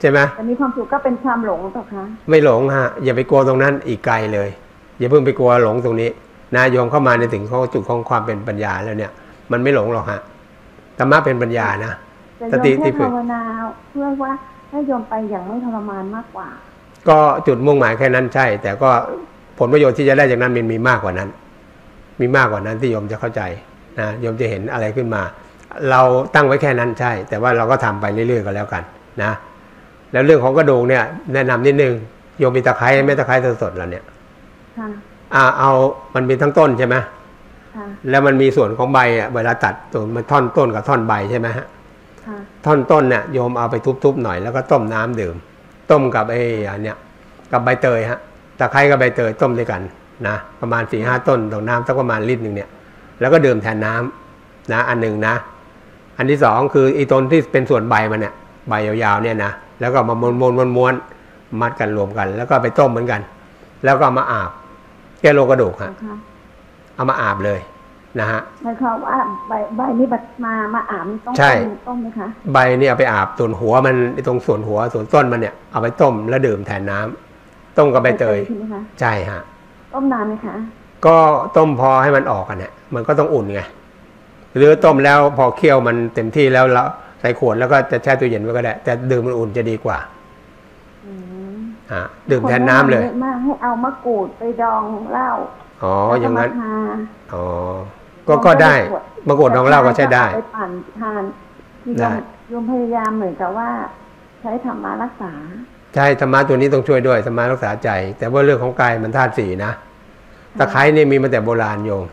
ใช่ไหมแต่มีความสุขก็เป็นความหลงต่อคะไม่หลงฮะอย่าไปกลัวตรงนั้นอีกไกลเลยอย่าเพิ่งไปกลัวหลงตรงนี้นะโยมเข้ามาในถึงข้อจุดของความเป็นปัญญาแล้วเนี่ยมันไม่หลงหรอกฮะธรรมะเป็นปัญญานะสติที่ฝึกภาวนาเพื่อว่าให้โยมไปอย่างไม่ทรมานมากกว่าก็จุดมุ่งหมายแค่นั้นใช่แต่ก็ผลประโยชน์ที่จะได้จากนั้นมันมีมากกว่านั้นมีมากกว่านั้นที่โยมจะเข้าใจนะโยมจะเห็นอะไรขึ้นมาเราตั้งไว้แค่นั้นใช่แต่ว่าเราก็ทำไปเรื่อยๆก็แล้วกันนะแล้วเรื่องของกระดูกเนี่ยแนะนำนิดนึงโยมมีตะไคร้ไหมตะไคร้สดๆแล้วเนี่ยค่ะอ่าเอามันมีทั้งต้นใช่ไหมค่ะแล้วมันมีส่วนของใบอ่ะเวลาตัดตัวมันท่อนต้นกับท่อนใบใช่ไหมฮะค่ะท่อนต้นเนี่ยโยมเอาไปทุบๆหน่อยแล้วก็ต้มน้ำดื่มต้มกับไอ้อันเนี้ยกับใบเตยฮะตะไคร้กับใบเตยต้มด้วยกันนะประมาณสี่ห้าต้นต่อน้ำสักประมาณลิตรหนึ่งเนี่ยแล้วก็ดื่มแทนน้ำนะอันหนึ่งนะอันที่สองคืออีต้นที่เป็นส่วนใบมันเนี่ยใบยาวๆเนี่ยนะแล้วก็มาม้วนๆม้วนๆมัดกันรวมกันแล้วก็ไปต้มเหมือนกันแล้วก็มาอาบแก้โรคกระดูกฮะเอามาอาบเลยนะฮะหมายความว่าใบใบนี้มามาอาบต้องต้มไหมคะใบนี่เอาไปอาบส่วนหัวมันตรงส่วนหัวส่วนต้นมันเนี่ยเอาไปต้มแล้วดื่มแทนน้ำต้มกับใบเตยใช่ฮะต้มนานไหมคะก็ต้มพอให้มันออกกันเนี่ยมันก็ต้องอุ่นไง หรือต้มแล้วพอเคี่ยวมันเต็มที่แล้วเราใส่ขวดแล้วก็จะแช่ตู้เย็นไว้ก็ได้แต่ดื่มมันอุ่นจะดีกว่าอ่าดื่มแทนน้ำเลยมากให้เอามะกรูดไปดองเหล้าอ๋ออย่างนั้นอ๋อก็ก็ได้มะกรูดดองเหล้าก็ใช้ได้ไปปั่นทานได้รวมพยายามเหมือนกับว่าใช้ธรรมะรักษาใช่ธรรมะตัวนี้ต้องช่วยด้วยธรรมะรักษาใจแต่ว่าเรื่องของกายมันธาตุสี่นะตะไคร้เนี่ยมีมาแต่โบราณโยม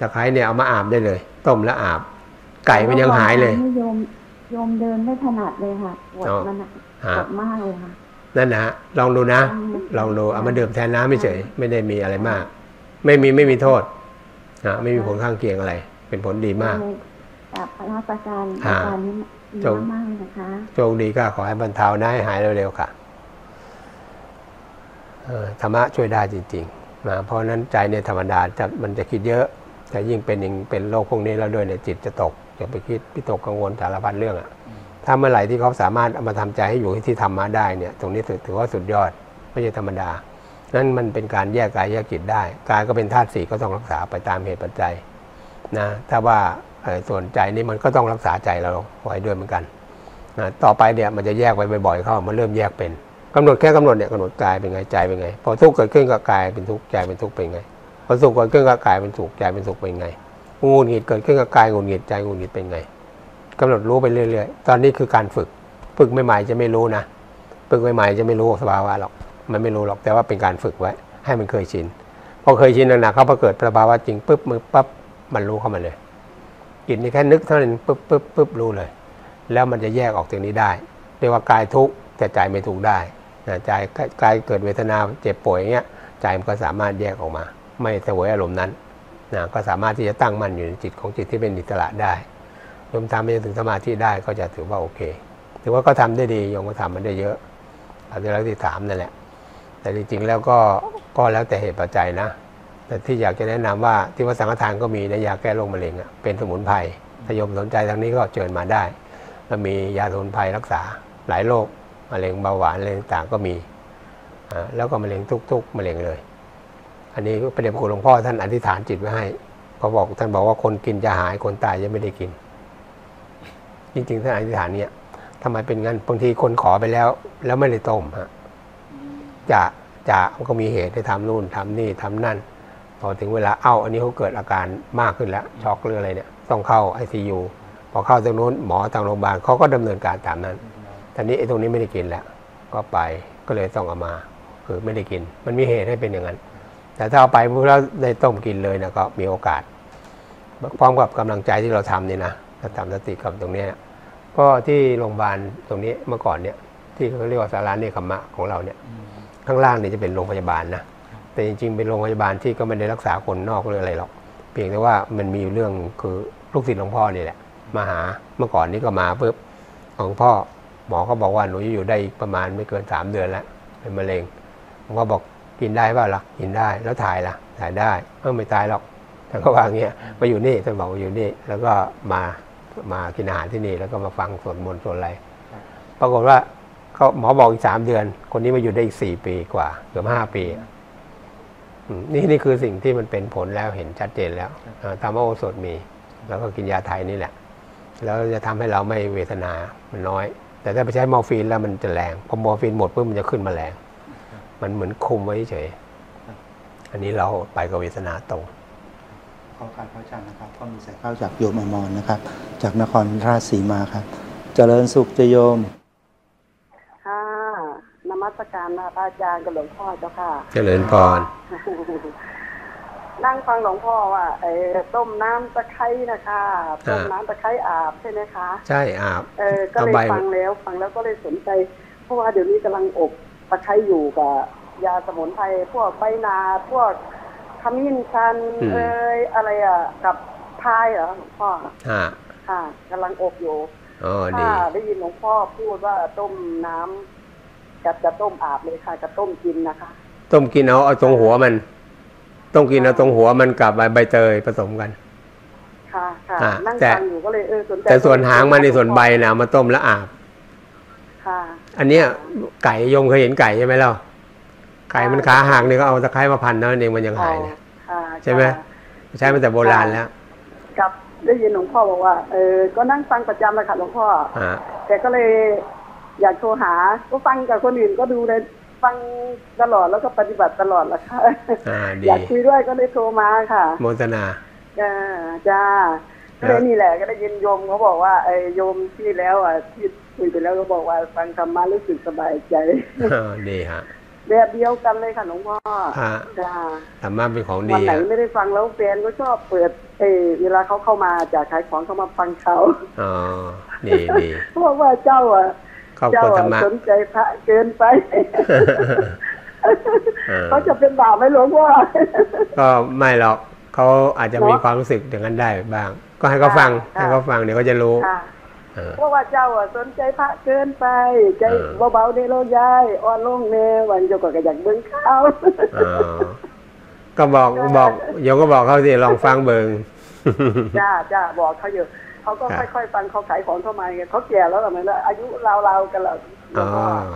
ตะไคร้เนี่ยเอามาอาบได้เลยต้มแล้วอาบไก่มันยังหายเลยโยมโยมเดินไม่ถนัดเลยค่ะปวดมันปวดมากเลยค่ะนั่นนะฮะลองดูนะลองดูเอามาดื่มแทนน้ำไม่เฉยไม่ได้มีอะไรมากไม่มีไม่มีโทษนะไม่มีผลข้างเคียงอะไรเป็นผลดีมากกับพระอาจารย์อาจารย์นี้ดีมากนะคะโชคดีก็ขอให้บรรเทานะให้หายเร็วๆค่ะธรรมะช่วยได้จริงๆนะเพราะนั้นใจเนี่ยธรรมดาจะมันจะคิดเยอะแต่ยิ่งเป็นยิ่งเป็นโรคพวกนี้แล้วด้วยเนี่ยจิตจะตกจะไปคิดพิตกกังวลสารพัดเรื่องอ่ะถ้าเมื่อไหร่ที่เขาสามารถเอามาทำใจให้อยู่ที่ธรรมะได้เนี่ยตรงนี้ถือว่าสุดยอดไม่ใช่ธรรมดานั่นมันเป็นการแยกกายแยกจิตได้กายก็เป็นธาตุสี่ก็ต้องรักษาไปตามเหตุปัจจัยนะถ้าว่าส่วนใจนี่มันก็ต้องรักษาใจเราไว้ด้วยเหมือนกันนะต่อไปเนี่ยมันจะแยกไปบ่อยๆเข้ามันเริ่มแยกเป็นกำหนดแค่กำหนดเนี่ยกำหนดกายเป็นไงใจเป็นไงพอทุกข์เกิดขึ้นกับกายเป็นทุกข์ใจเป็นทุกข์เป็นไงพอสุขเกิดขึ้นกับกายเป็นสุขใจเป็นสุขเป็นไงหงุดหงิดเกิดขึ้นกับกายหงุดหงิดใจหงุดหงิดเป็นไงกำหนดรู้ไปเรื่อยๆตอนนี้คือการฝึกฝึกใหม่ๆจะไม่รู้นะฝึกใหม่ๆจะไม่รู้สภาวะหรอกมันไม่รู้หรอกแต่ว่าเป็นการฝึกไว้ให้มันเคยชินพอเคยชินหนักๆเขาพอเกิดสภาวะจริงปุ๊บมือปั๊บมันรู้เข้ามาเลยจิตนี่แค่นึกเท่านั้นปุ๊บปุ๊บปุ๊บรู้เลยแล้วมันจะแยกออกจากนี้ได้เรียกว่ากายทุกข์แต่ใจไม่ทุกข์ได้ใจกายเกิดเวทนาเจ็บป่วยอย่างเงี้ยใจมันก็สามารถแยกออกมาไม่เสวยอารมณ์นั้นนะก็สามารถที่จะตั้งมั่นอยู่ในจิตของจิตที่เป็นอิสระได้โยมทำไปจนถึงสมาธิได้ก็จะถือว่าโอเคถือว่าก็ทำได้ดีโยมก็ทำมันได้เยอะเอาที่เราที่ถามนั่นแหละแต่จริงๆแล้วก็ก็แล้วแต่เหตุปัจจัยนะแต่ที่อยากจะแนะนำว่าที่ว่าสังฆทานก็มีนะยาแก้โรคมะเร็งเป็นสมุนไพรถ้าโยมสนใจทางนี้ก็เชิญมาได้ก็มียาสมุนไพรรักษาหลายโรคมะเร็งเบาหวานอะไรต่างๆก็มีแล้วก็มะเร็งทุกๆมะเร็งเลยอันนี้ประเด็นของหลวงพ่อท่านอธิษฐานจิตไว้ให้เขาบอกท่านบอกว่าคนกินจะหายคนตายยังไม่ได้กินจริงๆท่านอธิษฐานเนี่ยทำไมเป็นงั้นบางทีคนขอไปแล้วแล้วไม่ได้ต้มฮะจะจะมันก็มีเหตุให้ทำนู่นทำนี่ทำนั่นพอถึงเวลาเอ้าอันนี้เขาเกิดอาการมากขึ้นแล้วช็อกหรืออะไรเนี่ยต้องเข้า ไอ ซี ยู พอเข้าตรงนู้นหมอทางโรงพยาบาลเขาก็ดำเนินการตามนั้นแต่นี้ไอ้ตรงนี้ไม่ได้กินแล้วก็ไปก็เลยต้องเอามาคือไม่ได้กินมันมีเหตุให้เป็นอย่างนั้นแต่ถ้าเอาไปพวกเราได้ต้มกินเลยนะก็มีโอกาสพร้อมกับกำลังใจที่เราทำนี่นะถ้าทำสติกับตรงนี้ก็ที่โรงพยาบาลตรงนี้เมื่อก่อนเนี่ยที่เขาเรียกว่าศาลาเนกขมะของเราเนี่ยข้างล่างเนี่ยจะเป็นโรงพยาบาลนะแต่จริงๆเป็นโรงพยาบาลที่ก็ไม่ได้รักษาคนนอกหรืออะไรหรอกเพียงแต่ว่ามันมีเรื่องคือลูกศิษย์หลวงพ่อนี่แหละมาหาเมื่อก่อนนี้ก็มาปุ๊บของพ่อหมอเขาบอกว่าหนูอยู่ได้ประมาณไม่เกินสามเดือนแล้วเป็นมะเร็งผมก็บอกกินได้ป่ะล่ะกินได้แล้วถ่ายล่ะถ่ายได้เออไม่ตายหรอกแต่ก็ว่าเงี้ยมาอยู่นี่ท่านบอกว่าอยู่นี่แล้วก็มามากินอาหารที่นี่แล้วก็มาฟังสวดมนต์สวดอะไรปรากฏว่าเขาหมอบอกอีกสามเดือนคนนี้มาอยู่ได้อีกสี่ปีกว่าเกือบห้าปีนี่นี่คือสิ่งที่มันเป็นผลแล้วเห็นชัดเจนแล้วธรรมโอสถมีแล้วก็กินยาไทยนี่แหละแล้วจะทำให้เราไม่เวทนามันน้อยแต่ถ้าไปใช้มอร์ฟีนแล้วมันจะแรงพอมอร์ฟีนหมดปุ๊บมันจะขึ้นมาแรงมันเหมือนคุมไว้เฉยอันนี้เราไปกับเวทนาตรงขอการพระอาจารย์นะครับก็มีสายเข้าจากโยมอมรนะครับจากนครราชสีมาครับเจริญสุขจะโยมค่ะนมัสการพระอาจารย์กับหลวงพ่อเจ้าค่ะเจริญพรนั่งฟังหลวงพ่อว่าไอ้ต้มน้ำตะไคร้นะคะต้มน้ำตะไคร้อาบใช่ไหมคะใช่อาบเออก็เลยฟังแล้วฟังแล้วก็เลยสนใจเพราะว่าเดี๋ยวนี้กำลังอบตะไคร้อยู่กับยาสมุนไพรพวกใบนาพวกขมิ้นชันเอ้ยอะไรอ่ะกับพายเหรอหลวงพ่อค่ะค่ะกำลังอบอยู่ค่ะได้ยินหลวงพ่อพูดว่าต้มน้ำจะจะต้มอาบเลยค่ะจะต้มกินนะคะต้มกินเอาเอาตรงหัวมันต้มกินเอาตรงหัวมันกับใบเตยผสมกันค่ะค่ะนั่งฟังอยู่ก็เลยเออสนใจแต่ส่วนหางมันในส่วนใบนะมาต้มแล้วอาบค่ะอันเนี้ยไก่ยมเคยเห็นไก่ใช่ไหมเล่าไก่มันขาหักเนี่ยก็เอาตะไคร้มาพันนั่นเองมันยังหายนะใช่ไหมใช้มาแต่โบราณแล้วกับ ได้ยินหลวงพ่อบอกว่าเออก็นั่งฟังประจำเลยค่ะหลวงพ่อแต่ก็เลยอยากโทรหาก็ฟังกับคนอื่นก็ดูเลยฟังตลอดแล้วก็ปฏิบัติตลอดละค่ะอยากคุยด้วยก็เลยโทรมาค่ะโมทนาจ้าจ้าก็เลยนี่แหละก็ได้ยินโยมเขาบอกว่าไอ้โยมที่แล้วอ่ะที่คุยไปแล้วก็บอกว่าฟังธรรมะรู้สึกสบายใจดีฮะแบบเดียวกันเลยค่ะหลวงพ่อจ้าธรรมะเป็นของดีวันไหนไม่ได้ฟังแล้วแฟนก็ชอบเปิดเออเวลาเขาเข้ามาจากขายของเขามาฟังเขาอ๋อดีดีเพราะว่าเจ้าอ่ะเจ้าสนใจพระเกินไปเขาจะเป็นบาปไหมหลวงพ่อก็ไม่หรอกเขาอาจจะมีความรู้สึกอย่างนั้นได้บ้างก็ให้เขาฟังให้เขาฟังเดี๋ยวก็จะรู้เพราะว่าเจ้าสนใจพระเกินไปใจเบาๆในโลกย้ายอ่อนลงแน่วันเจ้าก็กระยักเบิ้งเขาก็บอกบอกโยก็บอกเขาสิลองฟังเบิ้งจ้าจ้าบอกเขาอยู่เขาก็ค่อยๆฟังเขาขายของเข้ามาไงเขาแก่แล้วหรือไม่แล้วอายุเราๆกันแล้ว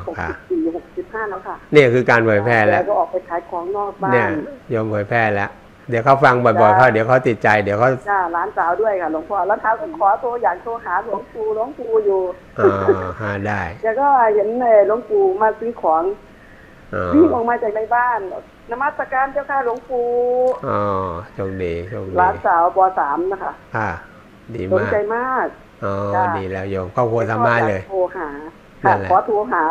หกสิบสี่หกสิบห้าแล้วค่ะนี่คือการเผยแพร่แล้วก็ออกไปขายของนอกบ้านเนี่ยโยมเผยแพร่แล้วเดี๋ยวเขาฟังบ่อยๆเขาเดี๋ยวเขาติดใจเดี๋ยวเขาจ้าร้านสาวด้วยค่ะหลวงพ่อแล้วท้าวก็ขอตัวอย่างโทรหาหลวงปู่หลวงปู่อยู่อ๋อหาได้แล้วก็เห็นเลยหลวงปู่มาซื้อของวิ่งออกมาจากในบ้านนมัสการเจ้าค่ะหลวงปู่อ๋อโชคดีโชคดีร้านสาวป.สามนะคะอ่าดีมากสนใจมากอ๋อดีแล้วโยมครอบครัวธรรมะเลยโทรหาค่ะขอโทรหา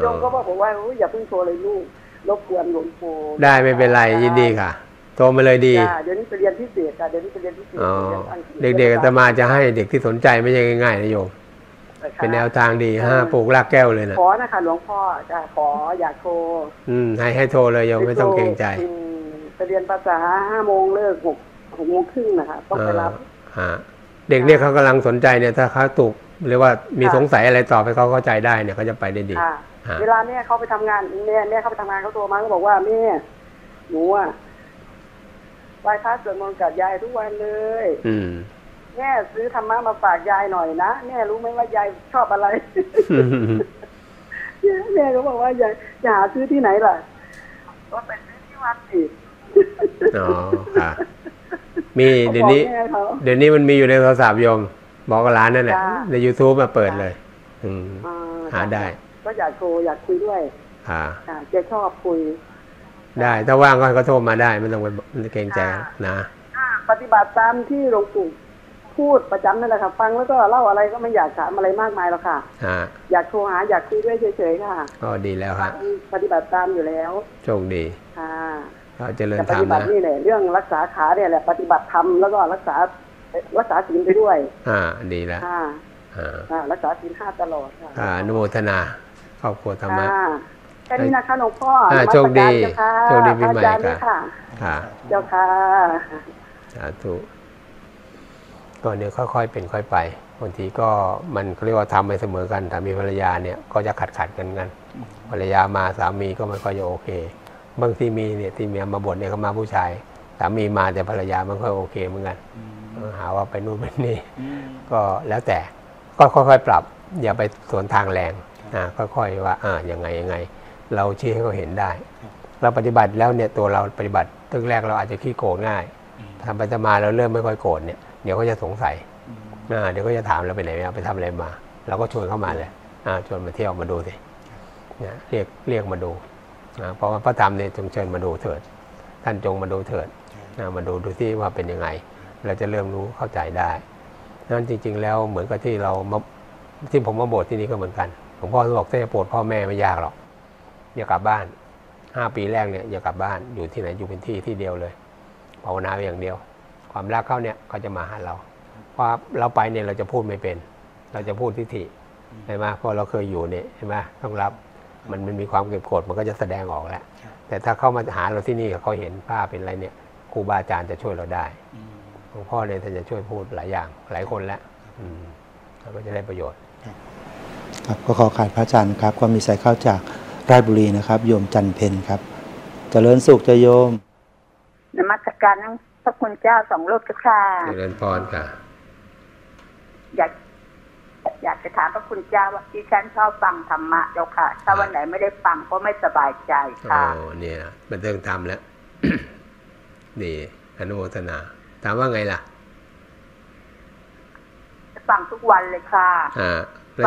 โยมก็บอกผมว่าอย่าเพิ่งโทรเลยลูกรบกวนหลวงปู่ได้ไม่เป็นไรยินดีค่ะโทรมาเลยดีเดี๋ยวนี้ไปเรียนพิเศษเดี๋ยวนี้ไปเรียนพิเศษเด็กๆอาตมาจะให้เด็กที่สนใจไม่ใช่ง่ายๆนะโยมเป็นแนวทางดีฮะปลูกรากแก้วเลยนะขอนะคะหลวงพ่อจะขออยากโทรอืมให้ให้โทรเลยโยมไม่ต้องเกรงใจไปเรียนภาษาห้าโมงเลิกหกหกโมงครึ่งนะคะต้องไปรับเด็กเนี่ยเขากำลังสนใจเนี่ยถ้าเขาถูกหรือว่ามีสงสัยอะไรต่อไปเขาเข้าใจได้เนี่ยเขาจะไปได้ดีเวลาเนี่ยเขาไปทำงานเนี่ยเนี่ยเขาไปทำงานเขาโทรมาเขาบอกว่าแม่หนูอ่ะไหว้พระสวดมนต์กับยายทุกวันเลยอืมแม่ซื้อธรรมะมาฝากยายหน่อยนะแม่รู้ไหมว่ายายชอบอะไรแม่ก็บอกว่ายายจะหาซื้อที่ไหนล่ะก็ไปซื้อที่วัดสิอ๋อค่ะมีเดี๋ยวนี้เดี๋ยวนี้มันมีอยู่ในโทรศัพท์โยมบอกร้านนั่นแหละใน ยูทูบ มาเปิดเลยอืมหาได้ก็อยากโทรอยากคุยด้วยอ่าจะชอบคุยได้ถ้าว่างก็ก็โทรมาได้ไม่ต้องไปเกรงใจนะปฏิบัติตามที่หลวงปู่พูดประจำนั่นแหละค่ะฟังแล้วก็เล่าอะไรก็ไม่อยากถามอะไรมากมายหรอกค่ะอยากโทรหาอยากคุยด้วยเฉยๆค่ะก็ดีแล้วครับปฏิบัติตามอยู่แล้วโชคดีค่ะเราจะเริ่มทำนะปฏิบัตินี่แหละเรื่องรักษาขาเนี่ยแหละปฏิบัติธรรมแล้วก็รักษารักษาศีลไปด้วยอ่าดีแล้วอ่ารักษาศีลห้าตลอดค่ะอ่าอนุโมทนาครอบครัวธรรมะแค่นี้นะคะหลวงพ่อโชคดีโชคดีปีใหม่ค่ะค่ะเจ้าค่ะสาธุก็เดี๋ยวค่อยๆเป็นค่อยไปบางทีก็มันเรียกว่าทำไปเสมอกันแต่มีภรรยาเนี่ยก็จะขัดขัดกันกันภรรยามาสามีก็ไม่ค่อยจะโอเคบางทีมีเนี่ยที่เมียมาบ่นเนี่ยเขามาผู้ชายสามีมาแต่ภรรยาไม่ค่อยโอเคเหมือนกันหาว่าไปนู่นไปนี่ก็แล้วแต่ก็ค่อยๆปรับอย่าไปสวนทางแรงนะค่อยๆว่าอ่ายังไงยังไงเราชี้ให้เขาเห็นได้เราปฏิบัติแล้วเนี่ยตัวเราปฏิบัติตั้งแรกเราอาจจะขี้โกรธง่ายทำไปทำมาเราเริ่มไม่ค่อยโกรธเนี่ยเดี๋ยวก็จะสงสัยอ่าเดี๋ยวก็จะถามเราไปไหนมาไปทำอะไรมาเราก็ชวนเข้ามาเลยอ่าชวนมาเที่ยวมาดูสิเนี่ยเรียกเรียกมาดูเพราะว่าพระธรรมเนี่ยจงเชิญมาดูเถิดท่านจงมาดูเถิดมาดูดูที่ว่าเป็นยังไงเราจะเริ่มรู้เข้าใจได้นั้นจริงๆแล้วเหมือนกับที่เรามาที่ผมมาโบสถ์ที่นี่ก็เหมือนกันหลวงพ่อบอกถ้าจะโปรดพ่อแม่ไม่ยากหรอกอย่ากลับบ้านห้าปีแรกเนี่ยอย่ากลับบ้านอยู่ที่ไหนอยู่เป็นที่ที่เดียวเลยภาวนาไปอย่างเดียวความรักเขาเนี่ยเขาจะมาหาเราเพราะเราไปเนี่ยเราจะพูดไม่เป็นเราจะพูดทิฏฐิใช่ไหมเพราะเราเคยอยู่เนี่ยใช่ไหมต้องรับมันมันมีความเก็บกดมันก็จะแสดงออกแล้วแต่ถ้าเข้ามาหาเราที่นี่เขาเห็นภาพเป็นอะไรเนี่ยครูบาอาจารย์จะช่วยเราได้หลวงพ่อเนี่ยท่านจะช่วยพูดหลายอย่างหลายคนแล้วเราก็จะได้ประโยชน์ครับก็ขอขาดพระอาจารย์ครับก็มีสายเข้าจากราชบุรีนะครับโยมจันเพนครับเจริญสุขเจ้าโยมนมัสการพระคุณเจ้าสองโลกค่ะเจริญพรค่ะอยากอยากจะถามพระคุณเจ้าว่าที่ฉันชอบฟังธรรมะเจ้าค่ะถ้าวันไหนไม่ได้ฟังก็ไม่สบายใจค่ะโอ้เนี่ยเป็นเรื่องธรรมแล้วนี่อนุโมทนาถามว่าไงล่ะ ฟังทุกวันเลยค่ะ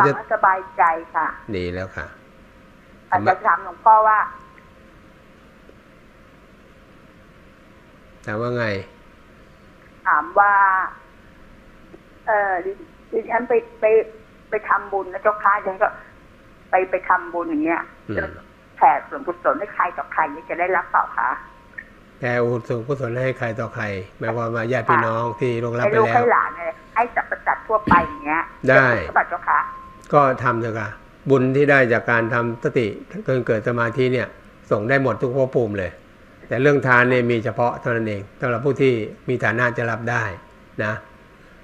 ฟังสบายใจค่ะดีแล้วค่ะอาจารย์ถามหลวงพ่อว่าถามว่าไงถามว่าเออดิฉันไปไปไปทำบุญนะเจ้าค่ะดิฉันก็ไปไปทำบุญอย่างเงี้ยแผ่ส่วนกุศลให้ใครต่อใครจะได้รับเปล่าคะแผ่ส่วนกุศลให้ใครต่อใครหมายความว่าญาติพี่น้องที่ล่วงลับไปแล้วให้หลานเลยให้สัพพสัตว์ทั่วไปอย่างเงี้ยได้เจ้าค่ะก็ทำเถอะค่ะบุญที่ได้จากการทำสติเกิดเกิดสมาธิเนี่ยส่งได้หมดทุกภพภูมิเลยแต่เรื่องทานเนี่ยมีเฉพาะเท่านั้นเองสำหรับผู้ที่มีฐานะจะรับได้นะ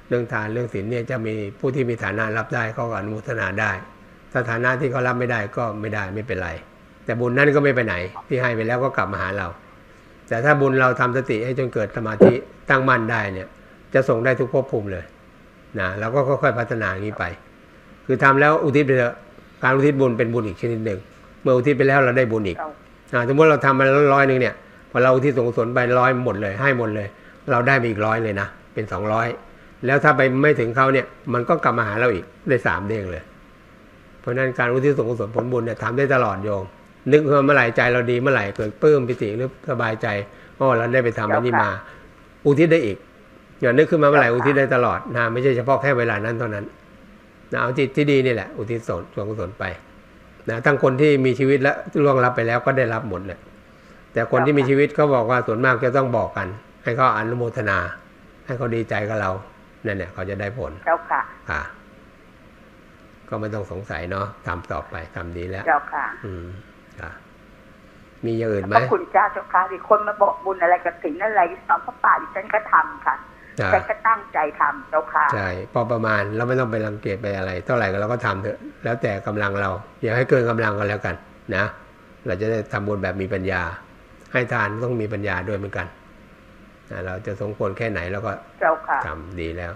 เรื่องทานเรื่องศีลเนี่ยจะมีผู้ที่มีฐานะรับได้เขาก็อนุโมทนาได้ถ้าฐานะที่เขารับไม่ได้ก็ไม่ได้ไม่เป็นไรแต่บุญนั้นก็ไม่ไปไหนที่ให้ไปแล้วก็กลับมาหาเราแต่ถ้าบุญเราทำสติให้จนเกิดสมาธิตั้งมั่นได้เนี่ยจะส่งได้ทุกภพภูมิเลยนะเราก็ค่อยๆพัฒนาอย่างนี้ไปคือทำแล้วอุทิศไปเถอะการอุทิศบุญเป็นบุญอีกชนิดหนึ่งเมื่ออุทิศไปแล้วเราได้บุญอีกสมมติเราทำมาแล้วร้อยหนึ่งเนี่ยพอเราที่ส่งสนไปร้อยหมดเลยให้หมดเลยเราได้ไปอีกร้อยเลยนะเป็นสองร้อยแล้วถ้าไปไม่ถึงเขาเนี่ยมันก็กลับมาหาเราอีกได้สามเด้งเลยเพราะนั้นการอุทิศส่งสนผลบุญเนี่ยทำได้ตลอดโยมนึกว่าเมื่อไหร่ใจเราดีเมื่อไหร่เกิดปลื้มปิติหรือสบายใจอ๋อเราได้ไปทำอันนี้มาอุทิศได้อีกอย่านึกขึ้นมาเมื่อไหร่อุทิศได้ตลอดนะไม่ใช่เฉพาะแค่เวลานั้นเท่านั้นนะเอาจิตที่ดีนี่แหละอุทิศส่วนกุศลไปนะทั้งคนที่มีชีวิตและล่วงลับไปแล้วก็ได้รับหมดเลยแต่คนที่มีชีวิตเขาบอกว่าส่วนมากจะต้องบอกกันให้เขาอนุโมทนาให้เขาดีใจกับเรานั่นเนี่ยเขาจะได้ผลเจ้าค่ะค่ะก็ไม่ต้องสงสัยเนาะทำต่อไปทำดีแล้วเจ้าค่ะอืมค่ะมีอย่างอื่นไหมขอบคุณเจ้าเจ้าค่ะที่คนมาบอกบุญอะไรกับสิ่งนั้นอะไรสอนพระป่าดิฉันก็ทำค่ะแต่ก็ตั้งใจทำเจ้าค่ะใช่พอประมาณเราไม่ต้องไปรังเกียจไปอะไรเท่าไหร่ก็เราก็ทำเถอะแล้วแต่กำลังเราอย่าให้เกินกำลังกันแล้วกันนะเราจะได้ทำบุญแบบมีปัญญาให้ทานต้องมีปัญญาด้วยเหมือนกันนะเราจะสมควรแค่ไหนแล้วก็ทำดีแล้ว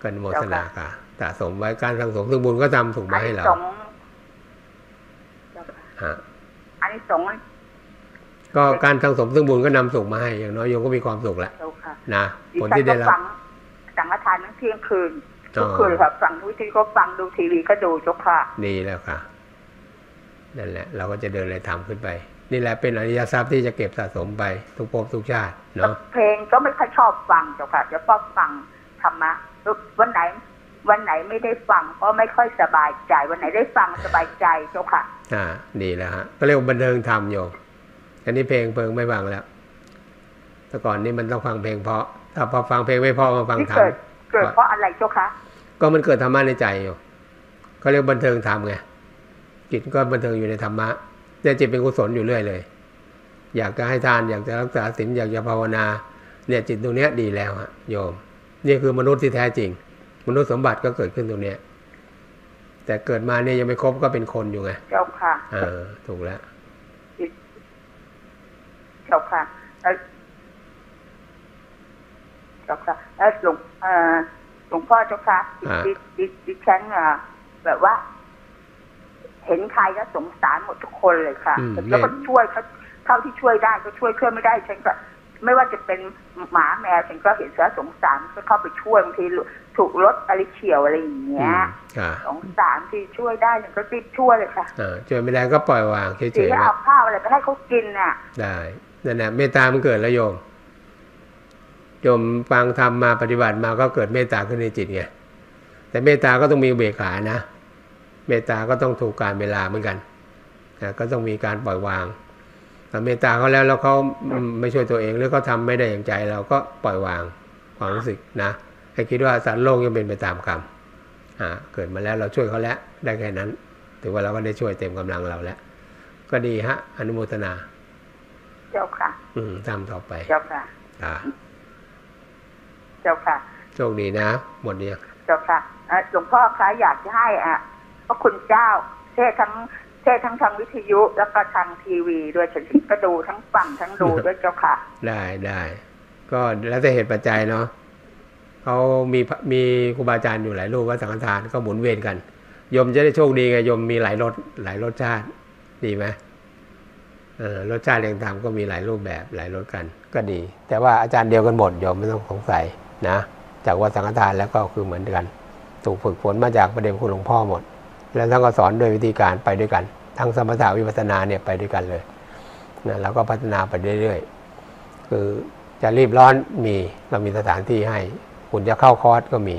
ก็อนุโมทนาค่ะสะสมไว้การสั่งสมซึ่งบุญก็ทำส่งมาให้เราอันนี้สงก็การสั่งสมซึ่งบุญก็นำสุขมาให้อย่างน้อยโยมก็มีความสุขแหละนะผลที่ได้รับสังฆทานทั้งเที่ยงคืนทุกคืนครับฟังทุกทีก็ฟังดูทีวีก็ดูทุกค่ะดีแล้วค่ะนั่นแหละเราก็จะเดินเลยทำขึ้นไปนี่แหละเป็นอริยทรัพย์ที่จะเก็บสะสมไปทุกภพทุกชาติเนาะเพลงก็ไม่ค่อยชอบฟังเจ้าค่ะจะชอบฟังธรรมะวันไหนวันไหนไม่ได้ฟังก็ไม่ค่อยสบายใจวันไหนได้ฟังสบายใจเจ้าค่ะอ่าดีแล้วฮะก็เรียกบันเทิงธรรมโยมอันนี้เพลงเพลงไม่ฟังแล้วแต่ก่อนนี้มันต้องฟังเพลงเพราะถ้าพอฟังเพลงไม่พอมาฟังธรรมเกิดเพราะอะไรเจ้าคะก็มันเกิดธรรมะในใจอยู่เขาเรียกบันเทิงธรรมไงจิตก็บันเทิงอยู่ในธรรมะเนี่ยจิตเป็นกุศลอยู่เรื่อยเลยอยากจะให้ทานอยากจะรักษาศีลอยากจะภาวนาเนี่ยจิตตรงเนี้ยดีแล้วฮะโยมนี่คือมนุษย์ที่แท้จริงมนุษย์สมบัติก็เกิดขึ้นตรงเนี้ยแต่เกิดมาเนี่ยยังไม่ครบก็เป็นคนอยู่ไงเจ้าค่ะเออถูกแล้วเจ้าค่ะเจ้าค่ะหลวงหลวงพ่อเจ้าค่ะดิดิดิฉันแบบว่าเห็นใครก็สงสารหมดทุกคนเลยค่ะแล้วก็ช่วยเขาเท่าที่ช่วยได้ก็ช่วยช่วยไม่ได้ฉันก็ไม่ว่าจะเป็นหมาแมวฉันก็เห็นแล้วสงสารก็เข้าไปช่วยบางทีถูกรถอะไรเฉี่ยวอะไรอย่างเงี้ยสงสารที่ช่วยได้ฉันก็รีบช่วยเลยค่ะช่วยไม่ได้ก็ปล่อยวางเฉยๆที่เอาข้าวอะไรไปให้เขากินน่ะได้นั่นแหละเมตตามันเกิดแล้วโยมโยมฟังธรรมมาปฏิบัติมาก็เกิดเมตตาขึ้นในจิตไงแต่เมตตาก็ต้องมีเบกขานะเมตตาก็ต้องถูกการเวลาเหมือนกันนะก็ต้องมีการปล่อยวางแต่เมตตาเขาแล้วแล้วเขาไม่ช่วยตัวเองหรือเขาทำไม่ได้อย่างใจเราก็ปล่อยวางความรู้สึกนะให้คิดว่าสัตว์โลกยังเป็นไปตามกรรมเกิดมาแล้วเราช่วยเขาแล้วได้แค่นั้นถือว่าเราก็ได้ช่วยเต็มกำลังเราแล้วก็ดีฮะอนุโมทนาเจ้าค่ะอืมตามต่อไปเจ้าค่ะอ่าเจ้าค่ะโชคดีนะหมดเนี่ยเจ้าค่ะหลวงพ่อคะอยากจะให้อ่ะพระคุณเจ้าเทศทั้งเทศทั้งทางวิทยุแล้วก็ทางทีวีด้วยฉันก็ดูทั้งฟังทั้งดูด้วยเจ้าค่ะได้ได้ก็แล้วแต่เหตุปัจจัยเนาะเขามีมีครูบาอาจารย์อยู่หลายรูปว่าสังฆทานก็หมุนเวียนกันโยมจะได้โชคดีไงโยมมีหลายรสหลายรสชาติดีไหมรสชาติต่างๆก็มีหลายรูปแบบหลายรสกันก็ดีแต่ว่าอาจารย์เดียวกันหมดโยมไม่ต้องสงสัยนะจากว่าสังฆทานแล้วก็คือเหมือนกัน ถูกฝึกฝนมาจากประเด็นคุณหลวงพ่อหมดแล้วท่านก็สอนด้วยวิธีการไปด้วยกันทั้งสมถะวิปัสสนาเนี่ยไปด้วยกันเลยนะแล้วก็พัฒนาไปเรื่อยๆคือจะรีบร้อนมีเรามีสถานที่ให้คุณจะเข้าคอร์สก็มี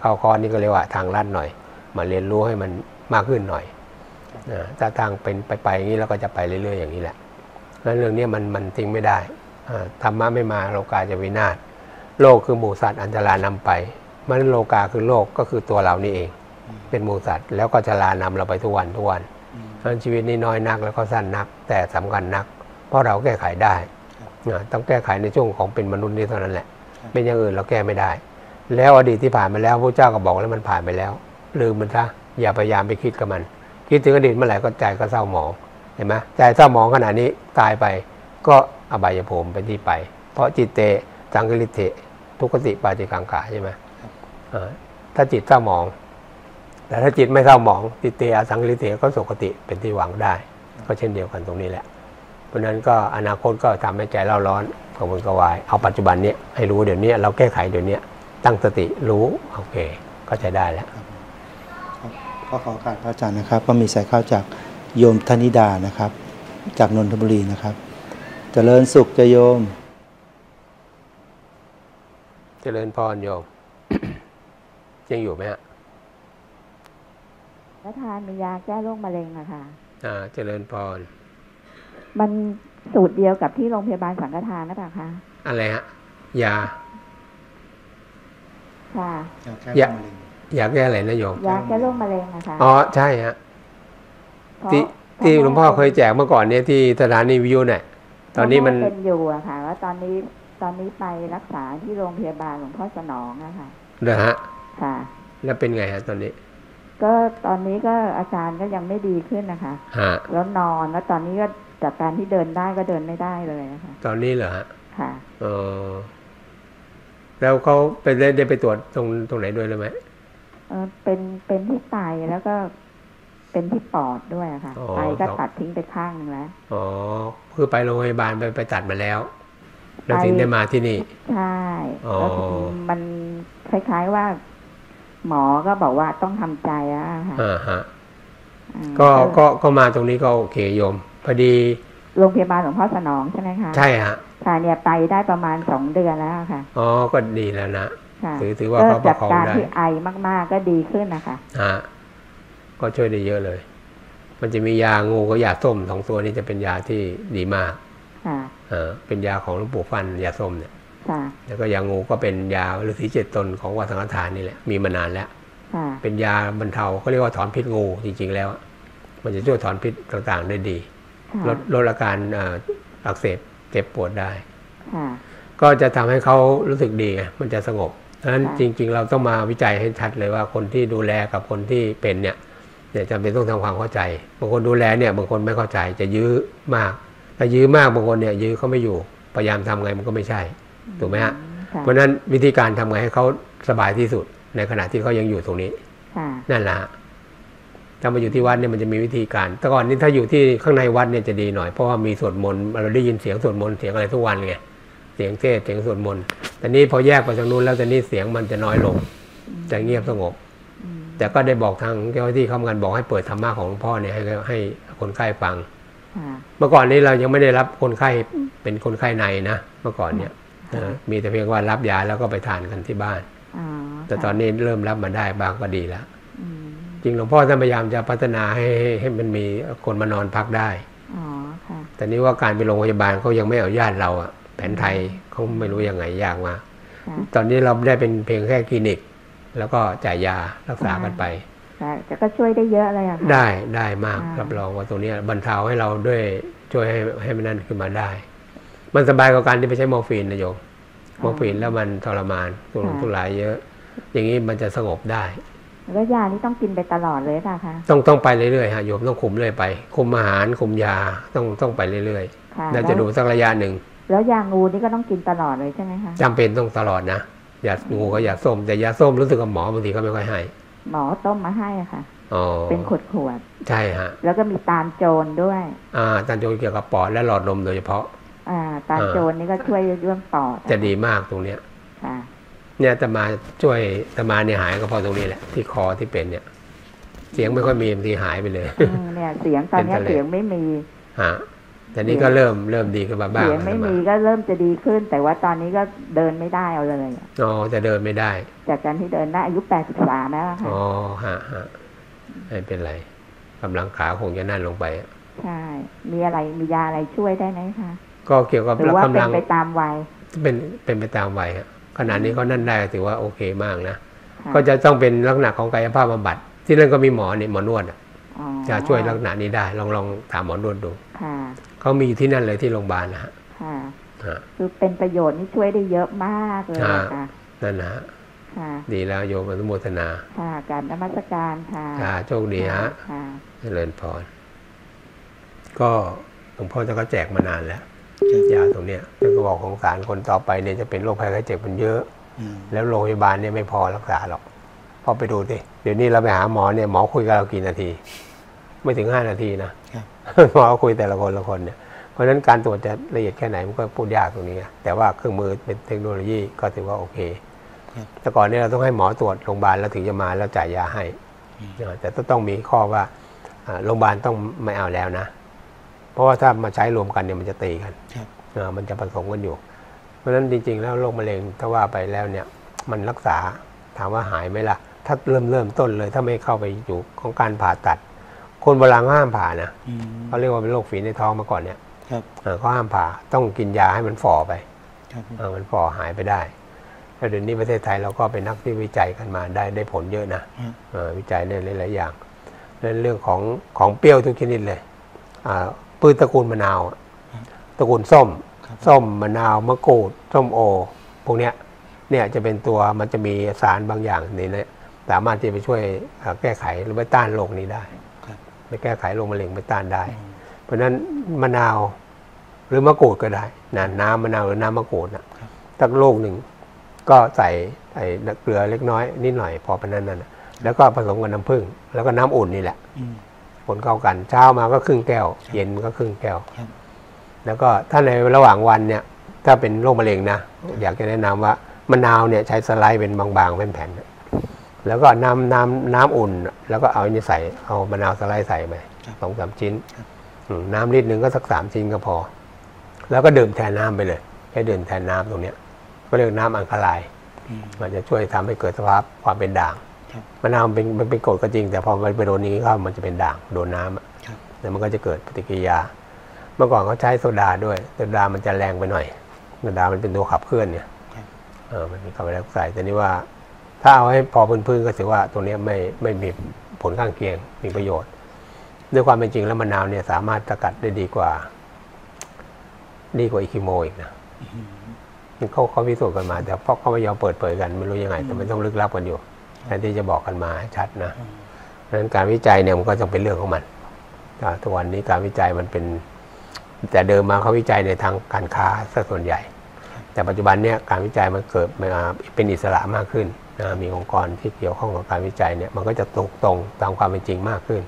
เข้าคอร์สนี่ก็เรียกว่าทางลัดหน่อยมาเรียนรู้ให้มันมากขึ้นหน่อยนะถ้าทางเป็นไปๆอย่างนี้เราก็จะไปเรื่อยๆอย่างนี้แหละแล้วเรื่องนี้มันมันทิ้งไม่ได้ธรรมะไม่มาโลกาจะวินาศโลกคือหมู่สัตว์อันชรานำไปมันโลกาคือโลกก็คือตัวเรานี่เองเป็นหมู่สัตว์แล้วก็ชรานำเราไปทุกวันทุกวันเพราะชีวิตนี้น้อยนักแล้วก็สั้นนักแต่สำคัญนักเพราะเราแก้ไขได้ต้องแก้ไขในช่วงของเป็นมนุษย์นี้เท่านั้นแหละเป็นอย่างอื่นเราแก้ไม่ได้แล้วอดีตที่ผ่านมาแล้วพระเจ้าก็บอกแล้วมันผ่านไปแล้วลืมมันซะอย่าพยายามไปคิดกับมันคิดถึงอดีตเมื่อไหร่ก็ใจก็เศร้าหมองเห็นไหมใจเศร้าหมองขนาดนี้ตายไปก็อบายภูมิเป็นที่ไปเพราะจิตเตสังกิริเตทุกขติปาจิกังขาใช่ไหมถ้าจิตเศร้าหมองแต่ถ้าจิตไม่เศร้าหมองจิตเตอสังกิริเตก็สุขติเป็นที่หวังได้ก็เช่นเดียวกันตรงนี้แหละเพราะนั้นก็อนาคตก็ทำให้ใจเราร้อนกระวนกระวายเอาปัจจุบันนี้ให้รู้เดี๋ยวนี้เราแก้ไขเดี๋ยวนี้ตั้งสติรู้โอเคก็ใช้ได้แล้วก็ขอการพระอาจารย์นะครับก็มีสายเข้าจากโยมธนิดานะครับจากนนทบุรีนะครับเจริญสุขจะโยมเจริญพรโยม ยังอยู่ไหมฮะและทานมียาแก้โรคมะเร็งอะค่ะอ่าเจริญพรมันสูตรเดียวกับที่โรงพยาบาลสังฆทานนะป่ะคะอะไรฮะยาค่ะยายาแก้อะไรนะโยมยาแก้โรคมะเร็งอะค่ะอ๋อใช่ฮะที่ที่หลวงพ่อเคยแจกเมื่อก่อนเนี่ยที่สถานีวิทยุเนี่ยตอนนี้มันเป็นอยู่อะค่ะว่าตอนนี้ตอนนี้ไปรักษาที่โรงพยาบาลหลวงพ่อสนองอะค่ะนะฮะค่ะแล้วเป็นไงฮะตอนนี้ก็ตอนนี้ก็อาการก็ยังไม่ดีขึ้นนะคะแล้วนอนแล้วตอนนี้ก็จากการที่เดินได้ก็เดินไม่ได้เลยนะคะตอนนี้เหรอฮะค่ะเออแล้วเขาไปได้ได้ไปตรวจตรงตรงไหนด้วยหรือไหมเออเป็นเป็นที่ไตแล้วก็เป็นที่ปอดด้วยค่ะไตก็ตัดทิ้งไปข้างนึงแล้วอ๋อคือไปโรงพยาบาลไปไปตัดมาแล้วแล้วถึงได้มาที่นี่ใช่แล้วมันคล้ายๆว่าหมอก็บอกว่าต้องทำใจอะค่ะอ่าฮะก็ก็ก็มาตรงนี้ก็โอเคโยมพอดีโรงพยาบาลหลวงพ่อสนองใช่ไหมคะใช่ฮะค่ะเนี่ยไปได้ประมาณสองเดือนแล้วค่ะอ๋อก็ดีแล้วนะถือถือว่าเขาประคองได้จากการที่ไอมากๆก็ดีขึ้นนะคะฮะก็ช่วยได้เยอะเลยมันจะมียางูกับยาส้มสองตัวนี้จะเป็นยาที่ดีมากค่ะเออเป็นยาของหลวงปู่ฟันยาส้มเนี่ยค่ะแล้วก็ยางูก็เป็นยาฤาษีเจ็ดตนของวัดสังฆทานนี่แหละมีมานานแล้วค่ะเป็นยาบรรเทาเขาเรียกว่าถอนพิษงูจริงๆแล้วมันจะช่วยถอนพิษต่างๆได้ดีลดลดอาการอักเสบเจ็บปวดได้ค่ะก็จะทำให้เขารู้สึกดีมันจะสงบเพราะฉะนั้นจริงๆเราต้องมาวิจัยให้ชัดเลยว่าคนที่ดูแลกับคนที่เป็นเนี่ยเนี่ยจำเป็นต้องทำความเข้าใจบางคนดูแลเนี่ยบางคนไม่เข้าใจจะยื้อมากถ้ายื้อมากบางคนเนี่ยยื้อเขาไม่อยู่พยายามทำไงมันก็ไม่ใช่ถูกไหมฮะเพราะฉะนั้นวิธีการทำไงให้เขาสบายที่สุดในขณะที่เขายังอยู่ตรงนี้นั่นแหละถ้ามาอยู่ที่วัดเนี่ยมันจะมีวิธีการแต่ก่อนนี้ถ้าอยู่ที่ข้างในวัดเนี่ยจะดีหน่อยเพราะว่ามีสวดมนต์เราได้ยินเสียงสวดมนต์เสียงอะไรทุกวันไงเสียงเทศเสียงสวดมนต์แต่นี้พอแยกไปทางนู้นแล้วแต่นี้เสียงมันจะน้อยลงจะเงียบสงบแต่ก็ได้บอกทางเจ้าที่เข้ามาบอกให้เปิดธรรมะของหลวงพ่อเนี่ยให้ให้คนไข้ฟังเมื่อก่อนนี้เรายังไม่ได้รับคนไข้เป็นคนไข้ในนะเมื่อก่อนเนี่ยมีแต่เพียงว่ารับยาแล้วก็ไปทานกันที่บ้านแต่ตอนนี้เริ่มรับมาได้บางก็ดีแล้วจริงหลวงพ่อท่านพยายามจะพัฒนาให้ให้มันมีคนมานอนพักได้อ๋อค่ะแต่นี้ว่าการไปโรงพยาบาลเขายังไม่อนุญาตเราอะแผนไทยเขาไม่รู้ยังไงยากมาตอนนี้เราได้เป็นเพียงแค่คลินิกแล้วก็จ่ายยารักษากันไปแต่ก็ช่วยได้เยอะเลยอะค่ะได้ได้มากรับรองว่าตรงนี้บรรเทาให้เราด้วยช่วยให้ให้มันนั่นขึ้นมาได้มันสบายกว่าการที่ไปใช้มอร์ฟีนนะโยมมอร์ฟีนแล้วมันทรมานทุรนทุรายเยอะอย่างนี้มันจะสงบได้แล้วยานี่ต้องกินไปตลอดเลยป่ะคะต้องต้องไปเรื่อยๆฮะโยมต้องคุมเรื่อยไปคุมอาหารคุมยาต้องต้องไปเรื่อยๆน่าจะดูสักระยะหนึ่งแล้วยางูนี่ก็ต้องกินตลอดเลยใช่ไหมคะจำเป็นต้องตลอดนะยางูกับยาส้มแต่ยาส้มรู้สึกกับหมอบางทีก็ไม่ค่อยให้หมอต้มมาให้อะค่ะเป็นขวดขวดใช่ฮะแล้วก็มีตาลโจรด้วยอ่าตาลโจรเกี่ยวกับปอดและหลอดลมโดยเฉพาะอ่าตาลโจรนี่ก็ช่วยเรื่องปอดจะดีมากตรงเนี้ยค่ะ เนี่ยอาตมาช่วยอาตมาเนี่ยหายก็พอตรงนี้แหละที่คอที่เป็นเนี่ยเสียงไม่ค่อยมีบางทีหายไปเลยเนี่ยเสียงตอนนี้เสียงไม่มีฮะแต่นี้ก็เริ่มเริ่มดีขึ้นมาบ้างเสียงไม่มีก็เริ่มจะดีขึ้นแต่ว่าตอนนี้ก็เดินไม่ได้เอาเลยอ๋อจะเดินไม่ได้จากการที่เดินได้อายุแปดสิบสามแล้วค่ะอ๋อฮะฮะไม่เป็นไรกำลังขาคงจะนั่นลงไปใช่มีอะไรมียาอะไรช่วยได้ไหมคะก็เกี่ยวกับหรือว่าเป็นไปตามวัยเป็นเป็นไปตามวัยครับขนาดนี้เขานั่นได้ถือว่าโอเคมากนะก็จะต้องเป็นลักษณะของกายภาพบำบัดที่นั่นก็มีหมอเนี่ยหมอนวดจะช่วยลักษณะนี้ได้ลองลองถามหมอนวดดูเขามีที่นั่นเลยที่โรงพยาบาลนะฮะคือเป็นประโยชน์นี่ช่วยได้เยอะมากเลยค่ะนั่นนะฮะดีแล้วโยมอนุโมทนาค่ะการนมัสการค่ะค่ะโชคดีฮะเจริญพรก็หลวงพ่อจะก็แจกมานานแล้วยาตรงเนี้ยเป็นกระบอกของสารคนต่อไปเนี่ยจะเป็นโรคภัยไข้เจ็บมันเยอะแล้วโรงพยาบาลเนี่ยไม่พอรักษาหรอกพอไปดูดิเดี๋ยวนี้เราไปหาหมอเนี่ยหมอคุยกับเรากี่นาทีไม่ถึงห้านาทีนะหมอคุยแต่ละคนละคนเนี่ยเพราะฉะนั้นการตรวจจะละเอียดแค่ไหนมันก็พูดยากตรงนี้แต่ว่าเครื่องมือเป็นเทคโนโลยีก็ถือว่าโอเคแต่ก่อนเนี่ยเราต้องให้หมอตรวจโรงพยาบาลแล้วถึงจะมาแล้วจ่ายยาให้แต่ต้องมีข้อว่าโรงพยาบาลต้องไม่เอาแล้วนะเพราะว่าถ้ามาใช้รวมกันเนี่ยมันจะตีกันมันจะผสมกันอยู่เพราะฉะนั้นจริงๆแล้วโรคมะเร็งถ้าว่าไปแล้วเนี่ยมันรักษาถามว่าหายไหมล่ะถ้าเริ่มเริ่มต้นเลยถ้าไม่เข้าไปอยู่ของการผ่าตัดคนโบราณห้ามผ่านะเขาเรียกว่าเป็นโรคฝีในท้องมาก่อนเนี่ยเขาห้ามผ่าต้องกินยาให้มันฝ่อไปมันฝ่อหายไปได้แล้วเดี๋ยวนี้ประเทศไทยเราก็เป็นนักที่วิจัยกันมาได้ได้ผลเยอะนะวิจัยในหลายๆอย่างเรื่องของของเปรี้ยวทุกชนิดเลยพืชตระกูลมะนาวตระกูลส้มส้มมะนาวมะกรูดส้มโอพวกเนี้ยเนี่ยจะเป็นตัวมันจะมีสารบางอย่างในนี้สามารถที่จะไปช่วยแก้ไขหรือไปต้านโรคนี้ได้ไปแก้ไขโรคมะเร็งไปต้านได้เพราะฉะนั้นมะนาวหรือมะกรูดก็ได้นะน้ำมะนาวหรือน้ำมะกรูดนะสักโรคหนึ่งก็ใส่ไอ้เกลือเล็กน้อยนิดหน่อยพอประมาณนั้นแล้วก็ผสมกับน้ำผึ้งแล้วก็น้ำอุ่นนี่แหละผลเข้ากันเช้ามาก็ครึ่งแก้วเย็นก็ครึ่งแก้วแล้วก็ถ้าในระหว่างวันเนี่ยถ้าเป็นโรคมะเร็งนะอยากจะแนะนำว่ามะนาวเนี่ยใช้สไลด์เป็นบางๆแผ่นๆแล้วก็น้ำน้ำน้ำอุ่นแล้วก็เอาอันนี้ใส่เอามะนาวสไลด์ใส่ไปสองสามชิ้นน้ำลิตรหนึ่งก็สักสามชิ้นก็พอแล้วก็ดื่มแทนน้ำไปเลยแค่ดื่มแทนน้ำตรงเนี้ยก็เรียกน้ำอัลคาไลน์มันจะช่วยทำให้เกิดสภาพความเป็นด่างมะนาวเป็นมันเป็นกรดก็จริงแต่พอมันไปโดนนี้เข้ามันจะเป็นด่างโดนน้ำแล้วมันก็จะเกิดปฏิกิริยาเมื่อก่อนเขาใช้โซดาด้วยโซดามันจะแรงไปหน่อยโซดามันเป็นตัวขับเคลื่อนเนี่ยเออมันมีคาร์บอนไดออกไซด์แต่นี่ว่าถ้าเอาให้พอพื้นๆก็ถือว่าตัวนี้ไม่ไม่มีผลข้างเคียงมีประโยชน์ด้วยความเป็นจริงแล้วมะนาวเนี่ยสามารถสกัดได้ดีกว่าดีกว่าอิคิโมอีกนะเขาเขาพิสูจน์กันมาแต่เพราะเขาไม่ยอมเปิดเผยกันไม่รู้ยังไงแต่มันต้องลึกลับกันอยู่แทนที่จะบอกกันมาชัดนะเพราะฉะนั้นการวิจัยเนี่ยมันก็จะเป็นเรื่องของมันทุกวันนี้การวิจัยมันเป็นแต่เดิมมาเขาวิจัยในทางการค้าส่วนใหญ่แต่ปัจจุบันเนี่ยการวิจัยมันเกิดเป็นอิสระมากขึ้นมีองค์กรที่เกี่ยวข้องกับการวิจัยเนี่ยมันก็จะตรงตรงตามความเป็นจริงมากขึ้น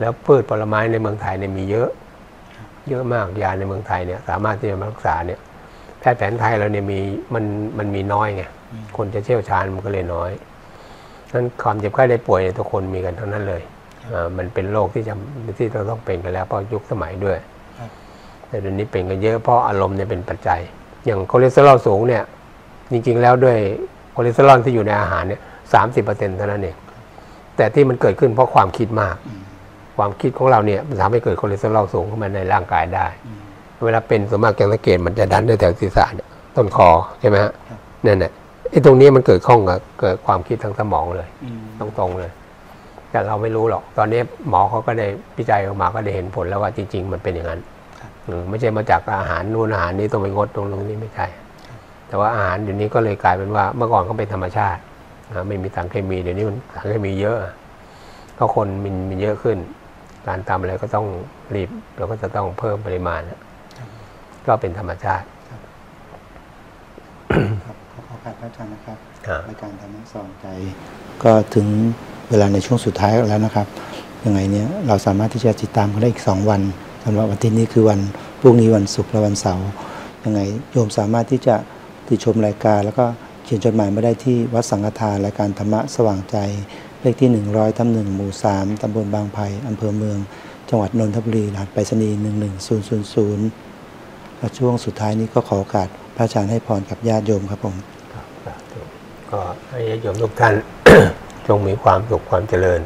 แล้วพืชผลไม้ในเมืองไทยเนี่ยมีเยอะเยอะมากยาในเมืองไทยเนี่ยสามารถที่จะรักษาเนี่ยแพทย์แผนไทยเราเนี่ยมีมันมันมีน้อยไงคนจะเชี่ยวชาญมันก็เลยน้อยนั้นความเจ็บไข้ได้ป่วยในทุกคนมีกันทั้งนั้นเลยมันเป็นโรคที่จำที่เราต้องเป็นกันแล้วเพราะยุคสมัยด้วยแต่เดี๋ยวนี้เป็นกันเยอะเพราะอารมณ์เนี่ยเป็นปัจจัยอย่างคอเลสเตอรอลสูงเนี่ยจริงๆแล้วด้วยคอเลสเตอรอลที่อยู่ในอาหารเนี่ยสามสิบเปอร์เซ็นต์เท่านั้นเองแต่ที่มันเกิดขึ้นเพราะความคิดมากความคิดของเราเนี่ยมันทำให้เกิดคอเลสเตอรอลสูงขึ้นมาในร่างกายได้เวลาเป็นส่วนมากแกนสังเกตมันจะดันในแถวศีรษะเนี่ยต้นคอใช่ไหมฮะนั่นแหละไอ้ตรงนี้มันเกิดข้องกับเกิดความคิดทางสมองเลยตรงๆเลยแต่เราไม่รู้หรอกตอนนี้หมอเขาก็ได้วิจัยออกมาก็ได้เห็นผลแล้วว่าจริงๆมันเป็นอย่างนั้นไม่ใช่มาจากอาหารนู่นอาหารนี้ต้องไปงดตรงนี้ไม่ใช่แต่ว่าอาหารเดี๋ยวนี้ก็เลยกลายเป็นว่าเมื่อก่อนก็เป็นธรรมชาติไม่มีสารเคมีเดี๋ยวนี้มันสารเคมีเยอะก็คนมันมีเยอะขึ้นการทำอะไรก็ต้องรีบเราก็จะต้องเพิ่มปริมาณก็เป็นธรรมชาติขอบคุณอาจารย์นะครับรายการธรรมะสอนใจก็ถึงเวลาในช่วงสุดท้ายแล้วนะครับยังไงเนี้ยเราสามารถที่จะติดตามกันได้อีกสองวันสำหรับวันที่นี้คือวันพรุ่งนี้วันศุกร์และวันเสาร์ยังไงโยมสามารถที่จะติดชมรายการแล้วก็ ขียนจดหมายมาได้ที่วัดสังฆทานรายการธรรมะสว่างใจเลขที่หนึ่งร้อยทับหนึ่งหมู่สามตำบลบางไผ่อำเภอเมืองจังหวัดนนทบุรีรหัสไปรษณีย์หนึ่งหนึ่งศูนย์ศูนย์ศูนย์และช่วงสุดท้ายนี้ก็ขอโอกาสพระอาจารย์ให้พรกับญาติโยมครับผมก็ให้ญาติโยมทุกท่าน จงมีความสุขความเจริญ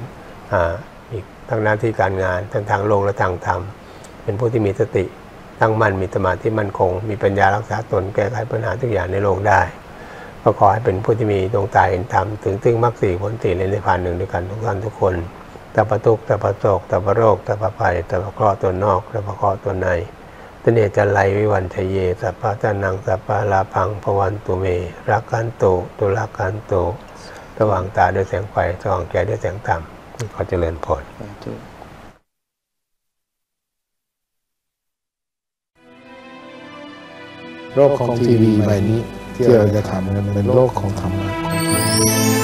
อีกทั้งหน้าที่การงานทั้งทางโลกและทางธรรมเป็นผู้ที่มีสติตั้งมั่นมีสมาธิมั่นคงมีปัญญารักษาตนแก้ไขปัญหาทุกอย่างในโลกได้ก็ขอให้เป็นผู้ที่มีดวงตาเห็นธรรมถึงซึ่งมรรคสี่ผลสี่ในนิพพานหนึ่งด้วยกันทุกท่านทุกคนตปะทุกตปะโศกตปะโรคตปะภัยตปะเคราะห์ตัวนอกตปะเคราะห์ตัวในตเนจไลวิวันชเยสัพพะทานังสัพพะลาภังภวันตุเมรักกันโตตุลากันโตระหว่างตาด้วยแสงไฟสว่างใจด้วยแสงธรรมขอเจริญพรโลกของทีวีใบนี้ที่เราจะทำมันเป็นโลกของธรรมะ